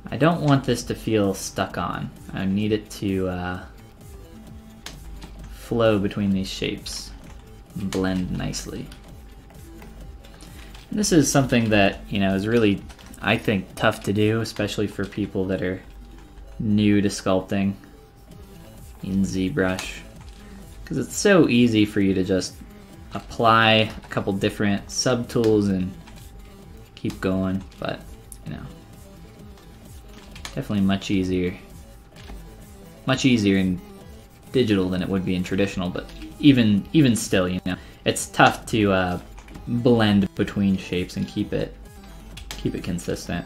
I don't want this to feel stuck on. I need it to flow between these shapes and blend nicely. And this is something that, you know, is really, I think, tough to do, especially for people that are new to sculpting in ZBrush, because it's so easy for you to just apply a couple different subtools and keep going, but, you know. Definitely much easier in digital than it would be in traditional, but even still, you know, it's tough to blend between shapes and keep it consistent.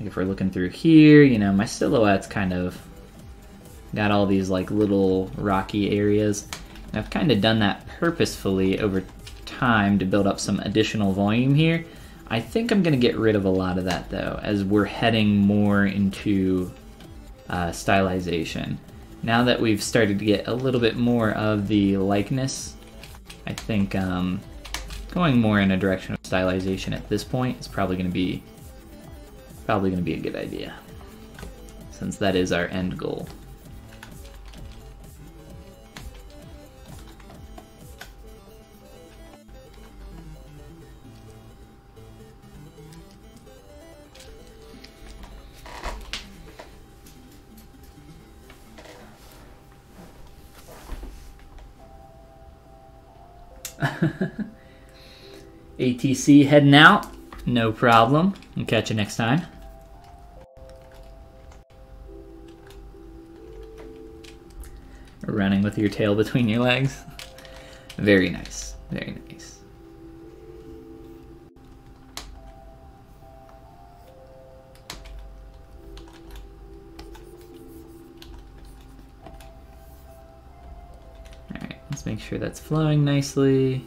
If we're looking through here, you know, my silhouette's kind of got all these like little rocky areas, and I've kind of done that purposefully over time to build up some additional volume here. I think I'm gonna get rid of a lot of that though, as we're heading more into stylization. Now that we've started to get a little bit more of the likeness, I think going more in a direction of stylization at this point is probably gonna be a good idea, since that is our end goal. ATC heading out, no problem. I'll catch you next time. Running with your tail between your legs. Very nice, very nice. All right, let's make sure that's flowing nicely.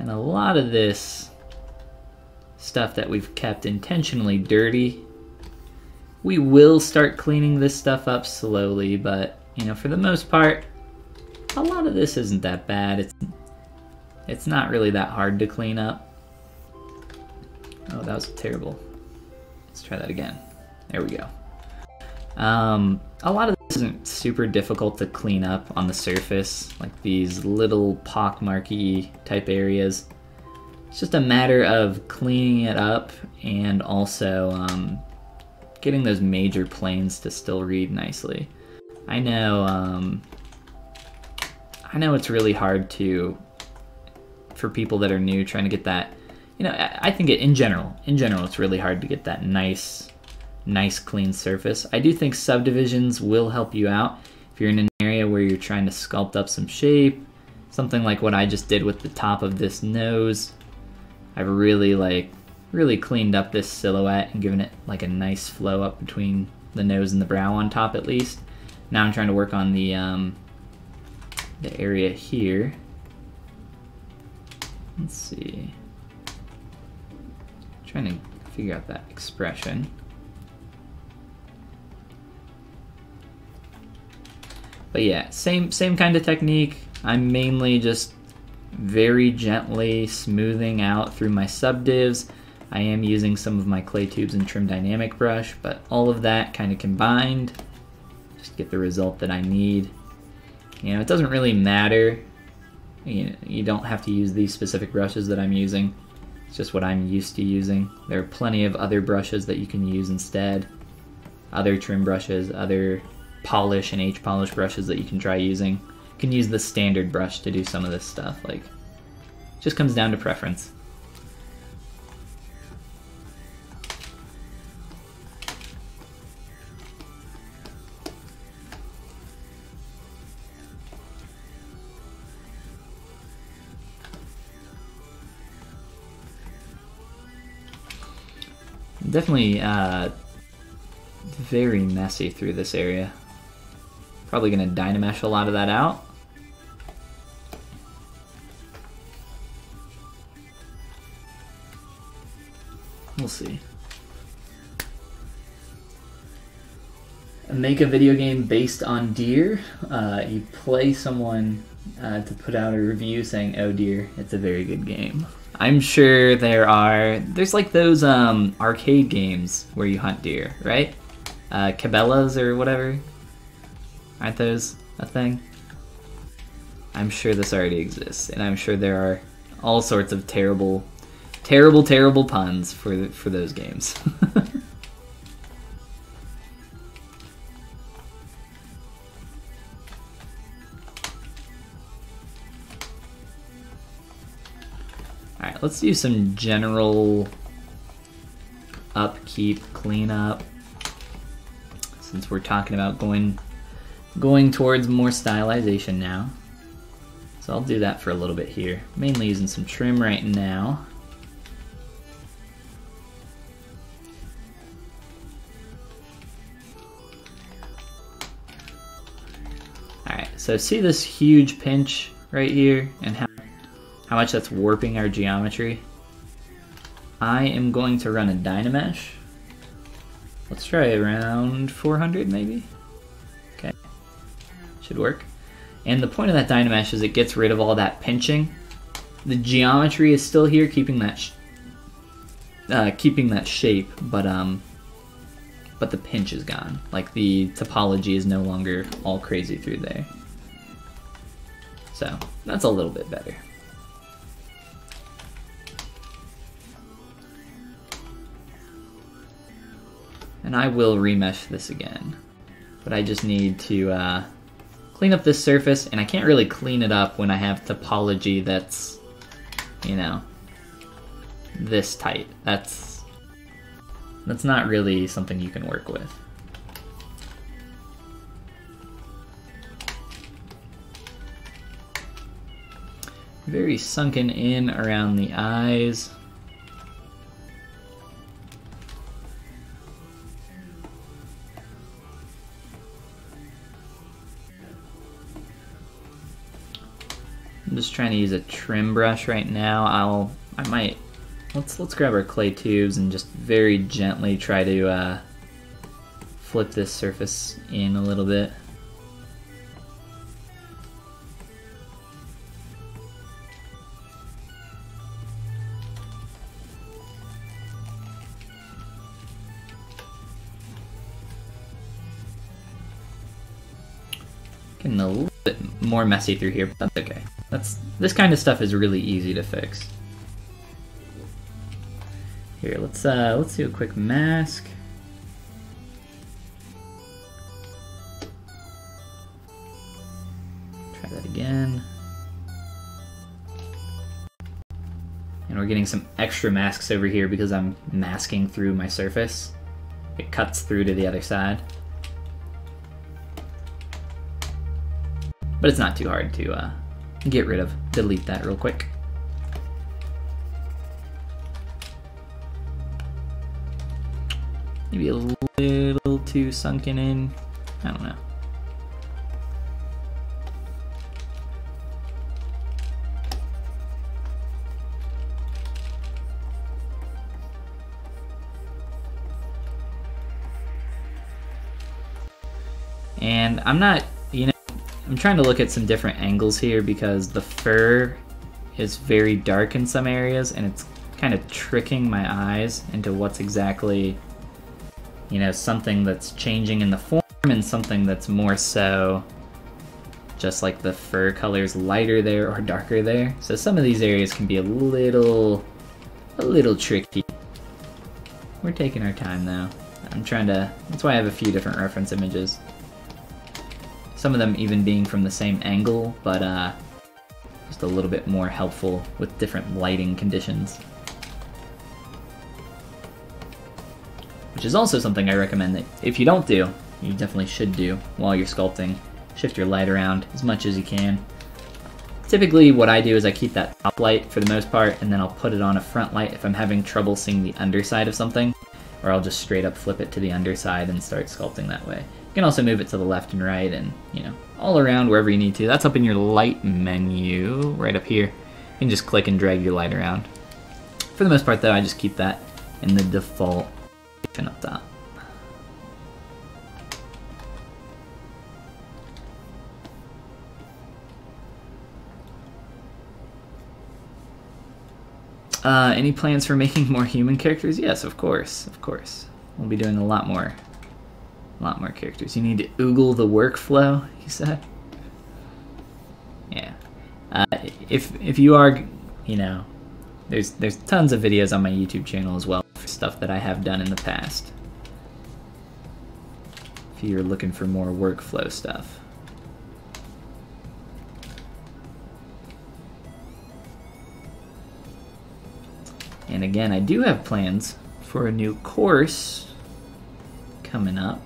And a lot of this stuff that we've kept intentionally dirty, we will start cleaning this stuff up slowly, but you know, for the most part, a lot of this isn't that bad. It's not really that hard to clean up. Oh, that was terrible. Let's try that again. There we go. A lot of this isn't super difficult to clean up on the surface, like these little pockmarky type areas. It's just a matter of cleaning it up and also getting those major planes to still read nicely. I know it's really hard for people that are new trying to get that you know, I think in general, it's really hard to get that nice clean surface. I do think subdivisions will help you out if you're in an area where you're trying to sculpt up some shape, something like what I just did with the top of this nose. I've really cleaned up this silhouette and given it like a nice flow up between the nose and the brow on top at least. Now I'm trying to work on the area here. Let's see. I'm trying to figure out that expression. But yeah, same kind of technique. I'm mainly just very gently smoothing out through my subdivs. I am using some of my clay tubes and trim dynamic brush, but all of that kind of combined, just get the result that I need. You know, it doesn't really matter. You know, you don't have to use these specific brushes that I'm using. It's just what I'm used to using. There are plenty of other brushes that you can use instead. Other trim brushes, other polish and H-polish brushes that you can try using. You can use the standard brush to do some of this stuff. Like, it just comes down to preference. Definitely very messy through this area. Probably gonna Dynamesh a lot of that out. We'll see. Make a video game based on deer. You play someone to put out a review saying, "Oh dear, it's a very good game." I'm sure there's like those arcade games where you hunt deer, right? Cabela's or whatever. Aren't those a thing? I'm sure this already exists, and I'm sure there are all sorts of terrible puns for those games. Alright, let's do some general upkeep, cleanup, since we're talking about going towards more stylization now. So I'll do that for a little bit here. Mainly using some trim right now. Alright, so see this huge pinch right here and how much that's warping our geometry? I am going to run a Dynamesh. Let's try around 400 maybe. Should work. And the point of that Dynamesh is it gets rid of all that pinching. The geometry is still here, keeping that shape, but the pinch is gone. Like, the topology is no longer all crazy through there. So that's a little bit better. And I will remesh this again, but I just need to clean up this surface, and I can't really clean it up when I have topology that's, you know, this tight. That's not really something you can work with. Very sunken in around the eyes. I'm just trying to use a trim brush right now. Let's grab our clay tubes and just very gently try to flip this surface in a little bit. Getting a little bit more messy through here, but that's okay. This kind of stuff is really easy to fix. Here, let's do a quick mask. Try that again. And we're getting some extra masks over here because I'm masking through my surface. It cuts through to the other side. But it's not too hard to get rid of. Delete that real quick. Maybe a little too sunken in. I don't know. And I'm not, I'm trying to look at some different angles here because the fur is very dark in some areas and it's kind of tricking my eyes into what's exactly, something that's changing in the form and something that's more so just like the fur colors lighter there or darker there. So some of these areas can be a little tricky. We're taking our time though. I'm trying to, that's why I have a few different reference images. Some of them even being from the same angle, but just a little bit more helpful with different lighting conditions. Which is also something I recommend that if you don't do, you definitely should do while you're sculpting. Shift your light around as much as you can. Typically what I do is I keep that top light for the most part, and then I'll put it on a front light if I'm having trouble seeing the underside of something, or I'll just straight up flip it to the underside and start sculpting that way. You can also move it to the left and right and, all around wherever you need to. That's up in your light menu right up here. You can just click and drag your light around. For the most part though, I just keep that in the default option up top. Any plans for making more human characters? Yes, of course. We'll be doing a lot more characters. You need to oogle the workflow, he said. Yeah. If you are, there's tons of videos on my YouTube channel as well for stuff that I have done in the past. If you're looking for more workflow stuff. And again, I do have plans for a new course coming up.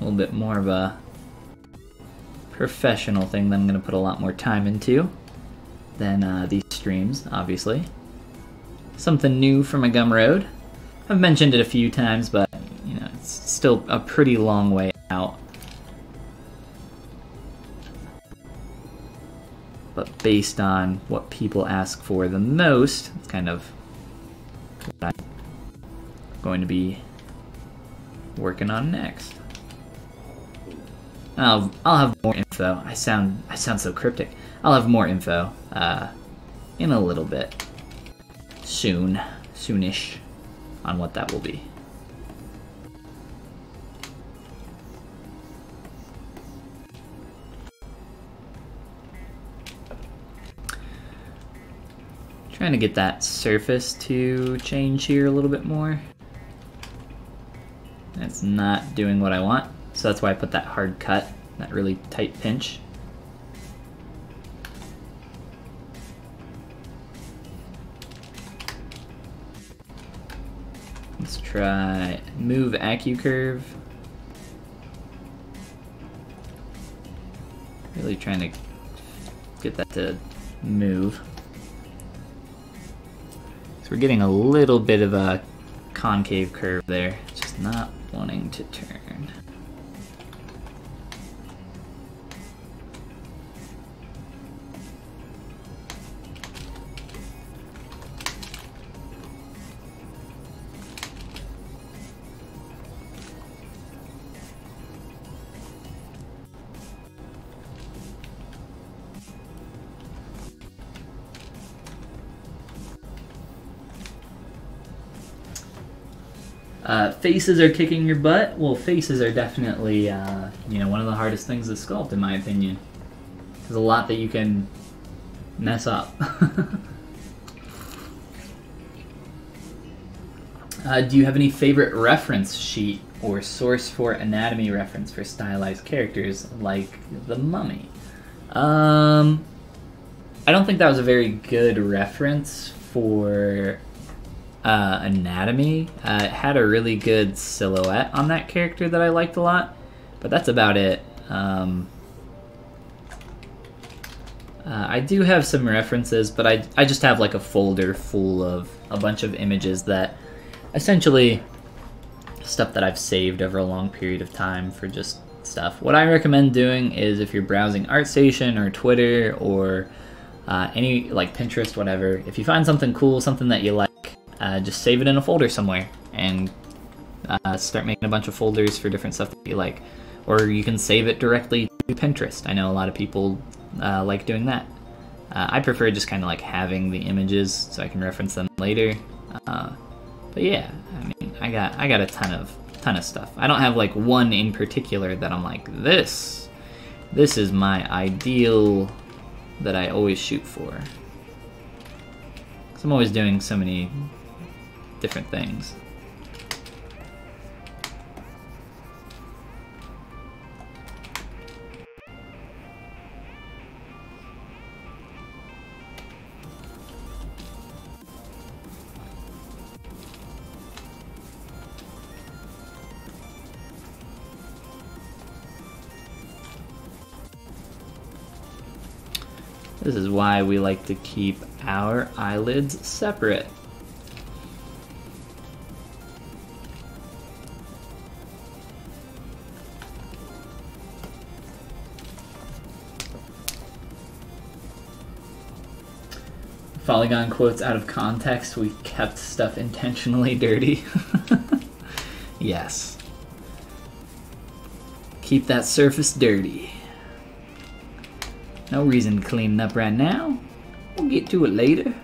A little bit more of a professional thing that I'm going to put a lot more time into than these streams, obviously. Something new from a Gumroad. I've mentioned it a few times, but it's still a pretty long way out. But based on what people ask for the most, it's kind of what I'm going to be working on next. I'll have more info. I sound so cryptic. I'll have more info in a little bit, soonish, on what that will be. Trying to get that surface to change here a little bit more. That's not doing what I want, so that's why I put that hard cut, that really tight pinch. Let's try move AccuCurve. Really trying to get that to move. So we're getting a little bit of a concave curve there, just not wanting to turn. Faces are kicking your butt? Well, faces are definitely, one of the hardest things to sculpt, in my opinion. There's a lot that you can mess up. Do you have any favorite reference sheet or source for anatomy reference for stylized characters like the Mummy? I don't think that was a very good reference for anatomy. It had a really good silhouette on that character that I liked a lot, but that's about it. I do have some references, but I just have like a folder full of a bunch of images that essentially stuff that I've saved over a long period of time for just stuff. What I recommend doing is if you're browsing ArtStation or Twitter or any like Pinterest, whatever, if you find something cool, something that you like, just save it in a folder somewhere and start making a bunch of folders for different stuff that you like. Or you can save it directly to Pinterest. I know a lot of people like doing that. I prefer just kind of like having the images so I can reference them later. But yeah, I mean, I got a ton of stuff. I don't have like one in particular that I'm like, this is my ideal that I always shoot for. 'Cause I'm always doing so many different things. This is why we like to keep our eyelids separate. Follygon quotes out of context, we kept stuff intentionally dirty. Yes. Keep that surface dirty. No reason to clean up right now. We'll get to it later.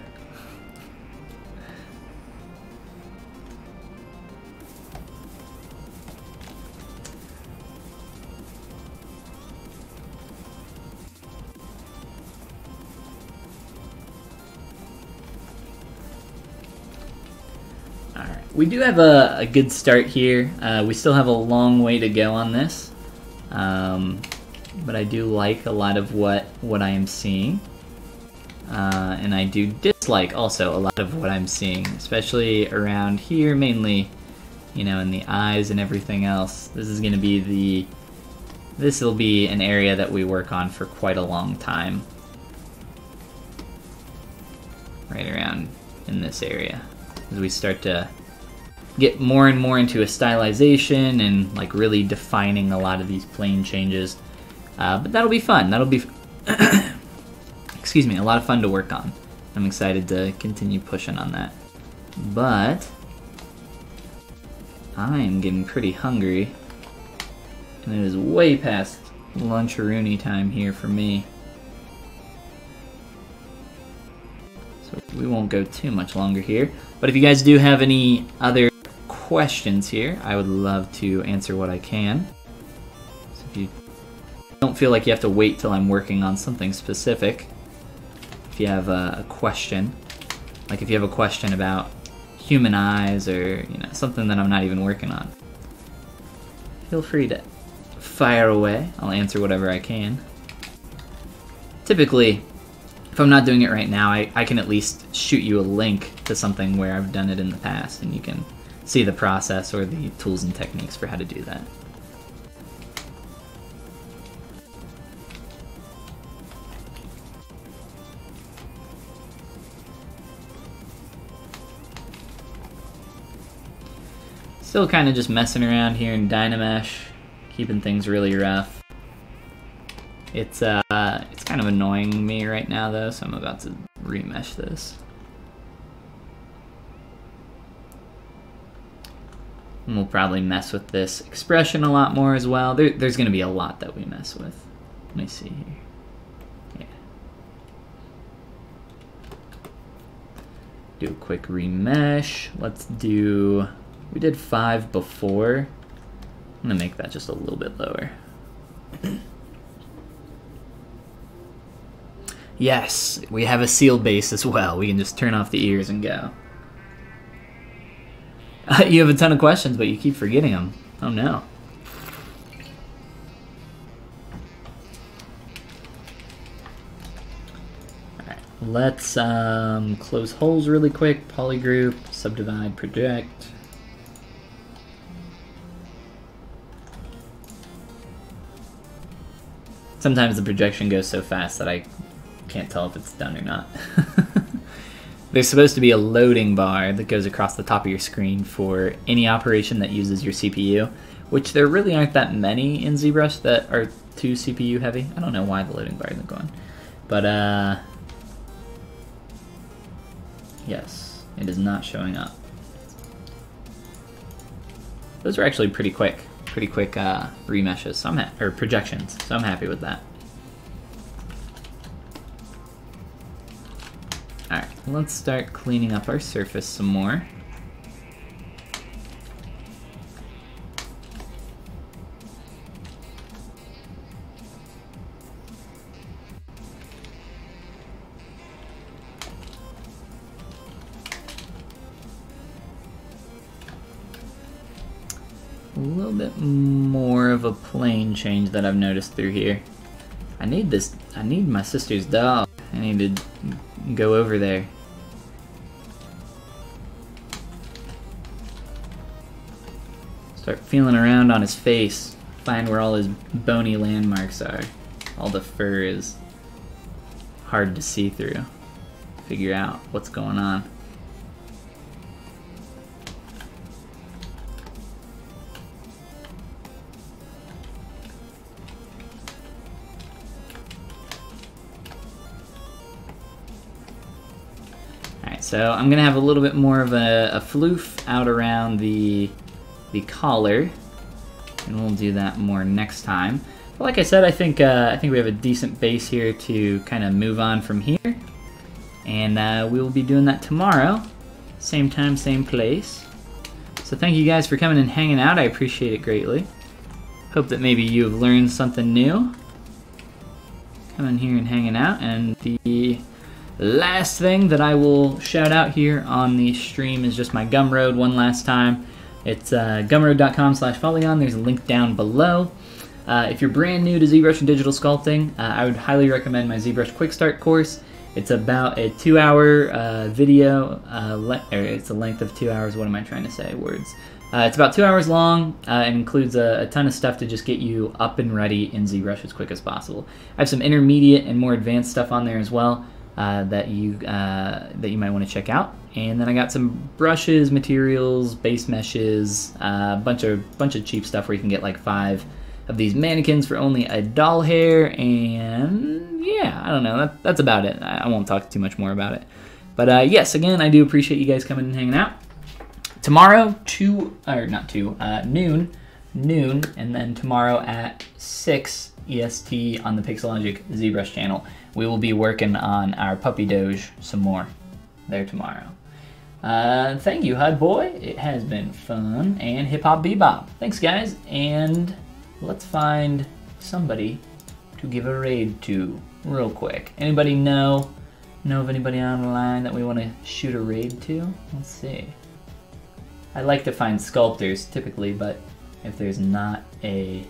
All right, we do have a good start here. We still have a long way to go on this. But I do like a lot of what I am seeing. And I do dislike also a lot of what I'm seeing, especially around here, mainly, you know, in the eyes and everything else. This is gonna be this will be an area that we work on for quite a long time. Right around in this area. As we start to get more and more into a stylization and like really defining a lot of these plane changes. But that'll be fun. That'll be, excuse me, a lot of fun to work on. I'm excited to continue pushing on that. But I am getting pretty hungry, and it is way past lunch-a-rooney time here for me. So we won't go too much longer here. But if you guys do have any other questions here, I would love to answer what I can. So if you don't feel like you have to wait till I'm working on something specific. If you have a question, like if you have a question about human eyes or, you know, something that I'm not even working on, feel free to fire away. I'll answer whatever I can. Typically, if I'm not doing it right now, I can at least shoot you a link to something where I've done it in the past, and you can see the process or the tools and techniques for how to do that. Still kind of just messing around here in Dynamesh, keeping things really rough. It's kind of annoying me right now though, so I'm about to remesh this. And we'll probably mess with this expression a lot more as well. There's gonna be a lot that we mess with. Let me see here. Yeah. Do a quick remesh. Let's do... We did 5 before. I'm gonna make that just a little bit lower. Yes, we have a sealed base as well. We can just turn off the ears and go. You have a ton of questions, but you keep forgetting them. Oh no. All right, Let's close holes really quick. Polygroup, subdivide, project. Sometimes the projection goes so fast that I can't tell if it's done or not. There's supposed to be a loading bar that goes across the top of your screen for any operation that uses your CPU, which there really aren't that many in ZBrush that are too CPU heavy. I don't know why the loading bar isn't going. But, yes, it is not showing up. Those are actually pretty quick remeshes, so or projections, so I'm happy with that. Alright, let's start cleaning up our surface some more. More of a plane change that I've noticed through here. I need this. I need my sister's dog. I need to go over there. Start feeling around on his face. Find where all his bony landmarks are. All the fur is hard to see through. Figure out what's going on. So I'm gonna have a little bit more of a floof out around the collar, and we'll do that more next time. But like I said, I think we have a decent base here to kind of move on from here, and we will be doing that tomorrow, same time, same place. So thank you guys for coming and hanging out. I appreciate it greatly. Hope that maybe you have learned something new. Coming here and hanging out, and the last thing that I will shout out here on the stream is just my Gumroad one last time. It's gumroad.com/Follygon. There's a link down below. If you're brand new to ZBrush and digital sculpting, I would highly recommend my ZBrush Quick Start course. It's about a 2-hour video. It's a length of 2 hours. What am I trying to say? Words. It's about 2 hours long. It includes a ton of stuff to just get you up and ready in ZBrush as quick as possible. I have some intermediate and more advanced stuff on there as well. That you might want to check out, and then I got some brushes, materials, base meshes, a bunch of cheap stuff where you can get like 5 of these mannequins for only a doll hair, and yeah, I don't know, that's about it. I won't talk too much more about it, but yes, again, I do appreciate you guys coming and hanging out. Tomorrow, noon, and then tomorrow at 6 EST on the Pixologic ZBrush channel. We will be working on our puppy doge some more there tomorrow. Thank you, HUD boy. It has been fun. And Hip Hop Bebop. Thanks, guys. And let's find somebody to give a raid to real quick. Anybody know of anybody online that we want to shoot a raid to? Let's see. I like to find sculptors typically, but if there's not a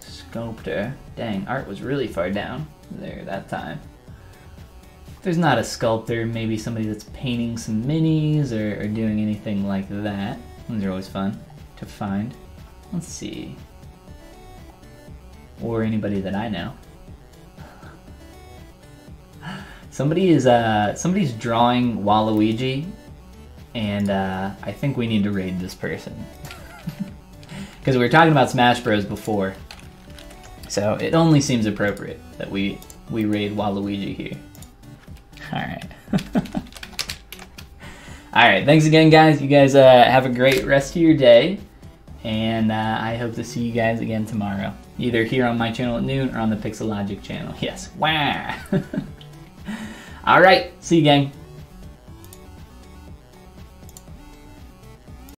sculptor. Dang, art was really far down there that time. If there's not a sculptor, maybe somebody that's painting some minis or doing anything like that. Those are always fun to find. Let's see. Or anybody that I know. Somebody's drawing Waluigi, and I think we need to raid this person. Because we were talking about Smash Bros before. So it only seems appropriate that we raid Waluigi here. Alright. Alright, thanks again, guys. You guys have a great rest of your day. And I hope to see you guys again tomorrow. Either here on my channel at noon or on the Pixologic channel. Yes. Wow. Alright, see you, gang.